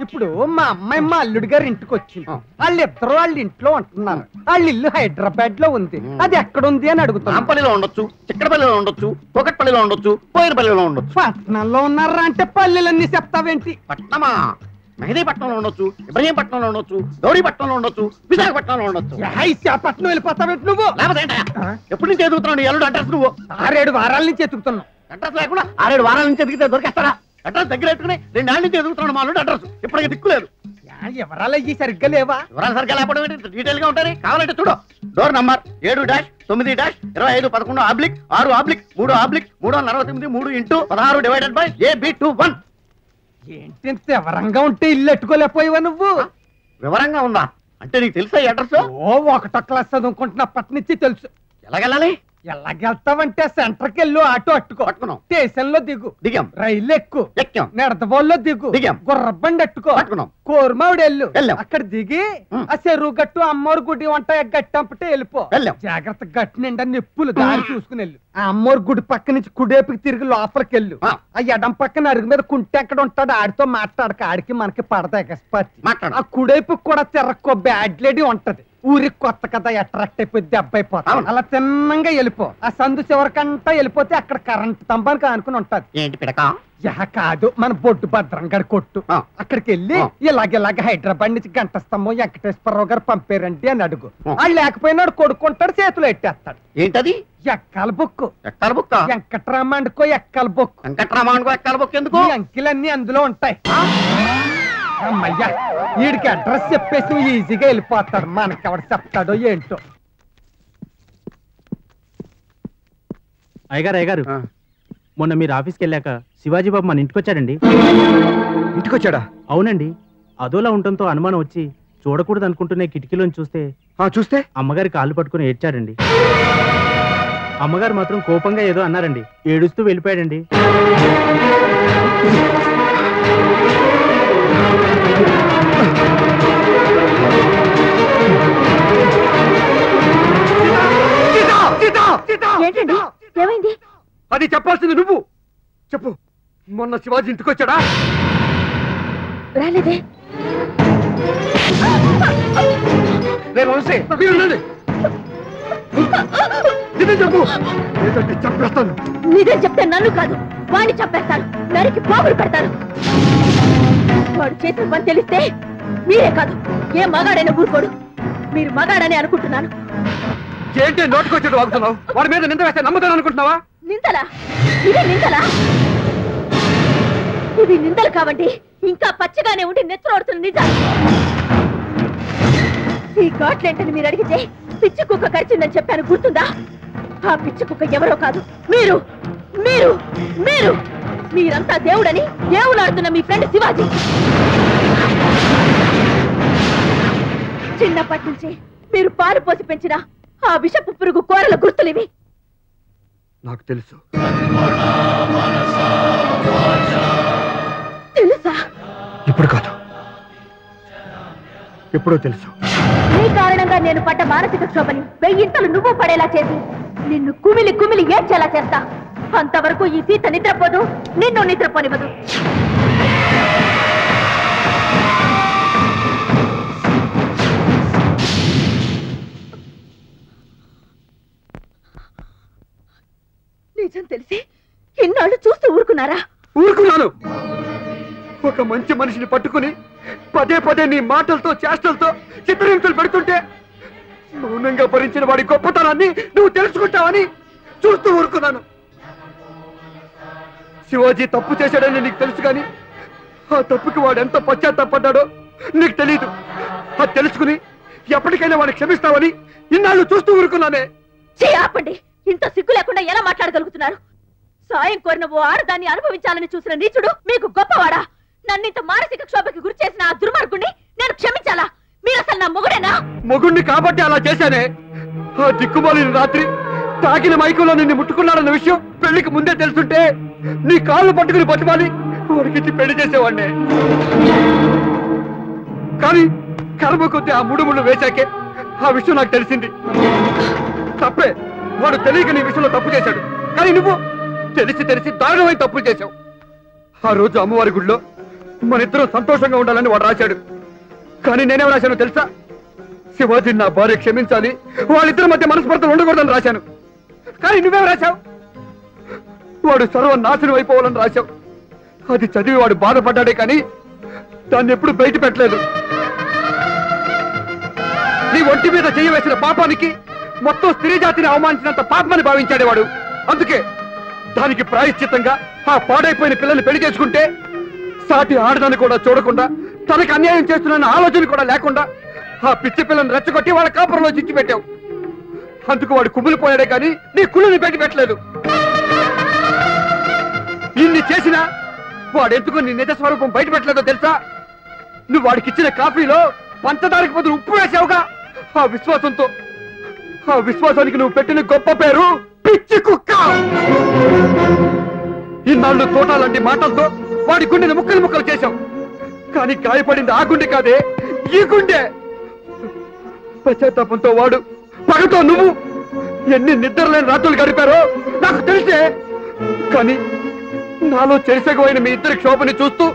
ఇప్పుడు మా అమ్మాయి మా అల్లుడు గారు ఇంటికి వచ్చింది వాళ్ళిద్దరు వాళ్ళ ఇంట్లో అంటున్నారు వాళ్ళ ఇల్లు హైదరాబాద్ లో ఉంది అది ఎక్కడ ఉంది అని అడుగుతాం రాంపల్లిలో ఉండొచ్చు చిక్కడపల్లిలో ఉండొచ్చు కోకట్పల్లిలో ఉండొచ్చు పోయినపల్లిలో ఉండొచ్చు పట్నంలో ఉన్నారా అంటే పల్లెలన్నీ చెప్తావేంటి పట్నమా మెహదీపట్నంలో ఉండొచ్చు ఇబ్రహీంపట్నంలో ఉండొచ్చు గౌరీపట్నంలో ఉండొచ్చు విశాఖపట్నంలో ఉండొచ్చు పట్నం వెళ్ళిపోతావేంటి నువ్వు ఎప్పుడు నుంచి ఎదుగుతున్నావు ఎల్లుడు అడ్రస్ నువ్వు 6-7 వారాల నుంచి ఎదుగుతున్నావు అడ్రస్ లేకుండా 6-7 వారాల నుంచి ఎదిగితే దొరికేస్తారా అడ్రస్ దగ్గర పెట్టుకుని 2 ఏళ్ళ నుంచి ఎదుగుతున్నాడు మా అల్లుడు అడ్రస్ ఇప్పటికీ దిక్కులేదు ఎవరాలు అయ్యి సరిగ్గా లేవా వివరాలు సరిగ్గా లేకపోవడం డీటెయిల్ గా ఉంటాయి కావాలంటే చూడు డోర్ నంబర్ 7-9 25/6/3/6/3 ఏంటి వివరంగా ఉంటే ఇల్లు ఎట్టుకోలేకపోయావా నువ్వు వివరంగా ఉందా అంటే నీకు తెలుసా అడ్రస్ ఓ 1వ క్లాస్ చదువుకుంటున్నప్పటి నుంచి తెలుసు ఎలాగెళ్ళాలి ఎలాగెళ్తావంటే సెంటర్కి వెళ్ళు ఆటో అట్టుకోట్టుకున్నాం స్టేషన్ లో దిగు దిగాం రైలు ఎక్కు ఎక్కాం నెడతబోల్లో దిగు దిగాం గుర్రబండి అట్టుకోట్టుకున్నాం కోరమావిడ వెళ్ళు అక్కడ దిగి ఆ చెరువు గట్టు అమ్మోరు గుడి వంట గట్టి అంపటే వెళ్ళిపో జాగ్రత్త గట్టు నిండా నిప్పులు దారి చూసుకుని వెళ్ళు ఆ అమ్మోరు గుడి పక్క నుంచి కుడేపుకి తిరిగి లోపలికి వెళ్ళు ఆ ఎడం పక్కన అరుగు మీద కుంటే ఎక్కడ ఉంటాడు ఆడితో మాట్లాడక ఆడికి మనకి పడతాయి కష్టపడి ఆ కుడేపుకి కూడా తిరక్కో బ్యాడ్ లేడీ ఉంటది ఊరికి కొత్త కదా అట్రాక్ట్ అయిపోద్ది అబ్బాయిపోతా అలా తిన్నంగా వెళ్ళిపో ఆ సందు చివరికంతా వెళ్ళిపోతే అక్కడ కరెంట్ స్తంభానికి ఆనుకుని ఉంటది ఏంటి పిడక యహ కాదు మన బొడ్డు భద్రంగాడి కొట్టు అక్కడికి వెళ్ళి ఇలాగ హైదరాబాద్ నుంచి గంట స్తంభం వెంకటేశ్వరరావు గారు పంపేరండి అని అడుగు వాళ్ళు లేకపోయినాడు కొడుకుంటాడు చేతులు ఎట్టేస్తాడు ఏంటది ఎక్కల బొక్కు ఎక్కల బొక్క వెంకటరామాండుకో ఎక్కల బొక్కు వెంకటరామాండుకో ఎక్కల బొక్కు ఎందుకు అంకిలన్నీ అందులో ఉంటాయి అమ్మయ్యా వీడికి అడ్రస్ చెప్పేసి ఈజీగా వెళ్ళిపోతాడు మనకి ఎవరు చెప్తాడో ఏంటో అయ్యగారు మొన్న మీరు ఆఫీస్కి వెళ్ళాక శివాజీ బాబు మన ఇంటికి వచ్చాడండి ఇంటికి వచ్చాడా అవునండి అదోలా ఉండటంతో అనుమానం వచ్చి చూడకూడదు అనుకుంటున్న కిటికీలోని చూస్తే అమ్మగారి కాళ్ళు పట్టుకుని ఏడ్చారండి అమ్మగారు మాత్రం కోపంగా ఏదో అన్నారండి ఏడుస్తూ వెళ్ళిపోయాడండి అది చెప్పాల్సింది నువ్వు చెప్పు मोहन शिवाजी इंटकोचा रेदे चंपेस्ता निजे नू का चंपेस्ता नరికి పోగులు పెడతాను వాడి చేతుల పని తెలిస్తే మీరే కాదు ఏ మగాడైనా ఊరుకోడు మీరు మగాడనే అనుకుంటున్నాను ఏంటి నోటికొచ్చినట్టు వాగుతున్నావు వాడి మీద నింద వేస్తే నమ్మతాను అనుకుంటున్నావా నిందలా ఇదే నిందలా ఇది నిందలు కావండి ఇంకా పచ్చగానే ఉండి నెత్తురోడుతుంది నిజం ఈ గాట్లేంటని మీరు అడిగితే పిచ్చి కుక్క కరిచిందని చెప్పాను గుర్తుందా ఆ పిచ్చి కుక్క ఎవరో కాదు మీరు మీరు మీరు మీరంతా దేవుడని దేవులాడుతున్న మీ ఫ్రెండ్ శివాజీ చిన్నప్పటి నుంచి మీరు పాలు పోసి పెంచిన ఆ విషపు పురుగు కోరల గుర్తులివి నాకు తెలుసు తెలుసా ఇప్పుడు కాదు ఎప్పుడో తెలుసు ఈ కారణంగా నేను పట్ట మానసిక క్షోభని వెయ్యింతలు నువ్వు పడేలా చేసి నిన్ను కుమిలి కుమిలి ఏడ్చేలా చేస్తా అంతవరకు ఈ సీత నిద్రపోదు నిన్ను నిద్రపోనివ్వదు నిజం తెలిసి ఇన్నాళ్ళు చూస్తూ ఊరుకున్నారా ఊరుకున్నాను ఒక మంచి మనిషిని పట్టుకుని పదే పదే నీ మాటలతో చేష్టలతో చిత్రహింసలు పెడుతుంటే మౌనంగా భరించిన వాడి గొప్పతనాన్ని నువ్వు తెలుసుకుంటావని చూస్తూ ఊరుకున్నాను శివాజీ తప్పు చేశాడని నీకు తెలుసు కానీ ఆ తప్పుకి వాడు ఎంత పశ్చాత్తాపడ్డాడో నీకు తెలీదు అది తెలుసుకుని ఎప్పటికైనా వాడిని క్షమిస్తావని ఇన్నాళ్ళు చూస్తూ ఊరుకున్నానే ఆపండి ఇంత సిగ్గు లేకుండా ఎలా మాట్లాడగలుగుతున్నారు సాయం కోరిన ఓ ఆడదాన్ని అనుభవించాలని చూసిన నీచుడు మీకు గొప్పవాడా నన్నింత మానసిక క్షోభకి గురి చేసిన ఆ దుర్మార్గుణ్ణి నేను క్షమించాలా మీరు అసలు నా మొగుడేనా మొగుణ్ణి కాబట్టి అలా చేశానే ఆ దిక్కుమాలిన రాత్రి తాకిన మైకంలో నిన్ను ముట్టుకున్నాడన్న విషయం పెళ్లికి ముందే తెలుసుంటే నీ కాళ్ళు పట్టుకుని బతిమాలి ఊరికిచ్చి పెళ్లి చేసేవాడిని కానీ కర్మ కొద్ది ఆ మూడు ముళ్ళు వేశాకే ఆ విషయం నాకు తెలిసింది తప్పే వాడు తెలియక నీ విషయంలో తప్పు చేశాడు కానీ నువ్వు తెలిసి తెలిసి దారుణమైన తప్పులు చేశావు ఆ రోజు అమ్మవారి గుడిలో మన ఇద్దరం సంతోషంగా ఉండాలని వాడు రాశాడు కానీ నేనేం రాశాను తెలుసా శివాజీని నా భార్య క్షమించాలి వాళ్ళిద్దరి మధ్య మనస్పర్ధలు ఉండకూడదని రాశాను కానీ నువ్వేం రాశావు వాడు సర్వనాశనం అయిపోవాలని రాశావు అది చదివి వాడు బాధపడ్డాడే కానీ దాన్ని ఎప్పుడు బయట పెట్టలేదు నీ ఒంటి మీద చెయ్యి వేసిన పాపానికి మొత్తం స్త్రీ జాతిని అవమానించినంత పాపమని భావించాడేవాడు అందుకే దానికి ప్రాయశ్చిత్తంగా ఆ పాడైపోయిన పిల్లల్ని పెళ్లి చేసుకుంటే సాటి ఆడదాన్ని కూడా చూడకుండా తనకు అన్యాయం చేస్తున్న ఆలోచన కూడా లేకుండా ఆ పిచ్చి పిల్లని రెచ్చగొట్టి వాళ్ళ కాపురంలో చిచ్చి పెట్టావు అందుకు వాడు కుమ్మిలిపోయాడే కానీ నీ కుళ్ళుని పెట్టి పెట్టలేదు నిన్ను చేసినా వాడెందుకు నీ నిజ స్వరూపం బయట పెట్టలేదో తెలుసా నువ్వు వాడికి ఇచ్చిన కాఫీలో పంచదారకు బదులు ఉప్పు వేసావుగా ఆ విశ్వాసంతో ఆ విశ్వాసానికి నువ్వు పెట్టిన గొప్ప పేరు పిచ్చి కుక్క ఇన్నాళ్ళు తోటాలంటి మాటలతో వాడి గుండెని ముక్కలు ముక్కలు చేశావు కానీ గాయపడింది ఆ గుండె కాదే ఈ గుండె పశ్చాత్తాపంతో వాడు పగతో నువ్వు ఎన్ని నిద్రలేని రాత్రులు గడిపారో నాకు తెలిసే కానీ నాలో చేసకపోయిన మీ ఇద్దరి క్షోభని చూస్తూ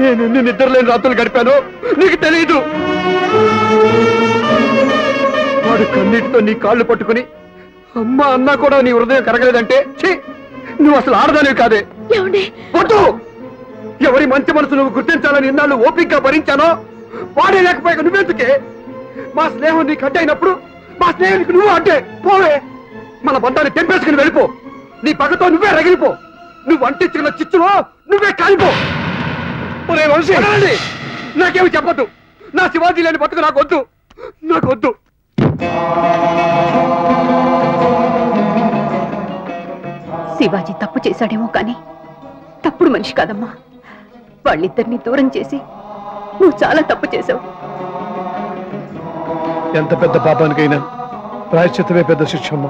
నేను ఎన్ని నిద్రలేని రాత్రులు గడిపానో నీకు తెలియదు వాడు కన్నీటితో నీ కాళ్ళు పట్టుకుని అమ్మ అన్నా కూడా నీ హృదయం కరగలేదంటే నువ్వు అసలు ఆడదానివి కాదే వద్దు ఎవరి మంచి మనసు నువ్వు గుర్తించాలని ఇన్నాళ్ళు ఓపికగా భరించానో వాడే లేకపోయాక నువ్వెందుకే మా స్నేహం నీకు అడ్డైనప్పుడు మా స్నేహానికి నువ్వు అడ్డే పోవే మన బంధాన్ని తెంపేసుకుని వెళ్ళిపో నీ పగతో నువ్వే రగిలిపో నువ్వు అంటించుకున్న చిచ్చులో నువ్వే కాలిపో నాకేమి చెప్పద్దు నా శివాజీ లేని బతుకు నాకు వద్దు నాకు వద్దు శివాజీ తప్పు చేశాడేమో కానీ తప్పుడు మనిషి కాదమ్మా వాళ్ళిద్దరినీ దూరం చేసి నువ్వు చాలా తప్పు చేశావు ఎంత పెద్ద పాపానికైనా ప్రాయశ్చిత్తమే పెద్ద శిక్షమ్మ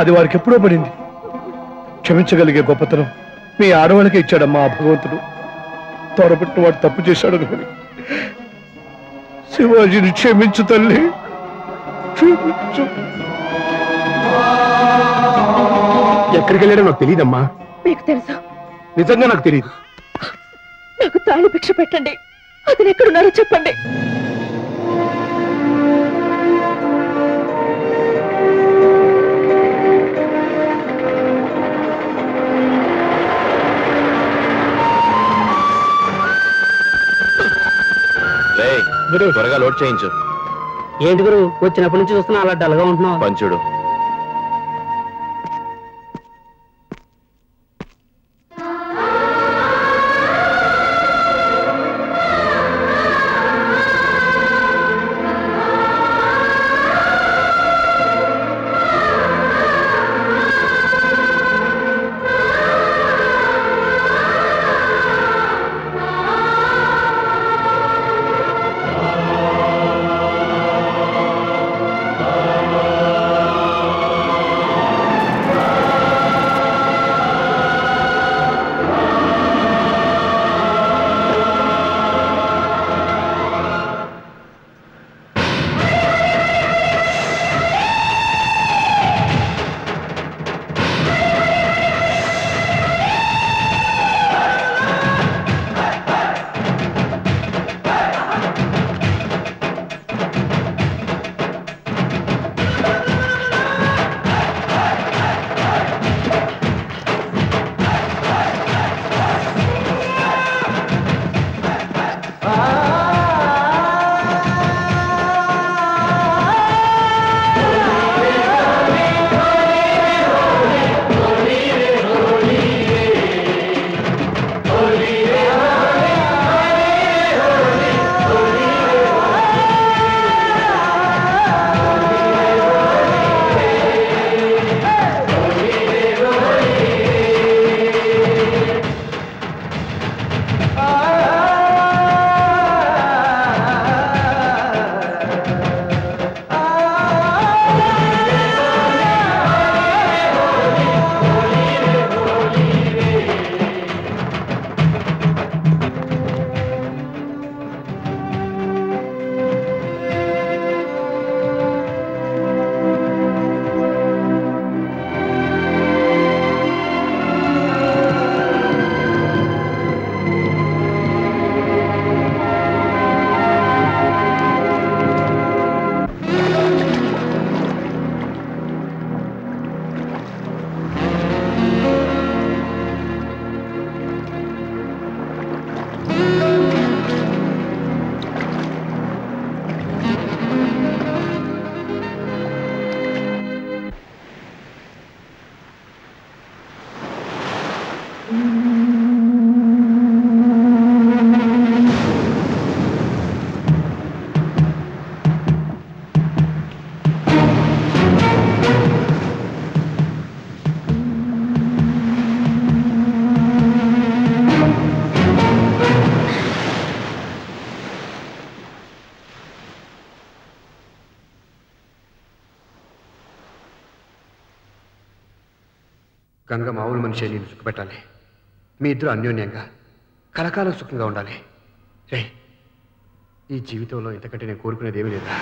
అది వారికి ఎప్పుడో పడింది క్షమించగలిగే గొప్పతనం మీ ఆడవాళ్ళకి ఇచ్చాడమ్మా ఆ భగవంతుడు తోరపెట్టిన వాడు తప్పు చేశాడు అనుకుని శివాజీని క్షమించు తల్లి ఎక్కడికి వెళ్ళాడో నాకు తెలియదమ్మా మీకు తెలుసు నిజంగా నాకు తెలియదు. నాకు తాళి భిక్ష పెట్టండి, అతను ఎక్కడున్నారో చెప్పండి. త్వరగా లోడ్ చేయించు. ఏంటి గురు వచ్చినప్పటి నుంచి చూస్తున్నా అలా డల్గా ఉంటున్నావు? పంచుడు కనుక మామూలు మనిషి నేను సుఖపెట్టాలి. మీ ఇద్దరు అన్యోన్యంగా కలకాలం సుఖంగా ఉండాలి. రే, ఈ జీవితంలో ఇంతకంటే నేను కోరుకునేది ఏమీ లేదా?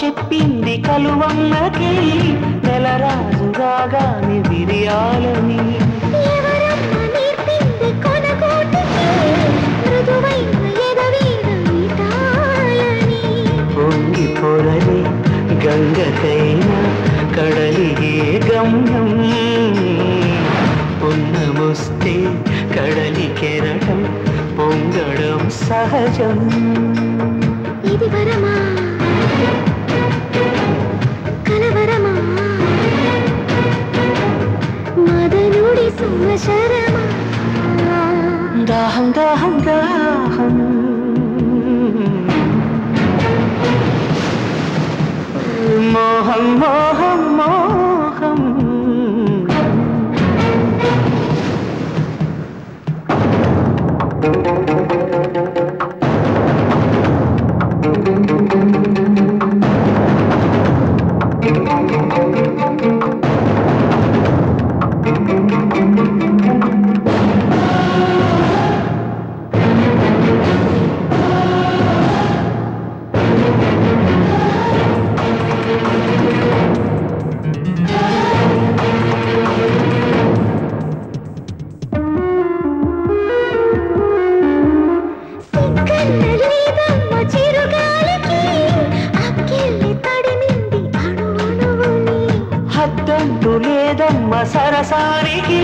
చెప్పింది కలువన్నకి నెలరాజుగాగాని విరియాలని ఎవరమ్మ నేర్పింది కొనగోటికి మృదువైన ఎదవీన తాళని పొంగి పొరలి గంగకైన కడలిగే గమ్యం పొన్నమొస్తే కడలి కెరటం పొంగడం సహజం ఇది వరమా కలవరమా మదనుడి సుమశరమా దాహం దాహం దాహం మోహం మోహం మోహం సరసారికి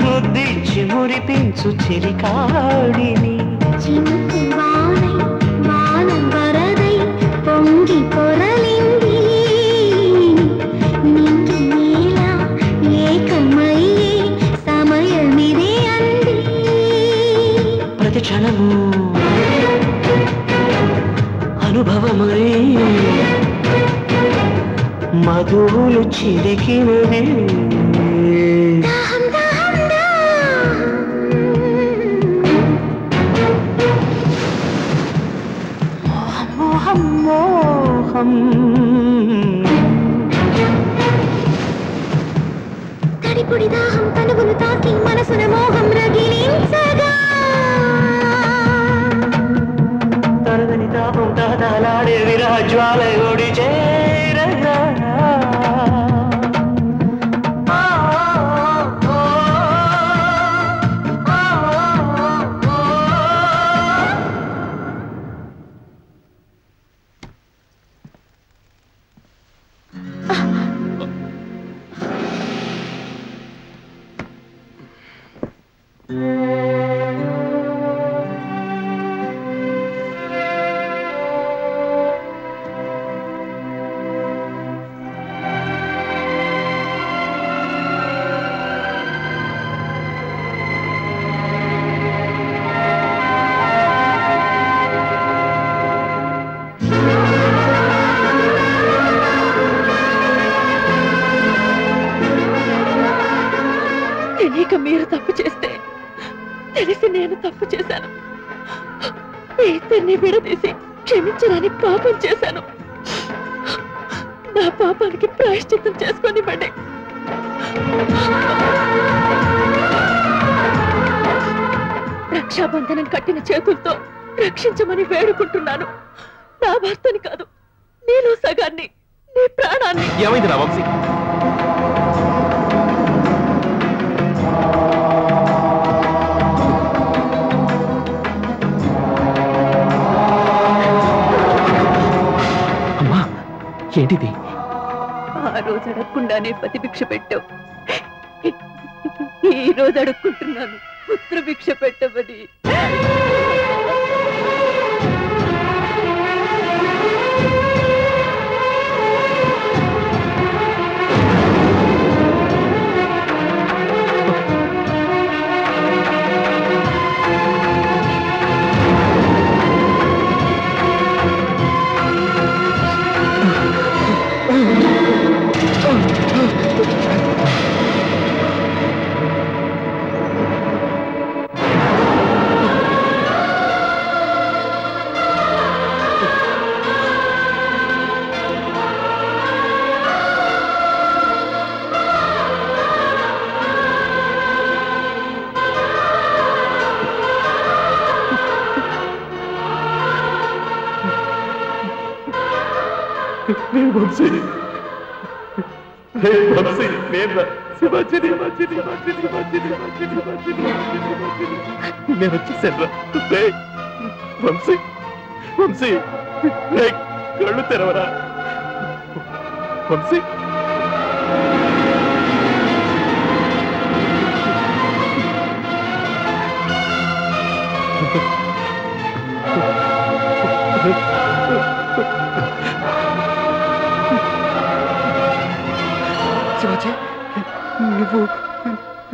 ముద్దించి మురిపించు చిలికాడిని చినుకు వానై వానం వరదై పొంగి పొరలింది నింగి నీలా ఏకమయ్యే సమయమిదే అంది ప్రతి క్షణము అనుభవమై మధువులు చిలికినది తడిపొడి దాహం తనువును తాకి మనసున మోహం రగిలించగా తరగని తాపం తహతహలాడే విరహ జ్వాల ఓడి చేరగా క్షమించడానికి పాపం చేశాను. నా పాపానికి ప్రాయశ్చిత్తం చేసుకోనివ్వండి. రక్షాబంధనం కట్టిన చేతులతో రక్షించమని వేడుకుంటున్నాను. నా భర్తని కాదు, నేను సగాన్ని, నీ ప్రాణాన్ని. ఏమైంది రా వంశీ? ఏంటిది? ఆ రోజు అడగకుండానే పతిభిక్ష పెట్టావు, ఈ రోజు అడుక్కుంటున్నాను పుత్రభిక్ష పెట్టమని. తెరవరా వంశీ శివాజీ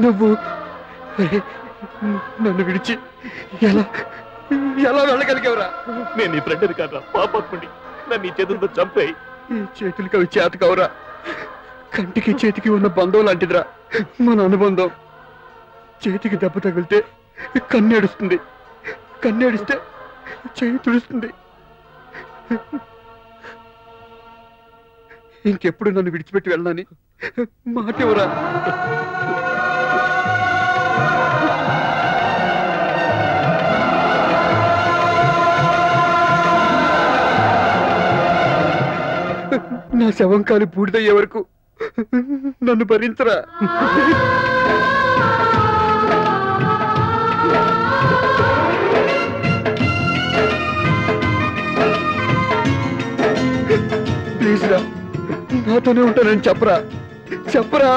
నువ్వు నన్ను విడిచి ఎలా ఎలా వెళ్ళగలిగేవరా? నేను నీ ఫ్రెండ్ని కాదురా, పాపని నన్ను నీ చేతులతో చంపాయి. ఈ చేతులకి అవి చేత కావురా, కంటికి చేతికి ఉన్న బంధం లాంటిదిరా మన అనుబంధం. చేతికి దెబ్బ తగిలితే కన్నేడుస్తుంది, కన్నేడిస్తే చేయి తుడుస్తుంది. ఇంకెప్పుడు నన్ను విడిచిపెట్టి వెళ్ళాలని మాటేవరా? నా శవం కాని పూర్తయ్యే వరకు నన్ను భరించరా? ప్లీజ్ రా, నాతోనే ఉంటానని చెప్పరా, చెప్పరా.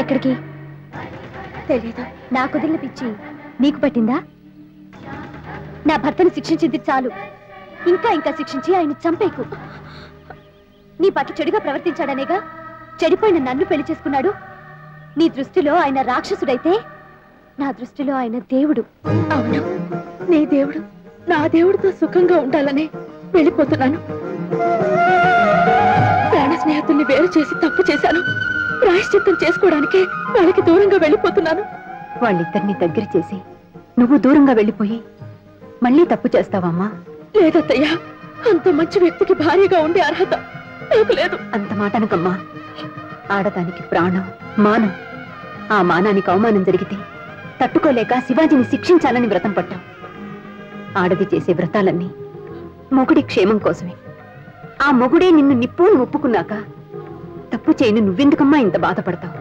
ఎక్కడికి తెలియదు, నా కుదిరిన పిచ్చి నీకు పట్టిందా? నా భర్తను శిక్షించింది చాలు, ఇంకా ఇంకా శిక్షించి ఆయన చంపేకు. నీ పట్ల చెడుగా ప్రవర్తించాడనేగా చెడిపోయిన నన్ను పెళ్లి చేసుకున్నాడు. నీ దృష్టిలో ఆయన రాక్షసుడైతే నా దృష్టిలో ఆయన దేవుడు. అవును, నీ దేవుడు నా దేవుడితో సుఖంగా ఉండాలని వెళ్ళిపోతున్నాను. ప్రాణ స్నేహితుల్ని వేరు చేసి తప్పు చేశాను. ప్రాయశ్చిత్తం చేసుకోవడానికి వాళ్ళకి దూరంగా వెళ్ళిపోతున్నాను. వాళ్ళిద్దరిని దగ్గర చేసి నువ్వు దూరంగా వెళ్ళిపోయి మళ్ళీ తప్పు చేస్తావమ్మా? లేదత్తయ్యా, అంత మంచి వ్యక్తికి భారీగా ఉండే అర్హత నాకు లేదు. అంత మాట అనకమ్మా, ఆడదానికి ప్రాణం మానం, ఆ మానానికి అవమానం జరిగితే తట్టుకోలేక శివాజీని శిక్షించాలని వ్రతం పట్టాం. ఆడది చేసే వ్రతాలన్నీ మొగుడి క్షేమం కోసమే. ఆ మొగుడే నిన్ను నిప్పుని ఒప్పుకున్నాక తప్పు చేయని నువ్వెందుకమ్మా ఇంత బాధపడతావు?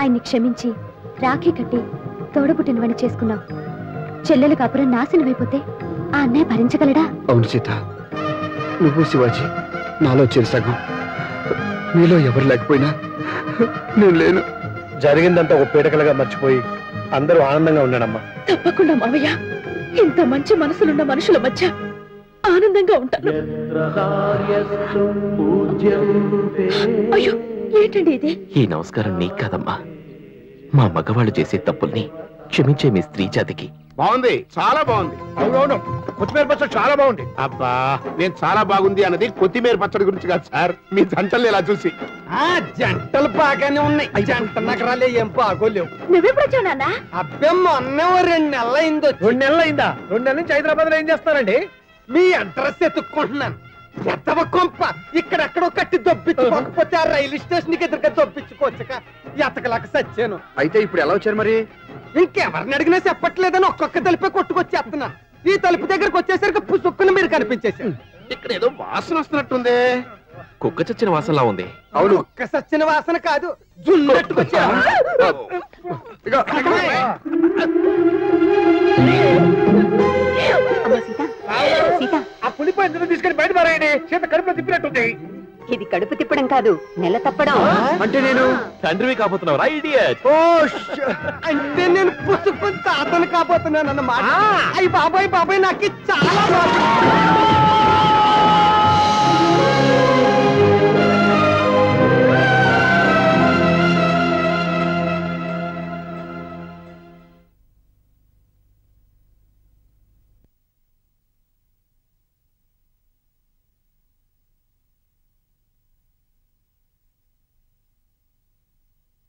ఆయన్ని క్షమించి రాఖీ కట్టి తోడబుట్టినవని చేసుకున్నావు. చెల్లెలు కాపురం నాశనమైపోతే ఆ అన్నయ్య భరించగలడా? అవును సీత, నువ్వు శివాజీ నాలో చేసాగు, మీలో ఎవరు లేకపోయినా నేను లేను. జరిగిందంతా ఒక పీడకలుగా మర్చిపోయి అందరూ ఆనందంగా ఉన్నాడమ్మా. తప్పకుండా మావయ్య, ఇంత మంచి మనసులున్న మనుషుల మధ్య ఆనందంగా ఉంటాను. అయ్యో ఏంటండి ఇది? ఈ నమస్కారం నీకు కాదమ్మా, మా మగవాళ్ళు చేసే తప్పుల్ని క్షమించే మీ స్త్రీ జాతికి. బాగుంది, చాలా బాగుంది. అవునవును, కొత్తిమీర పచ్చడి చాలా బాగుంది. అబ్బా, నేను చాలా బాగుంది అన్నది కొత్తిమీర పచ్చడి గురించి కాదు సార్, మీ జంటలు ఇలా చూసి. జంటలు బాగానే ఉన్నాయి, జంట నగరాలే ఏం బాగోలేవు. నువ్వెప్పుడు వచ్చావు నాన్న? అబ్బేమ్మో అన్నేమో 2 నెలలు అయిందో. 2 నెలలు అయిందా? 2 నెలల నుంచి హైదరాబాద్ లో ఏం చేస్తారండి? మీ అడ్రస్ ఎత్తుక్కుంటున్నాను. ఎత్తవ కొంప ఇక్కడెక్కడో కట్టి దొబ్బించుకోకపోతే ఆ రైల్వే స్టేషన్ కి ఎదురుగా దొబ్బించుకోవచ్చుక, ఎతకలాక సచ్చాను. అయితే ఇప్పుడు ఎలా వచ్చారు మరి? ఇంకెవరిని అడిగినా చెప్పట్లేదని ఒక్కొక్క తలుపే కొట్టుకొచ్చేస్తున్నా. ఈ తలుపు దగ్గరకు వచ్చేసరికి పుసుక్కున మీరు కనిపించేసారు. ఇక్కడ ఏదో వాసన వస్తున్నట్టుంది, కుక్క చచ్చిన వాసనలా ఉంది. అవును, కుక్క చచ్చిన వాసన కాదు, జున్ను. ఆ పులిపందును తీసుకుని బయట పారాయండి, చేత కడుపులో తిప్పినట్టుంది. ఇది కడుపు తిప్పడం కాదు, నెల తప్పడం. అంటే నేను తండ్రివి కాబోతున్నావు? అంటే నేను పుస్తకం తాతను కాబోతున్నాను అన్నమాట. అయ్యి బాబాయ్ బాబాయ్ నాకు చాలా